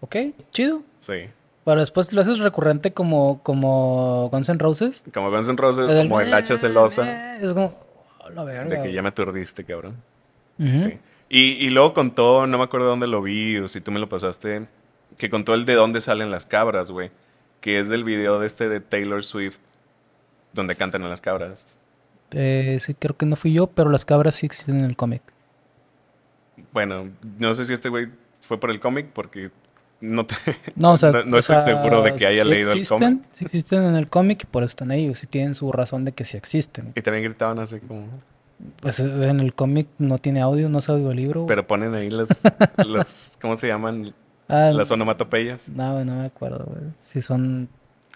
ok, chido. Sí. Pero después lo haces recurrente como, como Guns N' Roses. Como Guns N' Roses, el, como el hacha celosa. Es como, oh, la verga. De que ya me aturdiste, cabrón. Uh-huh. Sí. Y, y luego contó, no me acuerdo dónde lo vi, o si tú me lo pasaste, que contó el de dónde salen las cabras, güey. Que es del video de este de Taylor Swift, donde cantan a las cabras. Eh, sí, creo que no fui yo, pero las cabras sí existen en el cómic. Bueno, no sé si este güey fue por el cómic, porque no, te, no, o sea, no, no o estoy sea, seguro de que haya sí leído existen, el cómic. Sí existen en el cómic y por eso están ahí, o sí tienen su razón de que sí existen. Y también gritaban así como... Pues en el cómic no tiene audio, no es audiolibro. Pero ponen ahí las... las ¿cómo se llaman? Ah, las onomatopeyas. No, no me acuerdo, güey. Si son...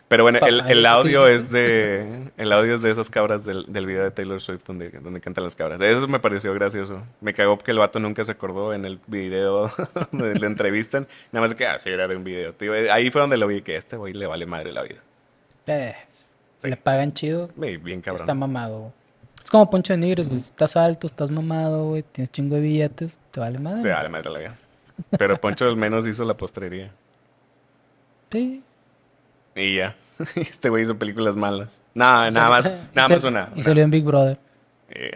Pero bueno, el, el audio es de el audio es de esas cabras del, del video de Taylor Swift donde, donde cantan las cabras. Eso me pareció gracioso. Me cagó que el vato nunca se acordó en el video donde le entrevistan. Nada más que, ah, sí, era de un video. Tío. Ahí fue donde lo vi, que este güey le vale madre la vida. Eh, sí. Le pagan chido. Sí, bien cabrón. Está mamado. Es como Poncho de Nigris, güey. Estás alto, estás mamado, güey. Tienes chingo de billetes. Te vale madre. Te vale madre la vida. Pero Poncho al menos hizo la postrería. Sí. Y ya, este güey hizo películas malas. Nada, nada más, nada más una. Y salió en Big Brother. Eh,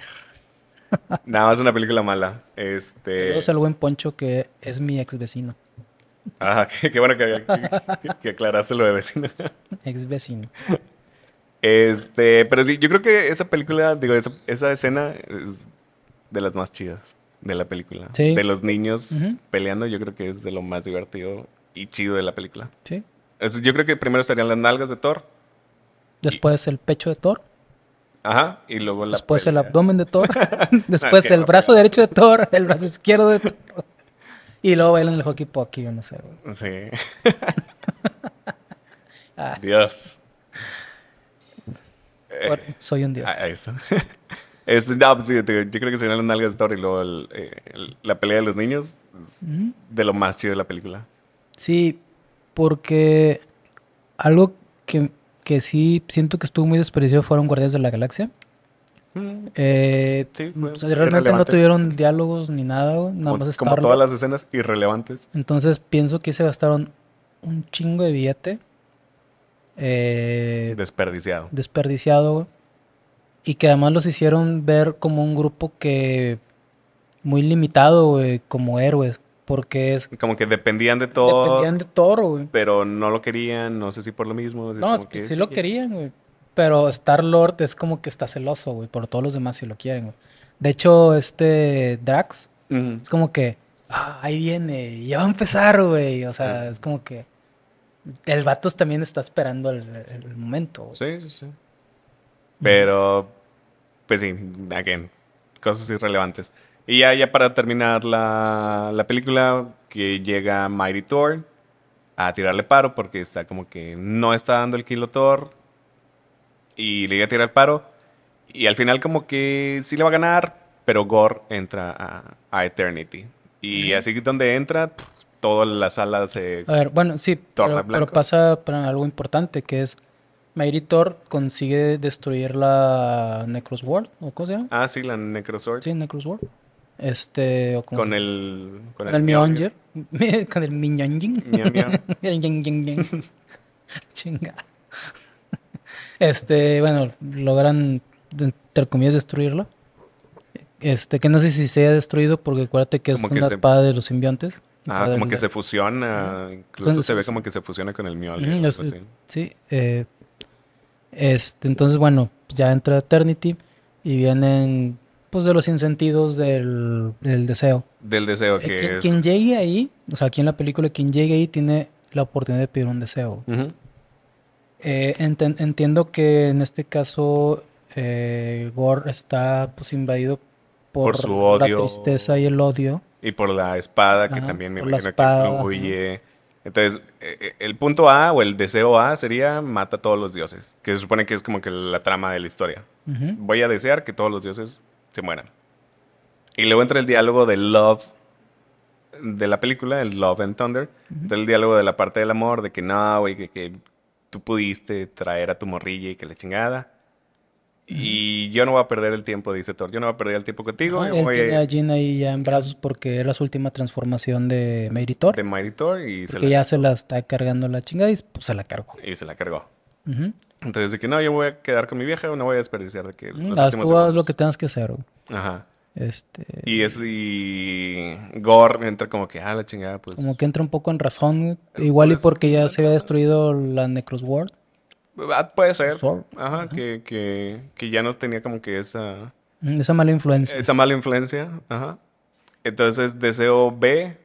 nada más una película mala. Este... Saludos al buen Poncho, que es mi ex vecino. Ah, qué, qué bueno que, que, que aclaraste lo de vecino. Ex vecino. Este, pero sí, yo creo que esa película, digo, esa, esa escena es de las más chidas de la película. ¿Sí? De los niños uh-huh. peleando, yo creo que es de lo más divertido y chido de la película. Sí. Yo creo que primero estarían las nalgas de Thor. Después y... el pecho de Thor. Ajá. Y luego la Después pelea. El abdomen de Thor. Después no, el no, brazo no. derecho de Thor. El brazo izquierdo de Thor. Y luego bailan el hockey pocky, yo no sé. Güey. Sí. ah. Dios. Por, soy un dios. Ahí está. Este, no, pues, sí, yo creo que serían las nalgas de Thor y luego el, el, la pelea de los niños. Mm-hmm. De lo más chido de la película. Sí. Porque algo que, que sí siento que estuvo muy despreciado fueron Guardianes de la Galaxia. Mm. Eh, sí, o sea, realmente no tuvieron diálogos ni nada, güey. Nada como, más como todas las escenas irrelevantes. Entonces pienso que se gastaron un chingo de billete. Eh, desperdiciado. Desperdiciado, güey. Y que además los hicieron ver como un grupo que muy limitado, güey, como héroes. Porque es... Como que dependían de Thor. Dependían de Thor, güey. Pero no lo querían, no sé si por lo mismo. No, es como es que, que sí lo querían, güey. Pero Star-Lord es como que está celoso, güey, por todos los demás si lo quieren, güey. De hecho, este Drax uh-huh. es como que, ah, ahí viene, ya va a empezar, güey. O sea, uh-huh. es como que el vato también está esperando el, el momento, güey. Sí, sí, sí. Pero, pues sí, again, cosas irrelevantes. Y ya, ya para terminar la, la película, que llega Mighty Thor a tirarle paro porque está como que no está dando el kilo Thor. Y le iba a tirar el paro. Y al final como que sí le va a ganar. Pero Gorr entra a, a Eternity. Y uh-huh. así donde entra, pff, toda la sala se... A ver, bueno, sí. Pero, pero pasa para algo importante, que es... Mighty Thor consigue destruir la Necrosword. ¿O cómo se llama? Ah, sí, la Necrosword. Sí, Necrosword. Este... ¿o cómo con, se llama? El, con el... Con el Mjolnir. Con el Mjolnir. El chingada. Este, bueno, logran, entre comillas, destruirlo. Este, que no sé si se ha destruido, porque acuérdate que es como una que espada se... de los simbiontes. Ah, como del... que se fusiona. Uh-huh. Incluso entonces, se ve como que se fusiona con el Mjolnir. Uh-huh, es, así. Sí. Eh, este, entonces, bueno, ya entra Eternity y vienen, pues, de los sinsentidos del, del deseo. Del deseo que eh, quien, es... Quien llegue ahí, o sea, aquí en la película, quien llegue ahí tiene la oportunidad de pedir un deseo. Uh-huh. Eh, ent entiendo que en este caso eh, Gorr está, pues, invadido por, por su odio, la tristeza y el odio. Y por la espada, que ajá, también me imagino que influye. Ajá. Entonces, eh, el punto A o el deseo A sería mata a todos los dioses, que se supone que es como que la trama de la historia. Uh-huh. Voy a desear que todos los dioses se mueran. Y luego entra el diálogo de Love de la película, el Love and Thunder. Uh-huh. Entra el diálogo de la parte del amor, de que no, güey, que... que tú pudiste traer a tu morrilla y que la chingada. Mm. Y yo no voy a perder el tiempo, dice Thor. Yo no voy a perder el tiempo contigo. No, él voy tiene a... a Jean ahí ya en brazos porque era su última transformación de Mighty Thor. De Mighty Thor. Y se la... ya se la está cargando la chingada y pues se la cargó. Y se la cargó. Uh-huh. Entonces de que no, yo voy a quedar con mi vieja, no voy a desperdiciar de que... Mm, las tú haz lo que tengas que hacer. Güey. Ajá. Este... Y, es, y Gorr entra como que, ah, la chingada, pues... Como que entra un poco en razón, igual pues, y porque ya se había destruido la Necrosword. Puede ser, Sword. Ajá, ajá. Que, que, que ya no tenía como que esa... Esa mala influencia. Esa mala influencia, ajá. Entonces, deseo B...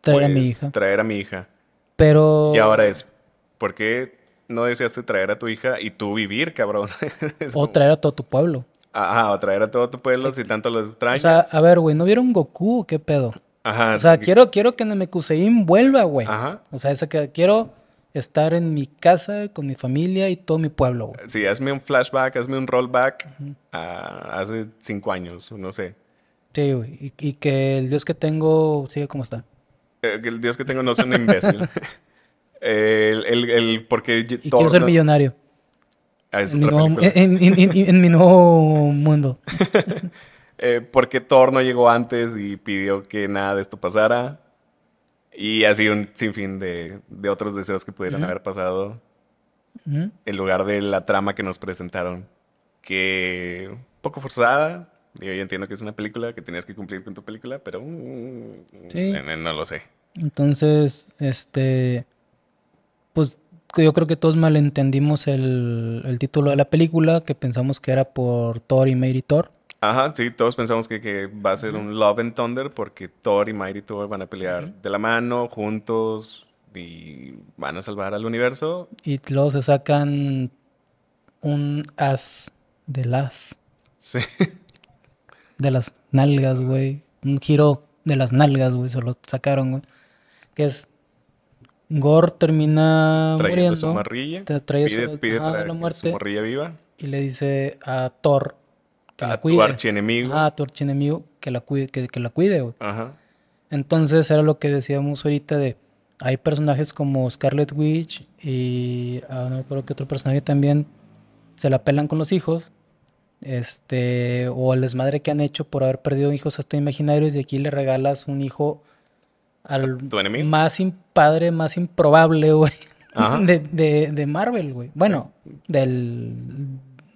Traer pues, a mi hija. Traer a mi hija. Pero... Y ahora es, ¿por qué no deseaste traer a tu hija y tú vivir, cabrón? O como... traer a todo tu pueblo. Ajá, o traer a todo tu pueblo, sí, si tanto los extrañas. O sea, a ver, güey, ¿no vieron Goku o qué pedo? Ajá. O sea, que... quiero, quiero que Namekusein vuelva, güey. Ajá. O sea, eso que quiero estar en mi casa con mi familia y todo mi pueblo, güey. Sí, hazme un flashback, hazme un rollback a hace cinco años, no sé. Sí, güey. Y, y que el Dios que tengo sigue como está. Eh, que el Dios que tengo no sea un imbécil. el, el, el, porque yo, y todo, quiero ser no... millonario. En mi, nuevo, en, en, en, en mi nuevo mundo. eh, porque Thor no llegó antes y pidió que nada de esto pasara. Y así un sinfín de, de otros deseos que pudieran uh-huh. haber pasado. Uh-huh. En lugar de la trama que nos presentaron. Que un poco forzada. Yo ya entiendo que es una película, que tenías que cumplir con tu película, pero uh, sí. no, no lo sé. Entonces, este... Pues... yo creo que todos malentendimos el, el título de la película, que pensamos que era por Thor y Mighty Thor. Ajá, sí, todos pensamos que, que va a ser uh-huh. un Love and Thunder porque Thor y Mighty Thor van a pelear uh-huh. de la mano, juntos, y van a salvar al universo. Y luego se sacan un as del as. Sí. De las nalgas, güey. Un giro de las nalgas, güey, se lo sacaron, güey. Que es... Gorr termina trayendo su morrilla, te trae pide, su, pide traer, la muerte, su morrilla viva. Y le dice a Thor que a la cuide. Tu archienemigo. Ah, a tu archienemigo que la cuide, que, que la cuide, güey. Ajá. Entonces era lo que decíamos ahorita de... Hay personajes como Scarlet Witch y... Ah, no me acuerdo que otro personaje también se la pelan con los hijos. Este... O el desmadre que han hecho por haber perdido hijos hasta imaginarios. Y aquí le regalas un hijo... Al más impadre, más improbable, güey, de, de, de Marvel, güey. Bueno, sí. del...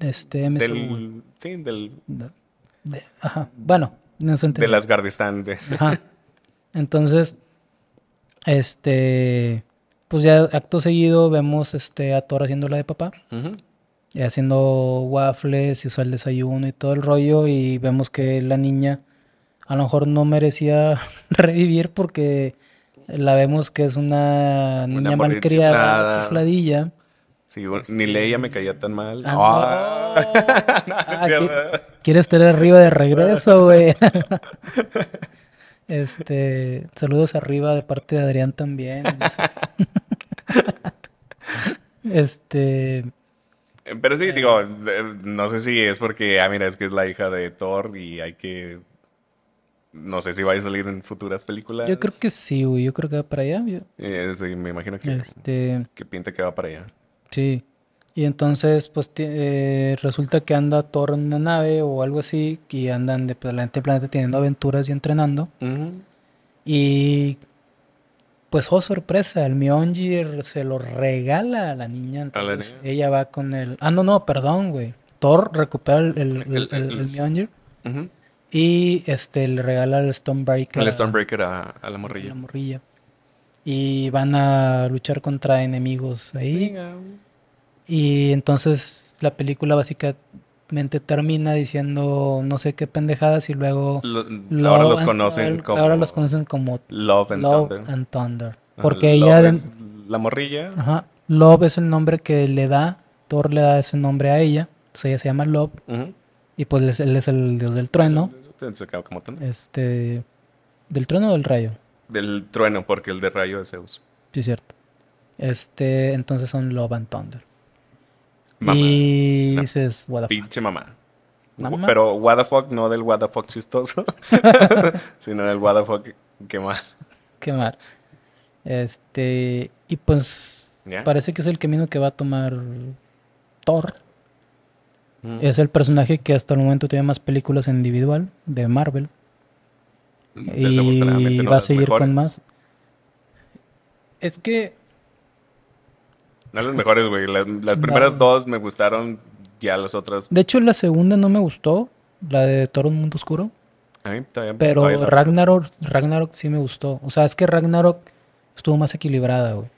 Este... M C U, del, sí, del... De, de, ajá, bueno. No se de las Guardians. De... Ajá. Entonces, este... Pues ya acto seguido vemos este, a Thor haciéndola de papá. Uh-huh. haciendo waffles y usó el desayuno y todo el rollo, y vemos que la niña a lo mejor no merecía revivir porque la vemos que es una niña una malcriada, chifladilla. Sí, bueno, este... ni Leia me caía tan mal. Ah, oh. no. ah, ¿Quieres tener arriba de regreso, güey? Este, saludos arriba de parte de Adrián también. No sé. Este... Pero sí, eh, digo, no sé si es porque, ah, mira, es que es la hija de Thor y hay que... No sé si va a salir en futuras películas. Yo creo que sí, güey. Yo creo que va para allá. Yo... Eh, sí, me imagino que, este... que pinta que va para allá. Sí. Y entonces, pues, eh, resulta que anda Thor en una nave o algo así, y andan de planeta en planeta teniendo aventuras y entrenando. Uh-huh. Y... pues, oh, sorpresa, el Mjolnir se lo regala a la niña. Entonces, ¿a la niña? Ella va con el... Ah, no, no, perdón, güey. Thor recupera el, el, el, el, el, el Mjolnir. Uh-huh. Y este, le regala el Stormbreaker. El Stormbreaker a, a la morrilla. A la morrilla. Y van a luchar contra enemigos ahí. Venga. Y entonces la película básicamente termina diciendo no sé qué pendejadas y luego... Lo, lo, ahora los conocen and, como... Ahora los conocen como... Love and Love Thunder. And Thunder. Porque Love ella... Es la morrilla. Ajá. Love es el nombre que le da. Thor le da ese nombre a ella. Entonces ella se llama Love. Uh-huh. Y pues él es el dios del trueno. Este, ¿del trueno o del rayo? Del trueno, porque el de rayo es Zeus. Sí, cierto. Este, entonces son Love and Thunder. Mamá. Y dices, what the fuck. Pinche mamá. mamá. Pero what the fuck, no del what the fuck chistoso, sino del what the fuck qué mal. Qué mal. Este, y pues yeah. parece que es el camino que va a tomar Thor. Es el personaje que hasta el momento tiene más películas en individual de Marvel. Y no va a seguir mejores. con más. Es que... No las mejores, güey. Las, las primeras no. dos me gustaron, ya las otras... De hecho, la segunda no me gustó, la de Thor un mundo oscuro. A mí también, pero todavía no. Ragnarok, Ragnarok sí me gustó. O sea, es que Ragnarok estuvo más equilibrada, güey.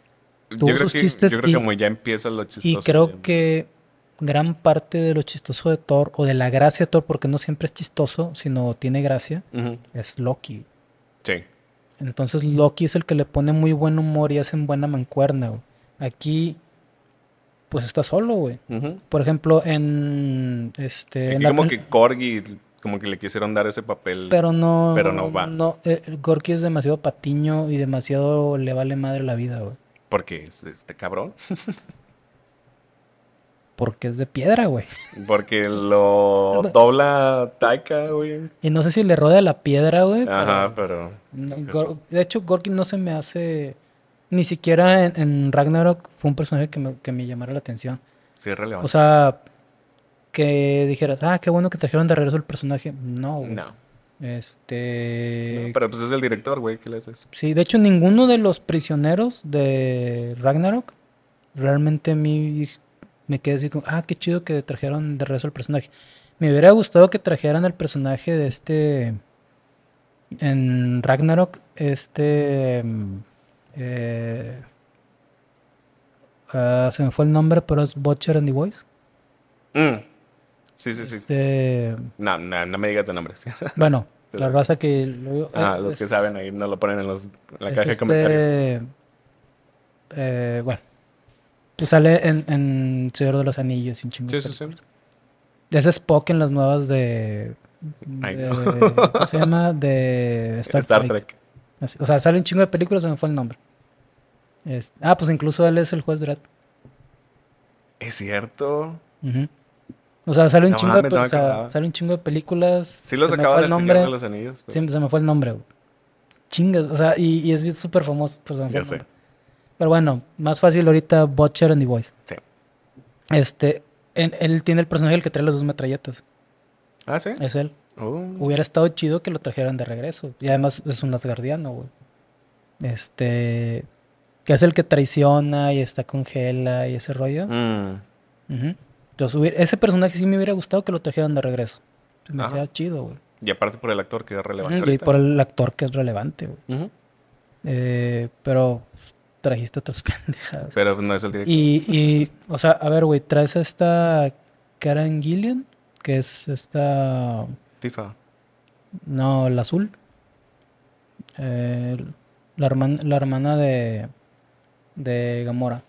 Tuvo yo sus creo que, chistes yo creo y, que como ya empiezan los chistosos. Y creo ya. que... gran parte de lo chistoso de Thor, o de la gracia de Thor, porque no siempre es chistoso, sino tiene gracia, uh-huh. es Loki. Sí. Entonces Loki es el que le pone muy buen humor y hacen buena mancuerna, güey. Aquí, pues está solo, güey. Uh-huh. Por ejemplo, en... este Aquí en como la... que Corgi, como que le quisieron dar ese papel. Pero no... Pero no va. No, eh, Corgi es demasiado patiño y demasiado le vale madre la vida, güey. Porque es este cabrón. Porque es de piedra, güey. Porque lo dobla Taika, güey. Y no sé si le rodea la piedra, güey. Ajá, pero... pero... No, Gorr, de hecho, Gorr no se me hace... Ni siquiera en, en Ragnarok fue un personaje que me, que me llamara la atención. Sí, es relevante. O sea, que dijeras, ah, qué bueno que trajeron de regreso el personaje. No, güey. No. Este... No, pero pues es el director, güey, ¿qué le haces? Sí, de hecho, ninguno de los prisioneros de Ragnarok realmente a mí... me quedé así como, ah, qué chido que trajeron de regreso el personaje. Me hubiera gustado que trajeran el personaje de este... En Ragnarok, este... Eh, uh, se me fue el nombre, pero es Butcher and the Boys. Mm. Sí, sí, sí. Este, no, no, no me digas tu nombre. Bueno, la raza que... Lo, ah, eh, los es, que saben ahí no lo ponen en, los, en la caja este, de comentarios. Eh, bueno. Pues sale en, en Señor de los Anillos sin chingón. Sí, sí, sí. Es Spock en las nuevas de... de ¿cómo se llama? De Star, Star Trek. Trek. Así, o sea, sale un chingo de películas, se me fue el nombre. Este, ah, pues incluso él es el juez Dredd. Es cierto. Uh-huh. O sea, sale un, no, chingo mames, de, no o sea, sale un chingo de películas. Sí, los acaba de Señor de los Anillos. Pero... sí, se me fue el nombre. Güey. Chingas. O sea, y, y es súper famoso. Ya sé. Pero bueno, más fácil ahorita Butcher and the Boys. Sí. Este, en, él tiene el personaje el que trae las dos metralletas. Ah, sí. Es él. Oh. Hubiera estado chido que lo trajeran de regreso. Y además es un asgardiano, güey. Este, que es el que traiciona y está con Hela y ese rollo. Mm. Uh-huh. Entonces, hubiera, ese personaje sí me hubiera gustado que lo trajeran de regreso. Se me hacía chido, güey. Y aparte por el actor que es relevante. Uh-huh. Y por el actor que es relevante, güey. Uh-huh. eh, pero... trajiste otras pendejadas. Pero no es el director. Y, y o sea, a ver, güey, traes esta Karen Gillian, que es esta... Tifa. No, la azul. Eh, la, herman, la hermana de, de Gamora.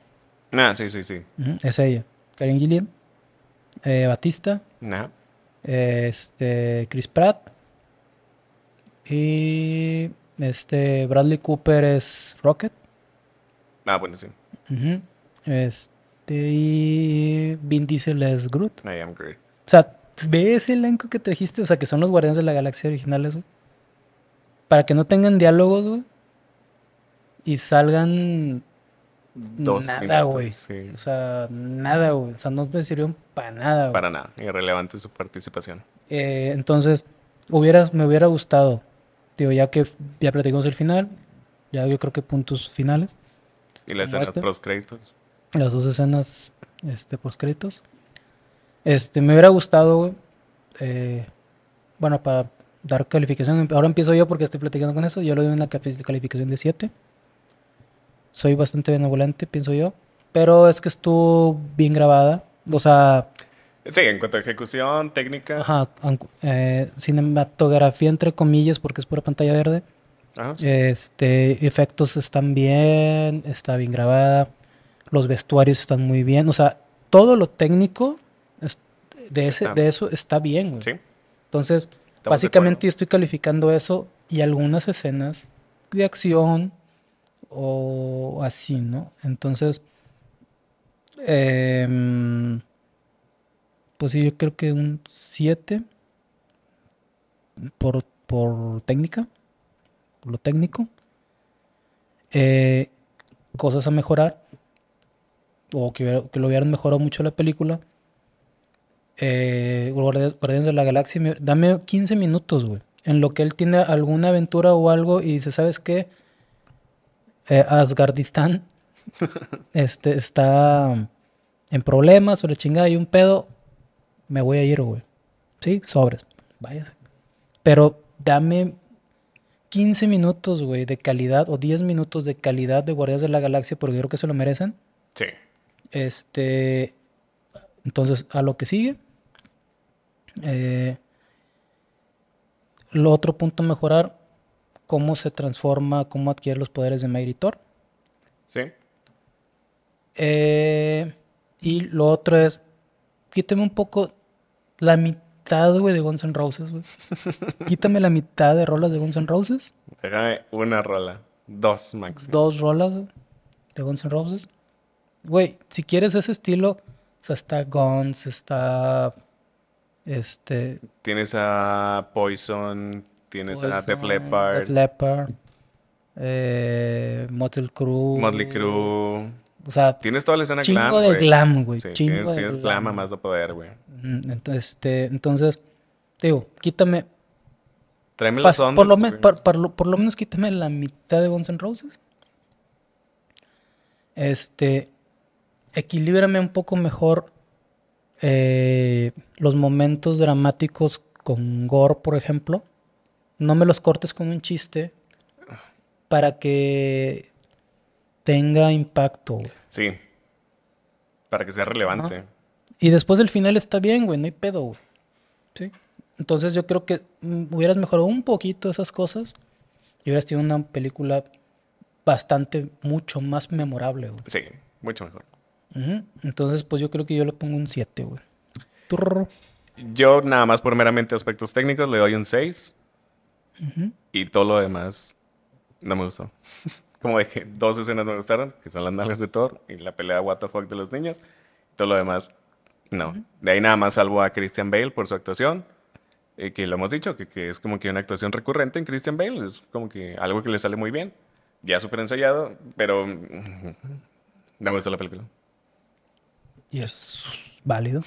Nah, sí, sí, sí. Uh-huh, es ella. Karen Gillian. Eh, Batista. Nah. Eh, este, Chris Pratt. Y... Este... Bradley Cooper es Rocket. Ah, bueno, sí. Uh-huh. Este... Y... Vin Diesel es Groot. I am Groot. O sea, ve ese elenco que trajiste. O sea, que son los Guardianes de la Galaxia originales, güey. Para que no tengan diálogos, güey. Y salgan... Dos nada, güey. Sí. O sea, nada, güey. O sea, no me sirvieron para nada, güey. Para nada. Irrelevante su participación. Eh, entonces, hubiera, me hubiera gustado... Digo, ya que ya platicamos el final, ya yo creo que puntos finales. Y la escena post-créditos. Las dos escenas este, post-créditos. Este, me hubiera gustado, güey. Eh, bueno, para dar calificación, ahora empiezo yo porque estoy platicando con eso. Yo lo doy una calificación de siete. Soy bastante benevolente, pienso yo. Pero es que estuvo bien grabada. O sea... Sí, en cuanto a ejecución, técnica... Ajá, eh, cinematografía entre comillas porque es pura pantalla verde. Ajá, sí. Este, efectos están bien, está bien grabada, los vestuarios están muy bien. O sea, todo lo técnico de, ese, de eso está bien, güey. Sí. Entonces, estamos básicamente yo estoy calificando eso y algunas escenas de acción o así, ¿no? Entonces... Eh... Pues sí, yo creo que un siete por, por técnica, por lo técnico. Eh, cosas a mejorar, o que, que lo hubieran mejorado mucho la película. Eh, Guardianes de la Galaxia, dame quince minutos, güey, en lo que él tiene alguna aventura o algo y dice, ¿sabes qué? Eh, Asgardistán este, está en problemas o la chingada y un pedo. Me voy a ir, güey. Sí, sobres. Vaya. Pero dame quince minutos, güey, de calidad. O diez minutos de calidad de Guardianes de la Galaxia. Porque yo creo que se lo merecen. Sí. Este... Entonces, a lo que sigue. Eh, lo otro punto a mejorar. Cómo se transforma, cómo adquiere los poderes de Mighty Thor. Sí. Eh, y lo otro es... Quítame un poco la mitad, güey, de Guns N' Roses, güey. Quítame la mitad de rolas de Guns N' Roses. Déjame una rola. Dos, máximo. Dos rolas, güey, de Guns N' Roses. Güey, si quieres ese estilo, o sea, está Guns, está... Este... Tienes a Poison, tienes Poison, a Def Leppard. Def Leppard. Eh, Motley Crue. Motley Crue. O sea, tienes toda la escena chingo glam, de glam, güey. Sí, chingo tienes, de tienes glam, glam más de poder, güey. Entonces, este, entonces, digo, quítame. Tráeme las ondas. Por lo, me, por, por, lo, por lo menos quítame la mitad de Guns N' Roses. Este, equilíbrame un poco mejor eh, los momentos dramáticos con Gorr, por ejemplo. No me los cortes con un chiste para que tenga impacto, güey. Sí. Para que sea relevante. Ajá. Y después del final está bien, güey. No hay pedo, güey. Sí. Entonces yo creo que hubieras mejorado un poquito esas cosas y hubieras tenido una película bastante, mucho más memorable, güey. Sí. Mucho mejor. Uh-huh. Entonces, pues yo creo que yo le pongo un siete, güey. Turr. Yo nada más por meramente aspectos técnicos le doy un seis. Uh-huh. Y todo lo demás no me gustó. Como dije, dos escenas me gustaron, que son las nalgas de Thor y la pelea what the fuck de los niños. Todo lo demás, no. De ahí nada más salvo a Christian Bale por su actuación, eh, que lo hemos dicho, que, que es como que una actuación recurrente en Christian Bale. Es como que algo que le sale muy bien, ya súper ensayado, pero no me gustó la película. Y es válido,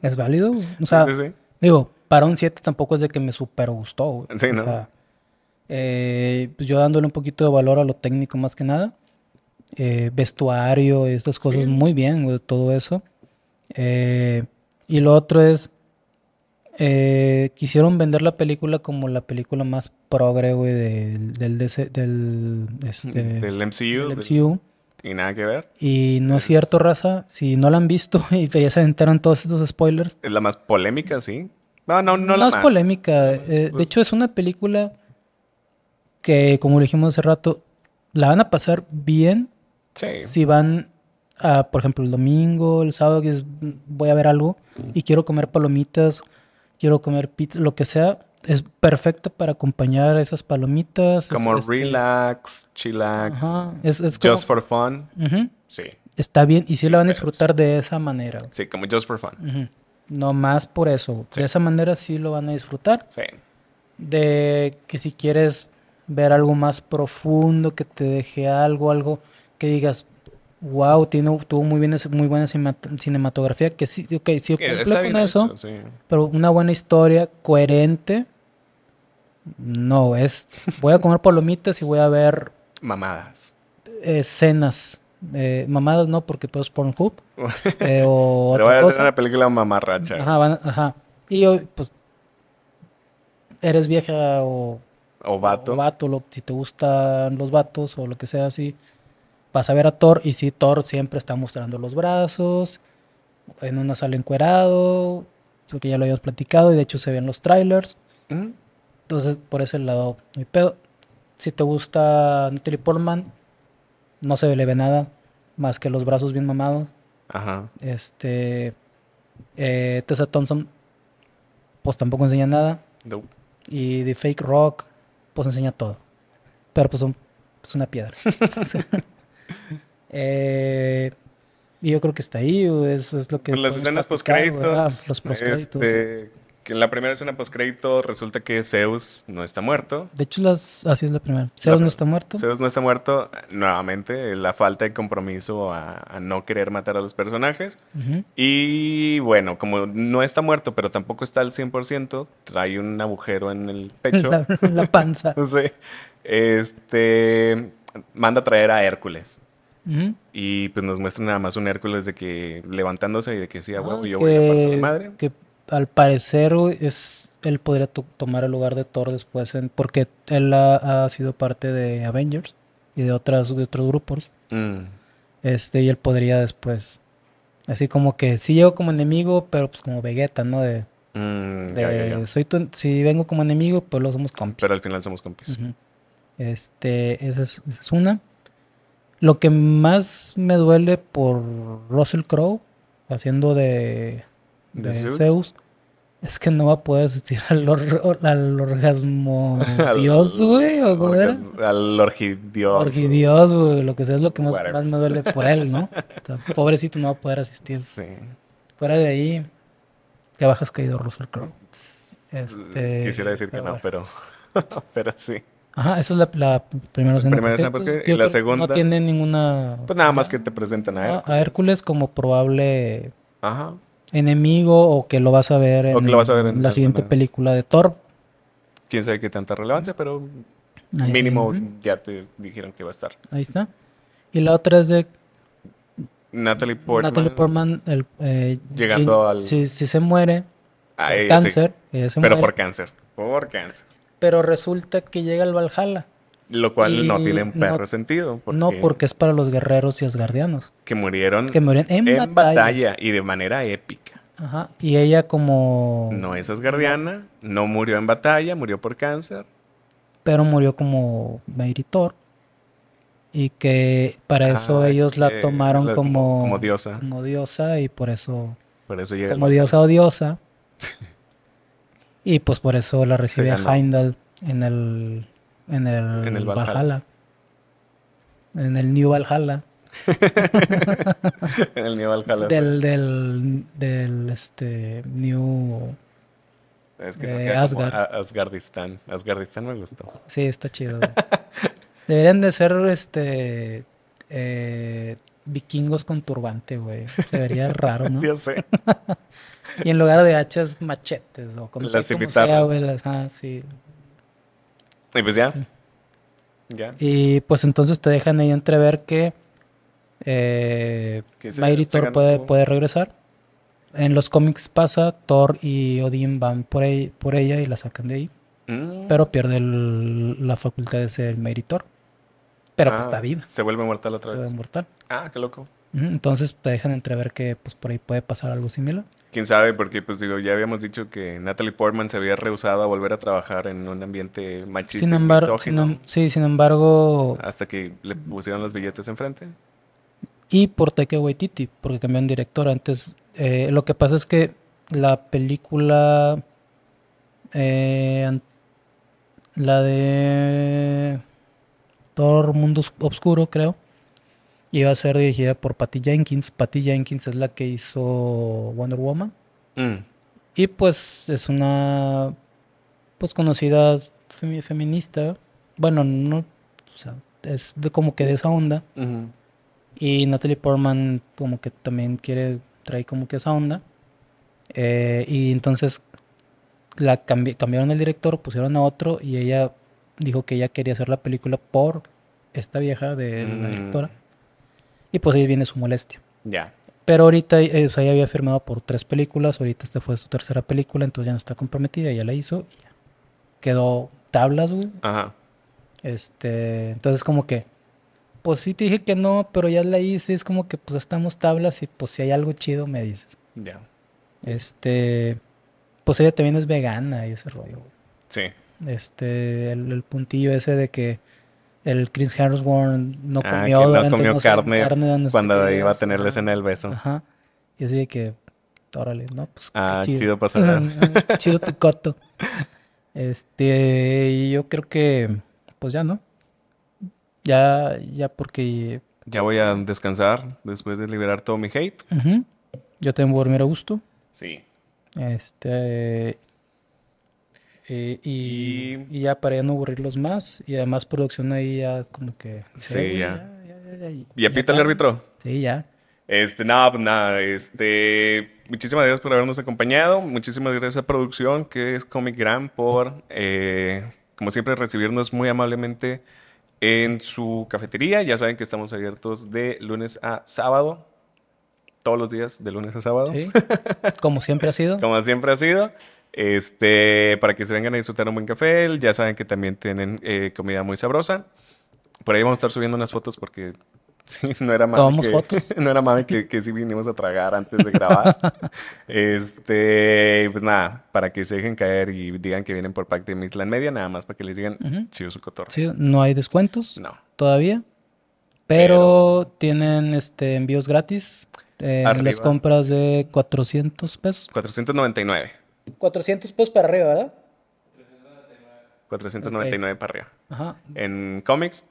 es válido. O sea, sí, sí, sí. Digo, para un siete tampoco es de que me super gustó, güey. Sí, o ¿no? Sea, Eh, pues yo dándole un poquito de valor a lo técnico más que nada, eh, vestuario y estas cosas, sí, muy bien, güey, todo eso. Eh, y lo otro es, eh, quisieron vender la película como la película más progre, güey, del, del, del, este, del M C U. Del M C U. Y nada que ver. Y no es, es cierto, raza. Si no la han visto y ya se aventaron todos estos spoilers. Es la más polémica, sí. No, no, no, no la más. No es polémica. No, eh, pues... De hecho, es una película que, como lo dijimos hace rato, la van a pasar bien. Sí. Si van a, por ejemplo, el domingo, el sábado, que es, voy a ver algo y quiero comer palomitas, quiero comer pizza, lo que sea. Es perfecta para acompañar esas palomitas. Como es, relax, este... chillax, ajá. Es, es como... just for fun. Uh-huh. Sí. Está bien. Y sí, sí la van a disfrutar, pero, sí, de esa manera. Sí, como just for fun. Uh-huh. No más por eso. Sí. De esa manera sí lo van a disfrutar. Sí. De que si quieres ver algo más profundo, que te deje algo, algo que digas... wow, tiene, tuvo muy, bien, muy buena cinematografía, que sí, ok, sí cumple con eso, hecho, sí, pero una buena historia coherente, no, es, voy a comer palomitas y voy a ver... mamadas. Escenas, eh, mamadas no, porque pues Pornhub, eh, o pero otra voy a cosa. Hacer una película mamarracha. Ajá, van, ajá, y pues, eres vieja o... o vato. O vato, lo, si te gustan los vatos o lo que sea así... Vas a ver a Thor y sí, Thor siempre está mostrando los brazos, en una sala encuerado, porque ya lo habíamos platicado y de hecho se ven los trailers. ¿Mm? Entonces, por ese lado, mi pedo. Si te gusta Natalie Portman, no se le ve nada más que los brazos bien mamados. Ajá. Este, eh, Tessa Thompson, pues tampoco enseña nada. No. Y The Fake Rock, pues enseña todo. Pero pues es pues una piedra. Eh, y yo creo que está ahí, eso es lo que... Pues las escenas postcréditos. Los postcréditos. Este, que en la primera escena postcrédito resulta que Zeus no está muerto. De hecho, las, así es la primera. Zeus la, no está muerto. Zeus no está muerto. Nuevamente, la falta de compromiso a, a no querer matar a los personajes. Uh-huh. Y bueno, como no está muerto, pero tampoco está al cien por ciento, trae un agujero en el pecho. La, la panza. Sí. Este... manda a traer a Hércules. Uh-huh. Y pues nos muestran nada más un Hércules de que levantándose y de que sí, a huevo, ah, yo que, voy a partir de madre. Que al parecer es, él podría to tomar el lugar de Thor después, en, porque él ha, ha sido parte de Avengers y de, otras, de otros grupos. Mm. Este, y él podría después, así como que sí llego como enemigo, pero pues como Vegeta, ¿no? De, mm, de ya, ya, ya. Soy tu, si vengo como enemigo, pues luego somos compis. Pero al final somos compis. Uh-huh. Este, esa es, esa es una. Lo que más me duele por Russell Crowe haciendo de, de, ¿de Zeus? Zeus es que no va a poder asistir al, or, al orgasmo dios, güey, o cómo era. Al orgidios. Orgidios, güey, lo que sea, es lo que más, más me duele por él, ¿no? O sea, pobrecito, no va a poder asistir. Sí. Fuera de ahí, que bajas caído Russell Crowe. Este, Quisiera decir que no, bueno, pero, pero sí. Ajá, esa es la, la primera escena. Primera escena porque, y la segunda... no tiene ninguna... pues nada más que te presentan a Hércules. A Hércules como probable, ajá, enemigo, o que lo vas a ver en, lo vas a ver en la siguiente película de Thor. Quién sabe qué tanta relevancia, pero ahí, mínimo, uh-huh, ya te dijeron que va a estar. Ahí está. Y la otra es de... Natalie Portman. Natalie Portman, el, eh, llegando y, al... Si, si se muere, ah, ella, cáncer. Sí. Ella se pero muere. por cáncer. Por cáncer. Pero resulta que llega el Valhalla. Lo cual no tiene un perro no, sentido. Porque no, porque es para los guerreros y asgardianos. Que murieron, que murieron en, en batalla. batalla. Y de manera épica. Ajá. Y ella como... no es asgardiana. No, no murió en batalla. Murió por cáncer. Pero murió como Mighty Thor. Y que para eso ah, ellos la tomaron la, como... Como diosa. Como diosa. Y por eso... por eso llega como diosa odiosa. Y pues por eso la recibe Heimdall en el, en el, en el Valhalla. Valhalla. En el New Valhalla. En el New Valhalla. Del, sí. del, del este, New es que eh, no Asgard. Asgardistán. Asgardistán me gustó. Sí, está chido. Deberían de ser este eh, vikingos con turbante, güey. Se vería raro, ¿no? Ya sé. Y en lugar de hachas, machetes o como, las sea, como sea, güey. Las, ah, sí. Y pues ya. Sí. Ya. Y pues entonces te dejan ahí entrever que eh, Mighty Thor puede, su... puede regresar. En los cómics pasa, Thor y Odín van por, ahí, por ella y la sacan de ahí. Mm. Pero pierde el, la facultad de ser Mighty Thor. pero ah, pues está viva. Se vuelve mortal otra vez. Se vuelve mortal. Ah, qué loco. Entonces te dejan entrever que pues por ahí puede pasar algo similar. Quién sabe, porque pues digo, ya habíamos dicho que Natalie Portman se había rehusado a volver a trabajar en un ambiente machista sin embargo, y misógino. Sin, sí, sin embargo... Hasta que le pusieron los billetes enfrente. Y por Taika Waititi, porque cambiaron director antes. Eh, lo que pasa es que la película... Eh, la de... Thor Mundo Oscuro, creo. Iba a ser dirigida por Patty Jenkins. Patty Jenkins es la que hizo Wonder Woman. Mm. Y pues es una pues conocida fem feminista. Bueno, no, o sea, es de como que de esa onda. Mm-hmm. Y Natalie Portman como que también quiere traer como que esa onda. Eh, y entonces la cambi cambiaron el director, pusieron a otro y ella dijo que ella quería hacer la película por esta vieja de mm. la directora. Y pues ahí viene su molestia. Ya. Yeah. Pero ahorita, eh, o sea, ella había firmado por tres películas. Ahorita esta fue su tercera película. Entonces ya no está comprometida. Ya la hizo. Y ya. Quedó tablas, güey. Ajá. Este... Entonces como que... Pues sí te dije que no, pero ya la hice. Es como que pues estamos tablas y pues si hay algo chido me dices. Ya. Yeah. Este... Pues ella también es vegana y ese rollo, güey. Sí. Este... El, el puntillo ese de que... El Chris Hemsworth no ah, comió, no comió no carne, carne no cuando iba a tener la escena del beso. Ajá. Y así de que, órale, ¿no? Pues, ah, chido, chido pasar. Chido tu coto. Este, yo creo que, pues ya, ¿no? Ya, ya porque... Ya voy a descansar después de liberar todo mi hate. Uh-huh. Yo tengo que dormir a gusto. Sí. Este... Eh, y, y... y ya para ya no aburrirlos más. Y además producción ahí ya como que... Sí, eh, ya. Ya, ya, ya, ya. ¿Y apita el árbitro? Sí, ya. Este, nada, no, nada. No, este, muchísimas gracias por habernos acompañado. Muchísimas gracias a producción, que es Comicgram, por, eh, como siempre, recibirnos muy amablemente en su cafetería. Ya saben que estamos abiertos de lunes a sábado. Todos los días, de lunes a sábado. Sí, como siempre ha sido. Como siempre ha sido. Este, para que se vengan a disfrutar un buen café. Ya saben que también tienen eh, comida muy sabrosa. Por ahí vamos a estar subiendo unas fotos porque sí, no era mami que, fotos? No era mami que, que sí vinimos a tragar antes de grabar. Este, pues nada, para que se dejen caer y digan que vienen por pack de Mictlan Media. Nada más para que les digan uh-huh. chido su cotorreo. Sí, no hay descuentos no. todavía. Pero, pero tienen este, envíos gratis eh, en las compras de cuatrocientos pesos. cuatrocientos noventa y nueve. cuatrocientos pesos para arriba, ¿verdad? cuatrocientos noventa y nueve, cuatrocientos noventa y nueve okay. para arriba. Ajá. En cómics.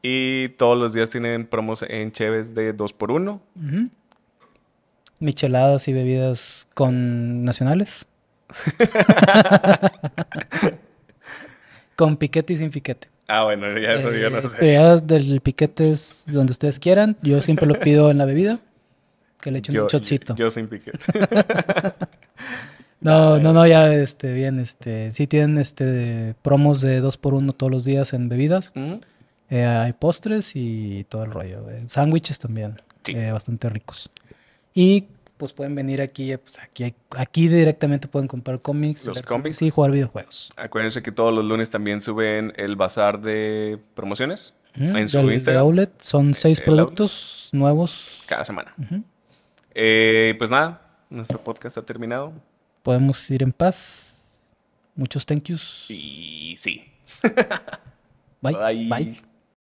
Y todos los días tienen promos en cheves de dos por uno. Uh-huh. Micheladas y bebidas con nacionales. Con piquete y sin piquete. Ah, bueno, ya eso eh, yo no sé. Bebidas del piquete es donde ustedes quieran. Yo siempre lo pido en la bebida. Que le echen un chocito. Yo, yo sin piquete. No, no, no, ya, este, bien, este, sí tienen, este, promos de dos por uno todos los días en bebidas, uh-huh. eh, hay postres y todo el rollo, eh, sándwiches también, sí. eh, bastante ricos, y pues pueden venir aquí, eh, pues, aquí, aquí directamente pueden comprar cómics, los cómics, y jugar videojuegos. Acuérdense que todos los lunes también suben el bazar de promociones, uh-huh. en su del, Instagram, de outlet, son seis el, productos el nuevos, cada semana, uh-huh. eh, pues nada, nuestro podcast ha terminado. Podemos ir en paz. Muchos thank yous. Y sí. Bye. Bye. Bye.